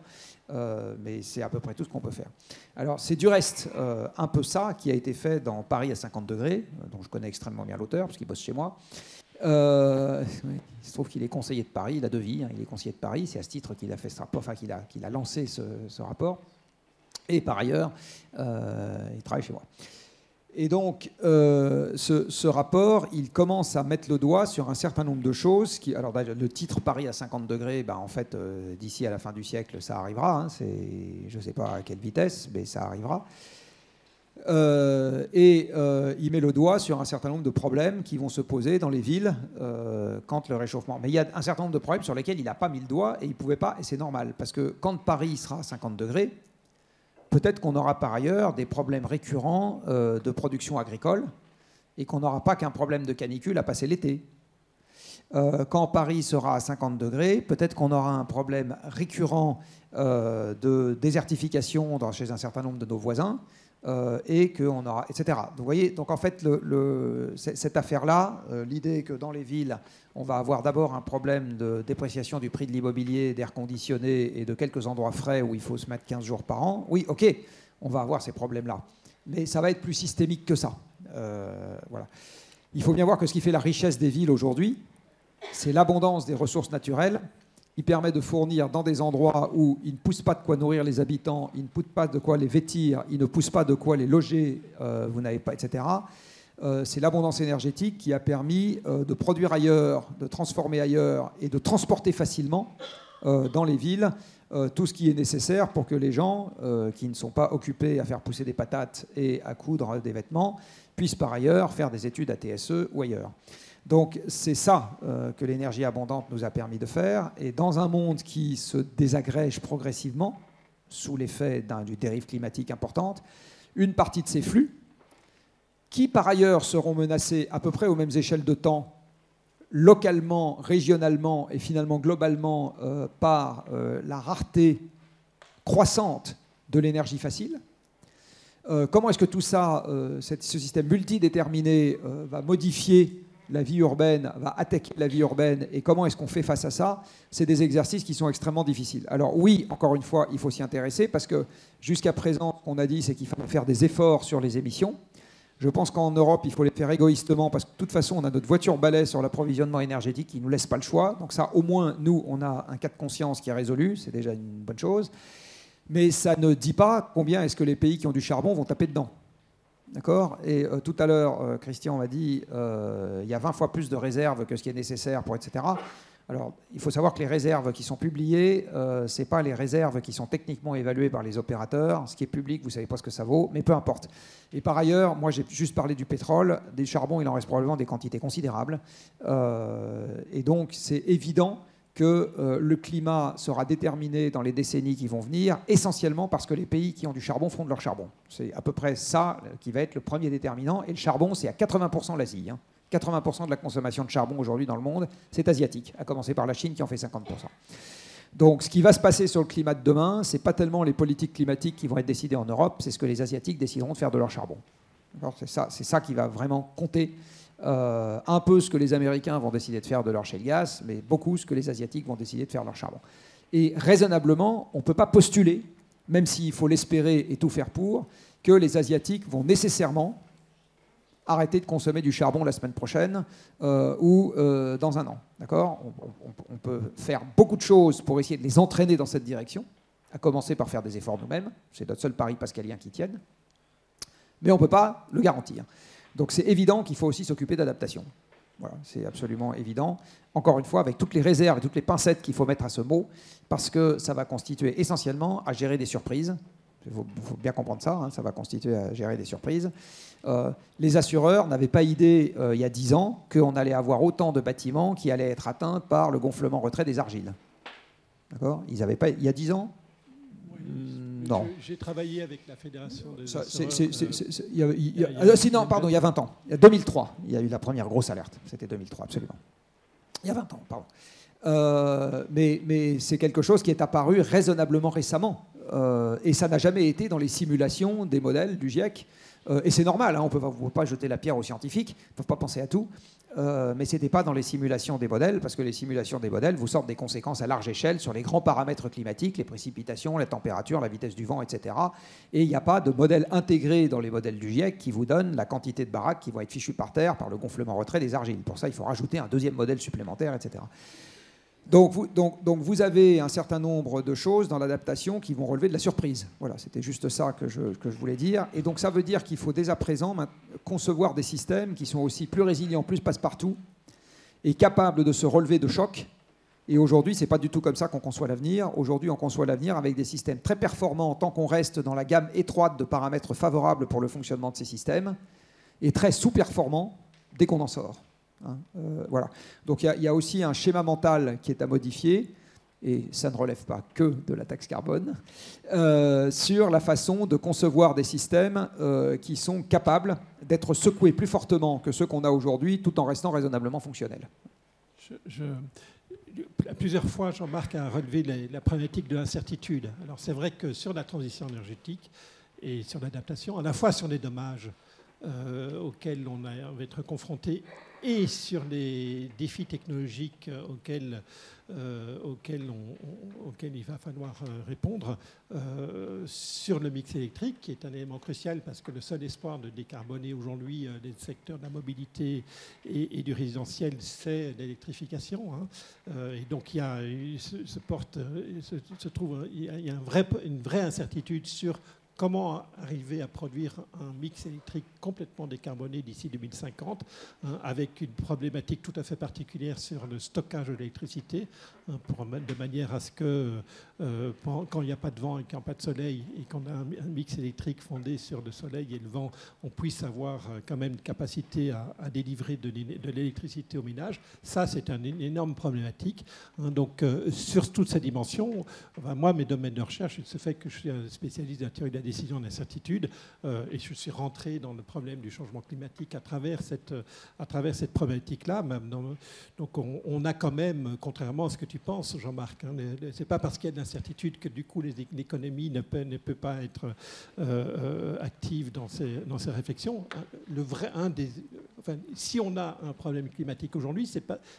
Mais c'est à peu près tout ce qu'on peut faire. Alors, c'est du reste un peu ça qui a été fait dans Paris à 50 degrés, dont je connais extrêmement bien l'auteur, parce qu'il bosse chez moi. Il se trouve qu'il est conseiller de Paris, il a deux vies, hein, il est conseiller de Paris. C'est à ce titre qu'il a fait ce rapport, enfin, qu'il a lancé ce rapport. Et par ailleurs, il travaille chez moi. Et donc, ce rapport, il commence à mettre le doigt sur un certain nombre de choses. Alors, le titre Paris à 50 degrés, ben, en fait, d'ici à la fin du siècle, ça arrivera. Hein, je ne sais pas à quelle vitesse, mais ça arrivera. Il met le doigt sur un certain nombre de problèmes qui vont se poser dans les villes quand le réchauffement. Mais il y a un certain nombre de problèmes sur lesquels il n'a pas mis le doigt et il ne pouvait pas, et c'est normal. Parce que quand Paris sera à 50 degrés, peut-être qu'on aura par ailleurs des problèmes récurrents de production agricole et qu'on n'aura pas qu'un problème de canicule à passer l'été. Quand Paris sera à 50 degrés, peut-être qu'on aura un problème récurrent de désertification chez un certain nombre de nos voisins. Et qu'on aura, etc. Donc, vous voyez, donc en fait, cette affaire-là, l'idée que dans les villes, on va avoir d'abord un problème de dépréciation du prix de l'immobilier, d'air conditionné et de quelques endroits frais où il faut se mettre 15 jours par an, oui, ok, on va avoir ces problèmes-là. Mais ça va être plus systémique que ça. Voilà. Il faut bien voir que ce qui fait la richesse des villes aujourd'hui, c'est l'abondance des ressources naturelles. Il permet de fournir dans des endroits où il ne pousse pas de quoi nourrir les habitants, il ne pousse pas de quoi les vêtir, il ne pousse pas de quoi les loger, vous n'avez pas, etc. C'est l'abondance énergétique qui a permis de produire ailleurs, de transformer ailleurs et de transporter facilement dans les villes tout ce qui est nécessaire pour que les gens qui ne sont pas occupés à faire pousser des patates et à coudre des vêtements puissent par ailleurs faire des études à TSE ou ailleurs. Donc c'est ça que l'énergie abondante nous a permis de faire. Et dans un monde qui se désagrège progressivement, sous l'effet d'une dérive climatique importante, une partie de ces flux, qui par ailleurs seront menacés à peu près aux mêmes échelles de temps, localement, régionalement et finalement globalement par la rareté croissante de l'énergie facile. Comment est-ce que tout ça, ce système multidéterminé, va modifier la vie urbaine, va attaquer la vie urbaine, et comment est-ce qu'on fait face à ça? C'est des exercices qui sont extrêmement difficiles. Alors oui, encore une fois, il faut s'y intéresser, parce que jusqu'à présent, on a dit c'est qu'il faut faire des efforts sur les émissions. Je pense qu'en Europe, il faut les faire égoïstement, parce que de toute façon, on a notre voiture balai sur l'approvisionnement énergétique qui ne nous laisse pas le choix. Donc ça, au moins, nous, on a un cas de conscience qui est résolu, c'est déjà une bonne chose. Mais ça ne dit pas combien est-ce que les pays qui ont du charbon vont taper dedans. D'accord. Et tout à l'heure, Christian m'a dit il y a 20 fois plus de réserves que ce qui est nécessaire pour etc. Alors, il faut savoir que les réserves qui sont publiées, ce n'est pas les réserves qui sont techniquement évaluées par les opérateurs. Ce qui est public, vous ne savez pas ce que ça vaut, mais peu importe. Et par ailleurs, moi, j'ai juste parlé du pétrole. Des charbons, il en reste probablement des quantités considérables. Et donc, c'est évident que le climat sera déterminé dans les décennies qui vont venir, essentiellement parce que les pays qui ont du charbon feront de leur charbon. C'est à peu près ça qui va être le premier déterminant. Et le charbon, c'est à 80% l'Asie. 80% de la consommation de charbon aujourd'hui dans le monde, c'est asiatique, à commencer par la Chine qui en fait 50%. Donc ce qui va se passer sur le climat de demain, ce n'est pas tellement les politiques climatiques qui vont être décidées en Europe, c'est ce que les Asiatiques décideront de faire de leur charbon. C'est ça qui va vraiment compter. Un peu ce que les Américains vont décider de faire de leur shale gas, mais beaucoup ce que les Asiatiques vont décider de faire de leur charbon. Et raisonnablement, on ne peut pas postuler, même s'il faut l'espérer et tout faire pour, que les Asiatiques vont nécessairement arrêter de consommer du charbon la semaine prochaine ou dans un an. D'accord ? On peut faire beaucoup de choses pour essayer de les entraîner dans cette direction, à commencer par faire des efforts nous-mêmes. C'est notre seul pari pascalien qui tienne. Mais on ne peut pas le garantir. Donc c'est évident qu'il faut aussi s'occuper d'adaptation. Voilà, c'est absolument évident. Encore une fois, avec toutes les réserves et toutes les pincettes qu'il faut mettre à ce mot, parce que ça va constituer essentiellement à gérer des surprises. Il faut bien comprendre ça, ça va constituer à gérer des surprises. Les assureurs n'avaient pas idée, il y a 10 ans, qu'on allait avoir autant de bâtiments qui allaient être atteints par le gonflement retrait des argiles. D'accord ? Ils n'avaient pas... Il y a 10 ans ? Non. J'ai travaillé avec la Fédération des assureurs. Sinon, pardon, il y a 20 ans. Il y a 2003, il y a eu la première grosse alerte. C'était 2003, absolument. Il y a 20 ans, pardon. Mais c'est quelque chose qui est apparu raisonnablement récemment. Et ça n'a jamais été dans les simulations des modèles du GIEC. Et c'est normal, on ne peut pas jeter la pierre aux scientifiques, ils ne peuvent pas penser à tout. Mais ce n'était pas dans les simulations des modèles, parce que les simulations des modèles vous sortent des conséquences à large échelle sur les grands paramètres climatiques, les précipitations, la température, la vitesse du vent, etc. Et il n'y a pas de modèle intégré dans les modèles du GIEC qui vous donne la quantité de baraques qui vont être fichues par terre par le gonflement-retrait des argiles. Pour ça, il faut rajouter un deuxième modèle supplémentaire, etc. Donc vous avez un certain nombre de choses dans l'adaptation qui vont relever de la surprise. Voilà, c'était juste ça que je voulais dire. Et donc ça veut dire qu'il faut dès à présent concevoir des systèmes qui sont aussi plus résilients, plus passe-partout, et capables de se relever de chocs Et aujourd'hui, ce n'est pas du tout comme ça qu'on conçoit l'avenir. Aujourd'hui, on conçoit l'avenir avec des systèmes très performants tant qu'on reste dans la gamme étroite de paramètres favorables pour le fonctionnement de ces systèmes, et très sous-performants dès qu'on en sort. Hein, voilà. Donc il y a aussi un schéma mental qui est à modifier, et ça ne relève pas que de la taxe carbone, sur la façon de concevoir des systèmes qui sont capables d'être secoués plus fortement que ceux qu'on a aujourd'hui, tout en restant raisonnablement fonctionnels. Plusieurs fois, Jean-Marc a relevé la problématique de l'incertitude. Alors c'est vrai que sur la transition énergétique et sur l'adaptation, à la fois sur les dommages auxquels on va être confronté et sur les défis technologiques auxquels il va falloir répondre, sur le mix électrique, qui est un élément crucial parce que le seul espoir de décarboner aujourd'hui les secteurs de la mobilité et du résidentiel, c'est l'électrification. Hein. Et donc, il y a une vraie incertitude sur comment arriver à produire un mix électrique complètement décarboné d'ici 2050, hein, avec une problématique tout à fait particulière sur le stockage de l'électricité, hein, de manière à ce que, quand il n'y a pas de vent et qu'il n'y a pas de soleil, et qu'on a un mix électrique fondé sur le soleil et le vent, on puisse avoir quand même une capacité à délivrer de l'électricité aux ménages. Ça, c'est une énorme problématique. Hein, donc, sur toutes ces dimensions, ben, moi, mes domaines de recherche, c'est le fait que je suis un spécialiste de la théorie de la décision d'incertitude, et je suis rentré dans le problème du changement climatique à travers cette problématique-là. Donc on a quand même, contrairement à ce que tu penses, Jean-Marc, hein, c'est pas parce qu'il y a de l'incertitude que du coup l'économie ne peut pas être active dans ces réflexions. Si on a un problème climatique aujourd'hui,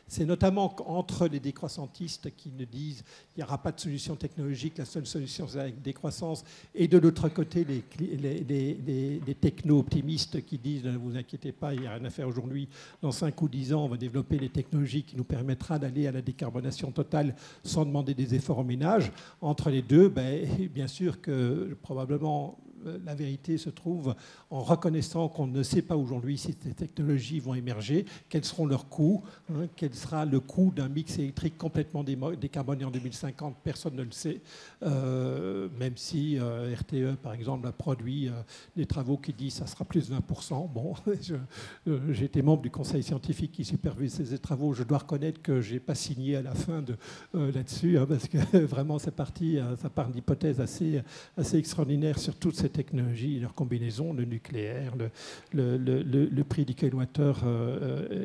c'est notamment entre les décroissantistes qui ne disent qu'il n'y aura pas de solution technologique, la seule solution c'est la décroissance, et de l'autre côté les techno-optimistes qui disent ne vous inquiétez pas, il n'y a rien à faire aujourd'hui, dans 5 ou 10 ans on va développer les technologies qui nous permettra d'aller à la décarbonation totale sans demander des efforts aux ménages. Entre les deux, ben, bien sûr que probablement la vérité se trouve en reconnaissant qu'on ne sait pas aujourd'hui si ces technologies vont émerger, quels seront leurs coûts, hein, quel sera le coût d'un mix électrique complètement décarboné en 2050, personne ne le sait, même si RTE, par exemple, a produit des travaux qui disent ça sera plus de 20%. Bon, j'étais membre du conseil scientifique qui supervise ces travaux, je dois reconnaître que je n'ai pas signé à la fin là-dessus, hein, parce que vraiment ça part d'hypothèses assez extraordinaires sur toutes ces technologies, leur combinaison, le nucléaire, le prix du kilowattheure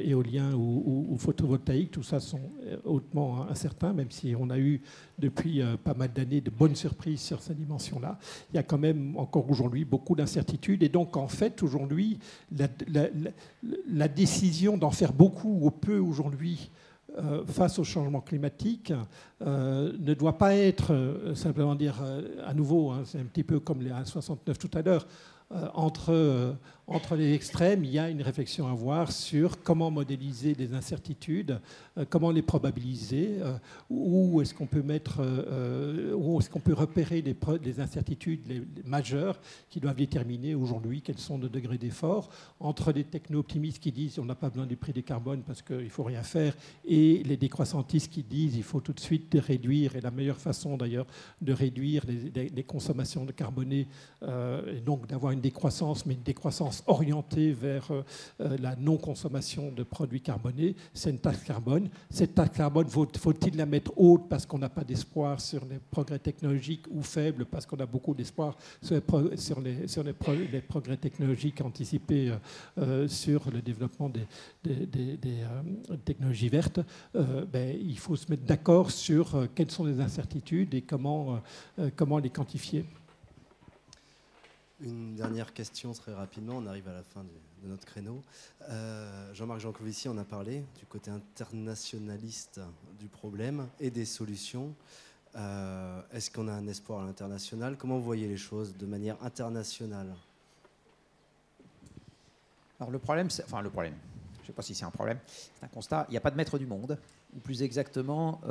éolien ou photovoltaïque, tout ça sont hautement incertains, même si on a eu depuis pas mal d'années de bonnes surprises sur ces dimensions-là. Il y a quand même encore aujourd'hui beaucoup d'incertitudes. Et donc, en fait, aujourd'hui, la décision d'en faire beaucoup ou peu aujourd'hui face au changement climatique ne doit pas être simplement dire à nouveau, hein, c'est un petit peu comme les A69 tout à l'heure, entre les extrêmes, il y a une réflexion à avoir sur comment modéliser les incertitudes, comment les probabiliser, où est-ce qu'on peut repérer les incertitudes les majeures qui doivent déterminer aujourd'hui quels sont nos degrés d'effort, entre les techno-optimistes qui disent on n'a pas besoin du prix du carbone parce qu'il ne faut rien faire, et les décroissantistes qui disent il faut tout de suite réduire, et la meilleure façon d'ailleurs de réduire les consommations de carbonées, et donc d'avoir une décroissance, mais une décroissance orientée vers la non-consommation de produits carbonés, c'est une taxe carbone. Cette taxe carbone, faut-il la mettre haute parce qu'on n'a pas d'espoir sur les progrès technologiques, ou faible parce qu'on a beaucoup d'espoir sur les progrès technologiques anticipés sur le développement des technologies vertes? Il faut se mettre d'accord sur quelles sont les incertitudes et comment les quantifier. Une dernière question très rapidement, on arrive à la fin de notre créneau. Jean-Marc Jancovici en a parlé, du côté internationaliste du problème et des solutions. Est-ce qu'on a un espoir à l'international? Comment vous voyez les choses de manière internationale? Alors le problème, je ne sais pas si c'est un problème, c'est un constat, il n'y a pas de maître du monde, ou plus exactement...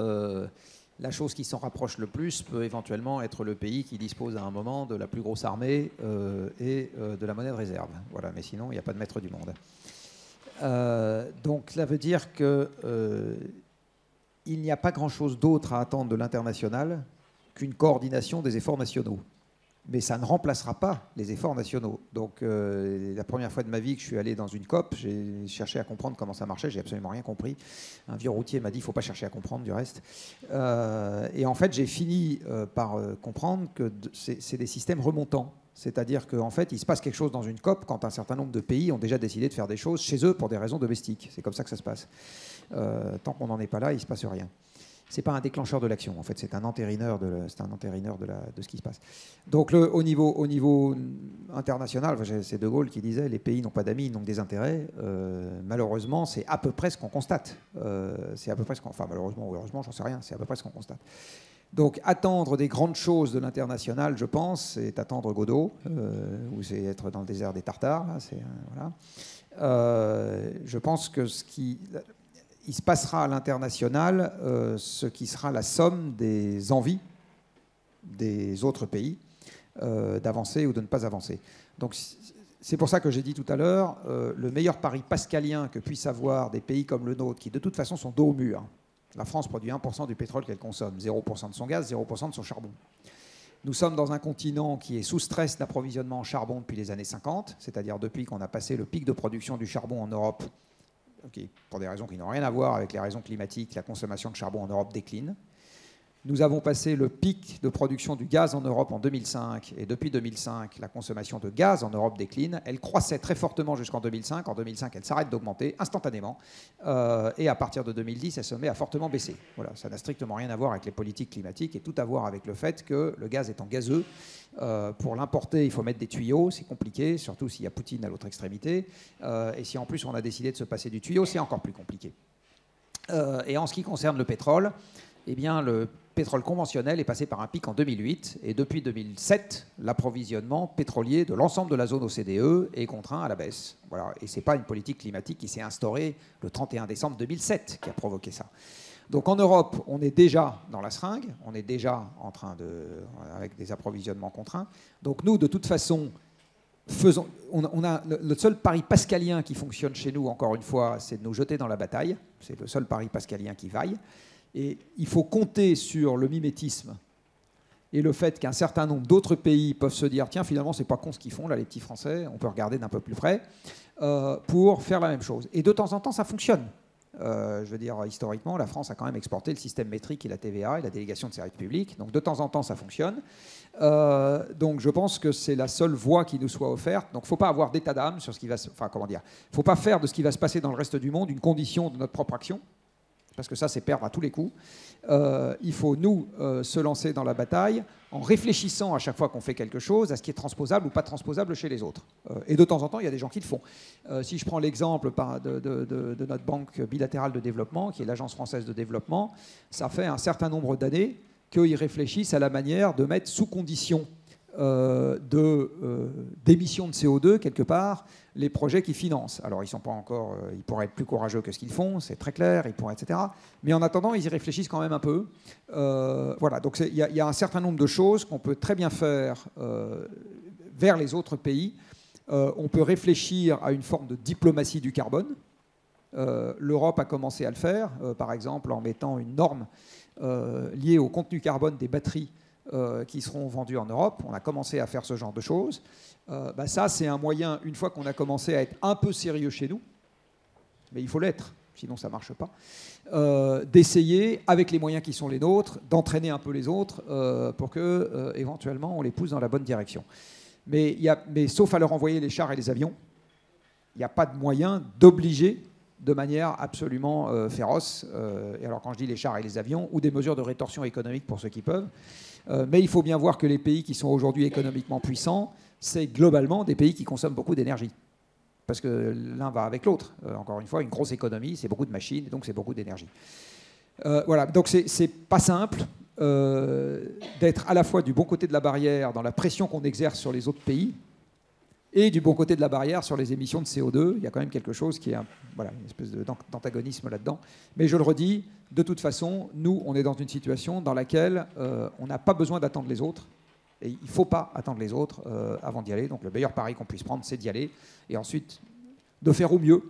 La chose qui s'en rapproche le plus peut éventuellement être le pays qui dispose à un moment de la plus grosse armée et de la monnaie de réserve. Voilà, mais sinon, il n'y a pas de maître du monde. Donc, cela veut dire que il n'y a pas grand-chose d'autre à attendre de l'international qu'une coordination des efforts nationaux. Mais ça ne remplacera pas les efforts nationaux. Donc la première fois de ma vie que je suis allé dans une COP, j'ai cherché à comprendre comment ça marchait, j'ai absolument rien compris. Un vieux routier m'a dit, il ne faut pas chercher à comprendre du reste. Et en fait, j'ai fini par comprendre que c'est des systèmes remontants. C'est-à-dire qu'en fait, il se passe quelque chose dans une COP quand un certain nombre de pays ont déjà décidé de faire des choses chez eux pour des raisons domestiques. C'est comme ça que ça se passe. Tant qu'on n'en est pas là, il ne se passe rien. Ce n'est pas un déclencheur de l'action, en fait, c'est un entérineur de ce qui se passe. Donc au niveau international, c'est De Gaulle qui disait « les pays n'ont pas d'amis, ils n'ont que des intérêts ». Malheureusement, c'est à peu près ce qu'on constate. Enfin malheureusement ou heureusement, j'en sais rien, c'est à peu près ce qu'on constate. Donc attendre des grandes choses de l'international, je pense, c'est attendre Godot, ou c'est être dans le désert des Tartares. Là, voilà. Je pense que il se passera à l'international ce qui sera la somme des envies des autres pays d'avancer ou de ne pas avancer. Donc c'est pour ça que j'ai dit tout à l'heure, le meilleur pari pascalien que puissent avoir des pays comme le nôtre, qui de toute façon sont dos au mur. La France produit 1% du pétrole qu'elle consomme, 0% de son gaz, 0% de son charbon. Nous sommes dans un continent qui est sous stress d'approvisionnement en charbon depuis les années 50, c'est-à-dire depuis qu'on a passé le pic de production du charbon en Europe. Okay. Pour des raisons qui n'ont rien à voir avec les raisons climatiques, la consommation de charbon en Europe décline. Nous avons passé le pic de production du gaz en Europe en 2005, et depuis 2005, la consommation de gaz en Europe décline. Elle croissait très fortement jusqu'en 2005. En 2005, elle s'arrête d'augmenter instantanément, et à partir de 2010, elle se met à fortement baisser. Voilà, ça n'a strictement rien à voir avec les politiques climatiques, et tout à voir avec le fait que le gaz étant gazeux, pour l'importer, il faut mettre des tuyaux, c'est compliqué, surtout s'il y a Poutine à l'autre extrémité, et si en plus on a décidé de se passer du tuyau, c'est encore plus compliqué. Et en ce qui concerne le pétrole, eh bien, le pétrole conventionnel est passé par un pic en 2008, et depuis 2007, l'approvisionnement pétrolier de l'ensemble de la zone OCDE est contraint à la baisse. Voilà. Et ce n'est pas une politique climatique qui s'est instaurée le 31 décembre 2007 qui a provoqué ça. Donc en Europe, on est déjà dans la seringue, on est déjà en train avec des approvisionnements contraints. Donc nous, de toute façon, le seul pari pascalien qui fonctionne chez nous, encore une fois, c'est de nous jeter dans la bataille. C'est le seul pari pascalien qui vaille. Et il faut compter sur le mimétisme et le fait qu'un certain nombre d'autres pays peuvent se dire « Tiens, finalement, c'est pas con ce qu'ils font, là, les petits Français, on peut regarder d'un peu plus près pour faire la même chose. » Et de temps en temps, ça fonctionne. Je veux dire, historiquement, la France a quand même exporté le système métrique et la TVA et la délégation de service public. Donc, de temps en temps, ça fonctionne. Donc, je pense que c'est la seule voie qui nous soit offerte. Donc, il ne faut pas avoir d'état d'âme sur ce qui va se... Enfin, comment dire ? Il ne faut pas faire de ce qui va se passer dans le reste du monde une condition de notre propre action. Parce que ça, c'est perdre à tous les coups. Il faut, nous, se lancer dans la bataille en réfléchissant à chaque fois qu'on fait quelque chose à ce qui est transposable ou pas transposable chez les autres. Et de temps en temps, il y a des gens qui le font. Si je prends l'exemple de notre banque bilatérale de développement, qui est l'Agence française de développement, ça fait un certain nombre d'années qu'ils réfléchissent à la manière de mettre sous condition d'émissions de CO2, quelque part, les projets qu'ils financent. Alors, ils sont pas encore, ils pourraient être plus courageux que ce qu'ils font, c'est très clair, ils pourraient, etc. Mais en attendant, ils y réfléchissent quand même un peu. Voilà, donc il y a un certain nombre de choses qu'on peut très bien faire vers les autres pays. On peut réfléchir à une forme de diplomatie du carbone. L'Europe a commencé à le faire, par exemple, en mettant une norme liée au contenu carbone des batteries qui seront vendus en Europe. On a commencé à faire ce genre de choses. Ça, c'est un moyen, une fois qu'on a commencé à être un peu sérieux chez nous, mais il faut l'être, sinon ça ne marche pas, d'essayer, avec les moyens qui sont les nôtres, d'entraîner un peu les autres pour que, éventuellement, on les pousse dans la bonne direction. Mais sauf à leur envoyer les chars et les avions, il n'y a pas de moyen d'obliger de manière absolument féroce. Et alors, quand je dis les chars et les avions, ou des mesures de rétorsion économique pour ceux qui peuvent, mais il faut bien voir que les pays qui sont aujourd'hui économiquement puissants, c'est globalement des pays qui consomment beaucoup d'énergie. Parce que l'un va avec l'autre. Encore une fois, une grosse économie, c'est beaucoup de machines, donc c'est beaucoup d'énergie. Voilà, donc c'est pas simple d'être à la fois du bon côté de la barrière dans la pression qu'on exerce sur les autres pays et du bon côté de la barrière sur les émissions de CO2. Il y a quand même quelque chose qui est une espèce d'antagonisme là-dedans. Mais je le redis, de toute façon, nous, on est dans une situation dans laquelle on n'a pas besoin d'attendre les autres. Et il ne faut pas attendre les autres avant d'y aller. Donc le meilleur pari qu'on puisse prendre, c'est d'y aller. Et ensuite, de faire au mieux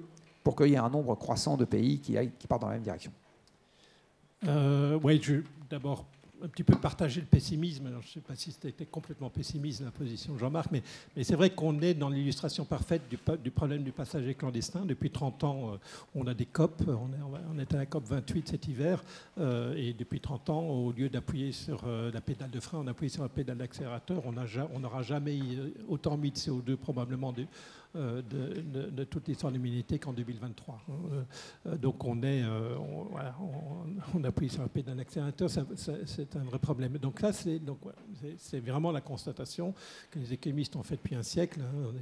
pour qu'il y ait un nombre croissant de pays qui partent dans la même direction. Oui, d'abord, un petit peu partager le pessimisme. Alors, je ne sais pas si c'était complètement pessimiste la position de Jean-Marc, mais c'est vrai qu'on est dans l'illustration parfaite du problème du passager clandestin. Depuis 30 ans, on a des COP. On est à la COP 28 cet hiver. Et depuis 30 ans, au lieu d'appuyer sur la pédale de frein, on appuie sur la pédale d'accélérateur. On n'aura jamais autant mis de CO2 probablement de toute l'histoire de l'humanité qu'en 2023. Donc on appuie sur la pédale d'accélérateur. C'est un vrai problème. Donc là, c'est vraiment la constatation que les économistes ont faite depuis un siècle.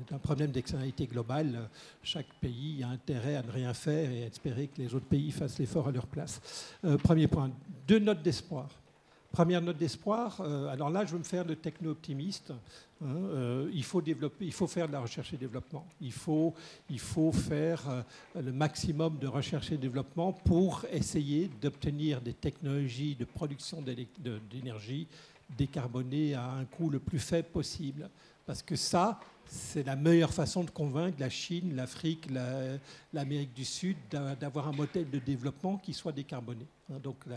C'est un problème d'externalité globale. Chaque pays a intérêt à ne rien faire et à espérer que les autres pays fassent l'effort à leur place. Premier point. Deux notes d'espoir. Première note d'espoir, alors là, je veux me faire de techno-optimiste. Il faut faire de la recherche et développement. Il faut faire le maximum de recherche et développement pour essayer d'obtenir des technologies de production d'énergie décarbonées à un coût le plus faible possible. Parce que ça, c'est la meilleure façon de convaincre la Chine, l'Afrique, l'Amérique du Sud d'avoir un modèle de développement qui soit décarboné. Donc la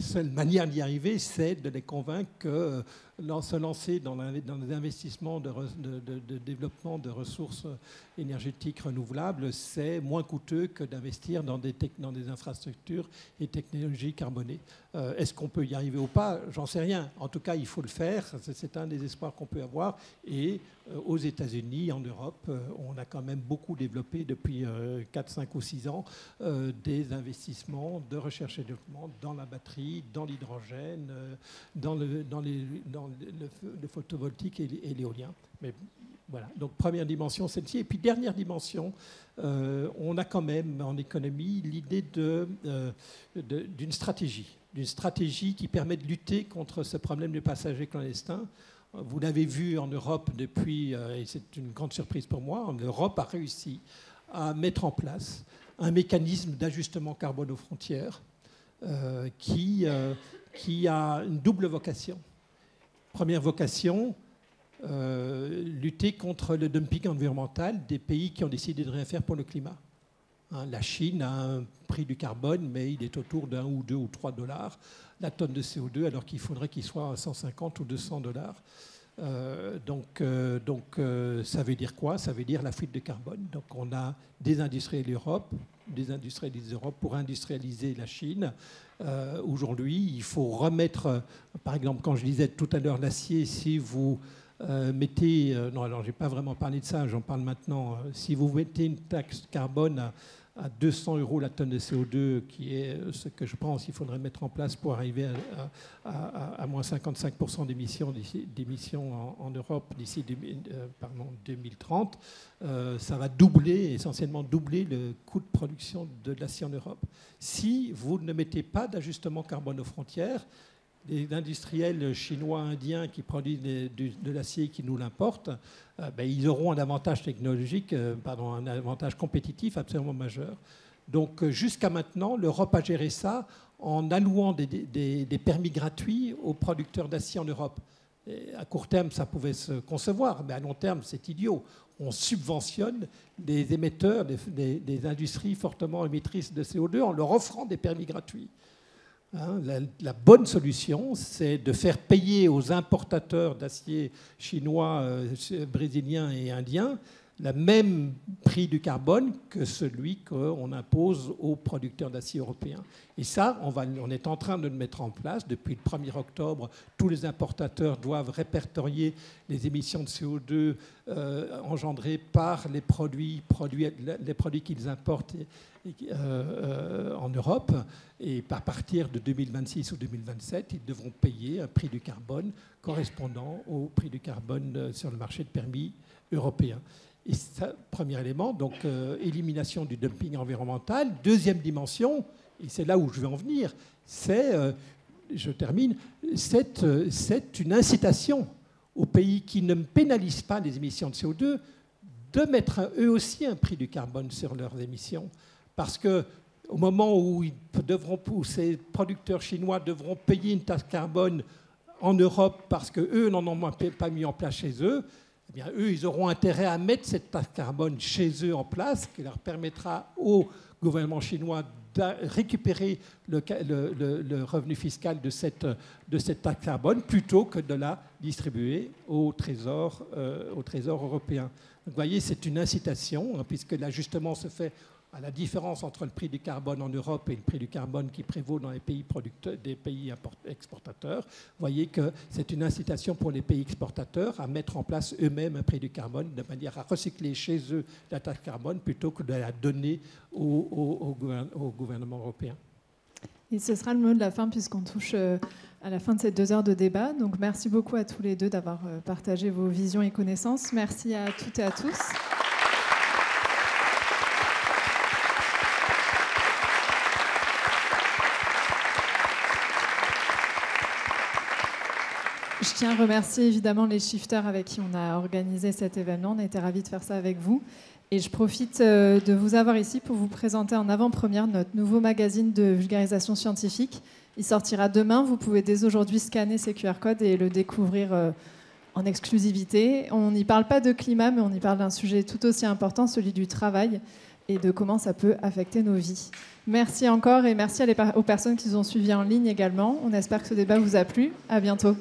seule manière d'y arriver, c'est de les convaincre que se lancer dans les investissements de développement de ressources énergétiques renouvelables, c'est moins coûteux que d'investir dans des infrastructures et technologies carbonées. Est-ce qu'on peut y arriver ou pas? J'en sais rien. En tout cas, il faut le faire. C'est un des espoirs qu'on peut avoir. Et aux États-Unis, en Europe, on a quand même beaucoup développé depuis 4, 5 ou 6 ans des investissements de recherche et développement dans la batterie, dans l'hydrogène, dans le photovoltaïque et l'éolien. Mais voilà, donc première dimension, celle-ci. Et puis dernière dimension, on a quand même en économie l'idée d'une stratégie. D'une stratégie qui permet de lutter contre ce problème des passagers clandestins. Vous l'avez vu en Europe depuis, et c'est une grande surprise pour moi, l'Europe a réussi à mettre en place un mécanisme d'ajustement carbone aux frontières qui a une double vocation. Première vocation, lutter contre le dumping environnemental des pays qui ont décidé de rien faire pour le climat. La Chine a un prix du carbone, mais il est autour d'un ou deux ou trois $, la tonne de CO2, alors qu'il faudrait qu'il soit à 150 ou 200 $. Ça veut dire quoi? Ça veut dire la fuite de carbone. Donc on a désindustrialisé l'Europe pour industrialiser la Chine. Aujourd'hui, il faut remettre, par exemple, quand je disais tout à l'heure l'acier, si vous... non, alors je n'ai pas vraiment parlé de ça, j'en parle maintenant. Si vous mettez une taxe carbone à 200 € la tonne de CO2, qui est ce que je pense qu'il faudrait mettre en place pour arriver à moins 55% d'émissions en Europe d'ici 2030, ça va essentiellement doubler le coût de production de l'acier en Europe. Si vous ne mettez pas d'ajustement carbone aux frontières, les industriels chinois, indiens qui produisent de l'acier et qui nous l'importent, ils auront un avantage technologique, un avantage compétitif absolument majeur. Donc jusqu'à maintenant, l'Europe a géré ça en allouant des permis gratuits aux producteurs d'acier en Europe. Et à court terme, ça pouvait se concevoir, mais à long terme, c'est idiot. On subventionne des émetteurs, des industries fortement émettrices de CO2 en leur offrant des permis gratuits. La bonne solution, c'est de faire payer aux importateurs d'acier chinois, brésiliens et indiens le même prix du carbone que celui qu'on impose aux producteurs d'acier européens. Et ça, on est en train de le mettre en place. Depuis le 1er octobre, tous les importateurs doivent répertorier les émissions de CO2 engendrées par les produits qu'ils importent en Europe, et à partir de 2026 ou 2027, ils devront payer un prix du carbone correspondant au prix du carbone sur le marché de permis européen. Et ça, premier élément, donc élimination du dumping environnemental. Deuxième dimension, et c'est là où je veux en venir, c'est une incitation aux pays qui ne pénalisent pas les émissions de CO2 de mettre eux aussi un prix du carbone sur leurs émissions. Parce qu'au moment où ces producteurs chinois devront payer une taxe carbone en Europe parce qu'eux n'en ont pas mis en place chez eux, eh bien, eux, ils auront intérêt à mettre cette taxe carbone chez eux en place, qui leur permettra aux gouvernement chinois de récupérer le revenu fiscal de cette taxe carbone plutôt que de la distribuer au trésor européen. Donc, vous voyez, c'est une incitation, hein, puisque l'ajustement se fait à la différence entre le prix du carbone en Europe et le prix du carbone qui prévaut dans les pays producteurs, des pays exportateurs. Vous voyez que c'est une incitation pour les pays exportateurs à mettre en place eux-mêmes un prix du carbone de manière à recycler chez eux la taxe carbone plutôt que de la donner au gouvernement européen. Et ce sera le mot de la fin puisqu'on touche à la fin de ces 2 heures de débat. Donc merci beaucoup à tous les deux d'avoir partagé vos visions et connaissances. Merci à toutes et à tous. Je tiens à remercier évidemment les shifters avec qui on a organisé cet événement. On était ravis de faire ça avec vous. Et je profite de vous avoir ici pour vous présenter en avant-première notre nouveau magazine de vulgarisation scientifique. Il sortira demain. Vous pouvez dès aujourd'hui scanner ces QR codes et le découvrir en exclusivité. On n'y parle pas de climat, mais on y parle d'un sujet tout aussi important, celui du travail et de comment ça peut affecter nos vies. Merci encore et merci aux personnes qui nous ont suivis en ligne également. On espère que ce débat vous a plu. À bientôt.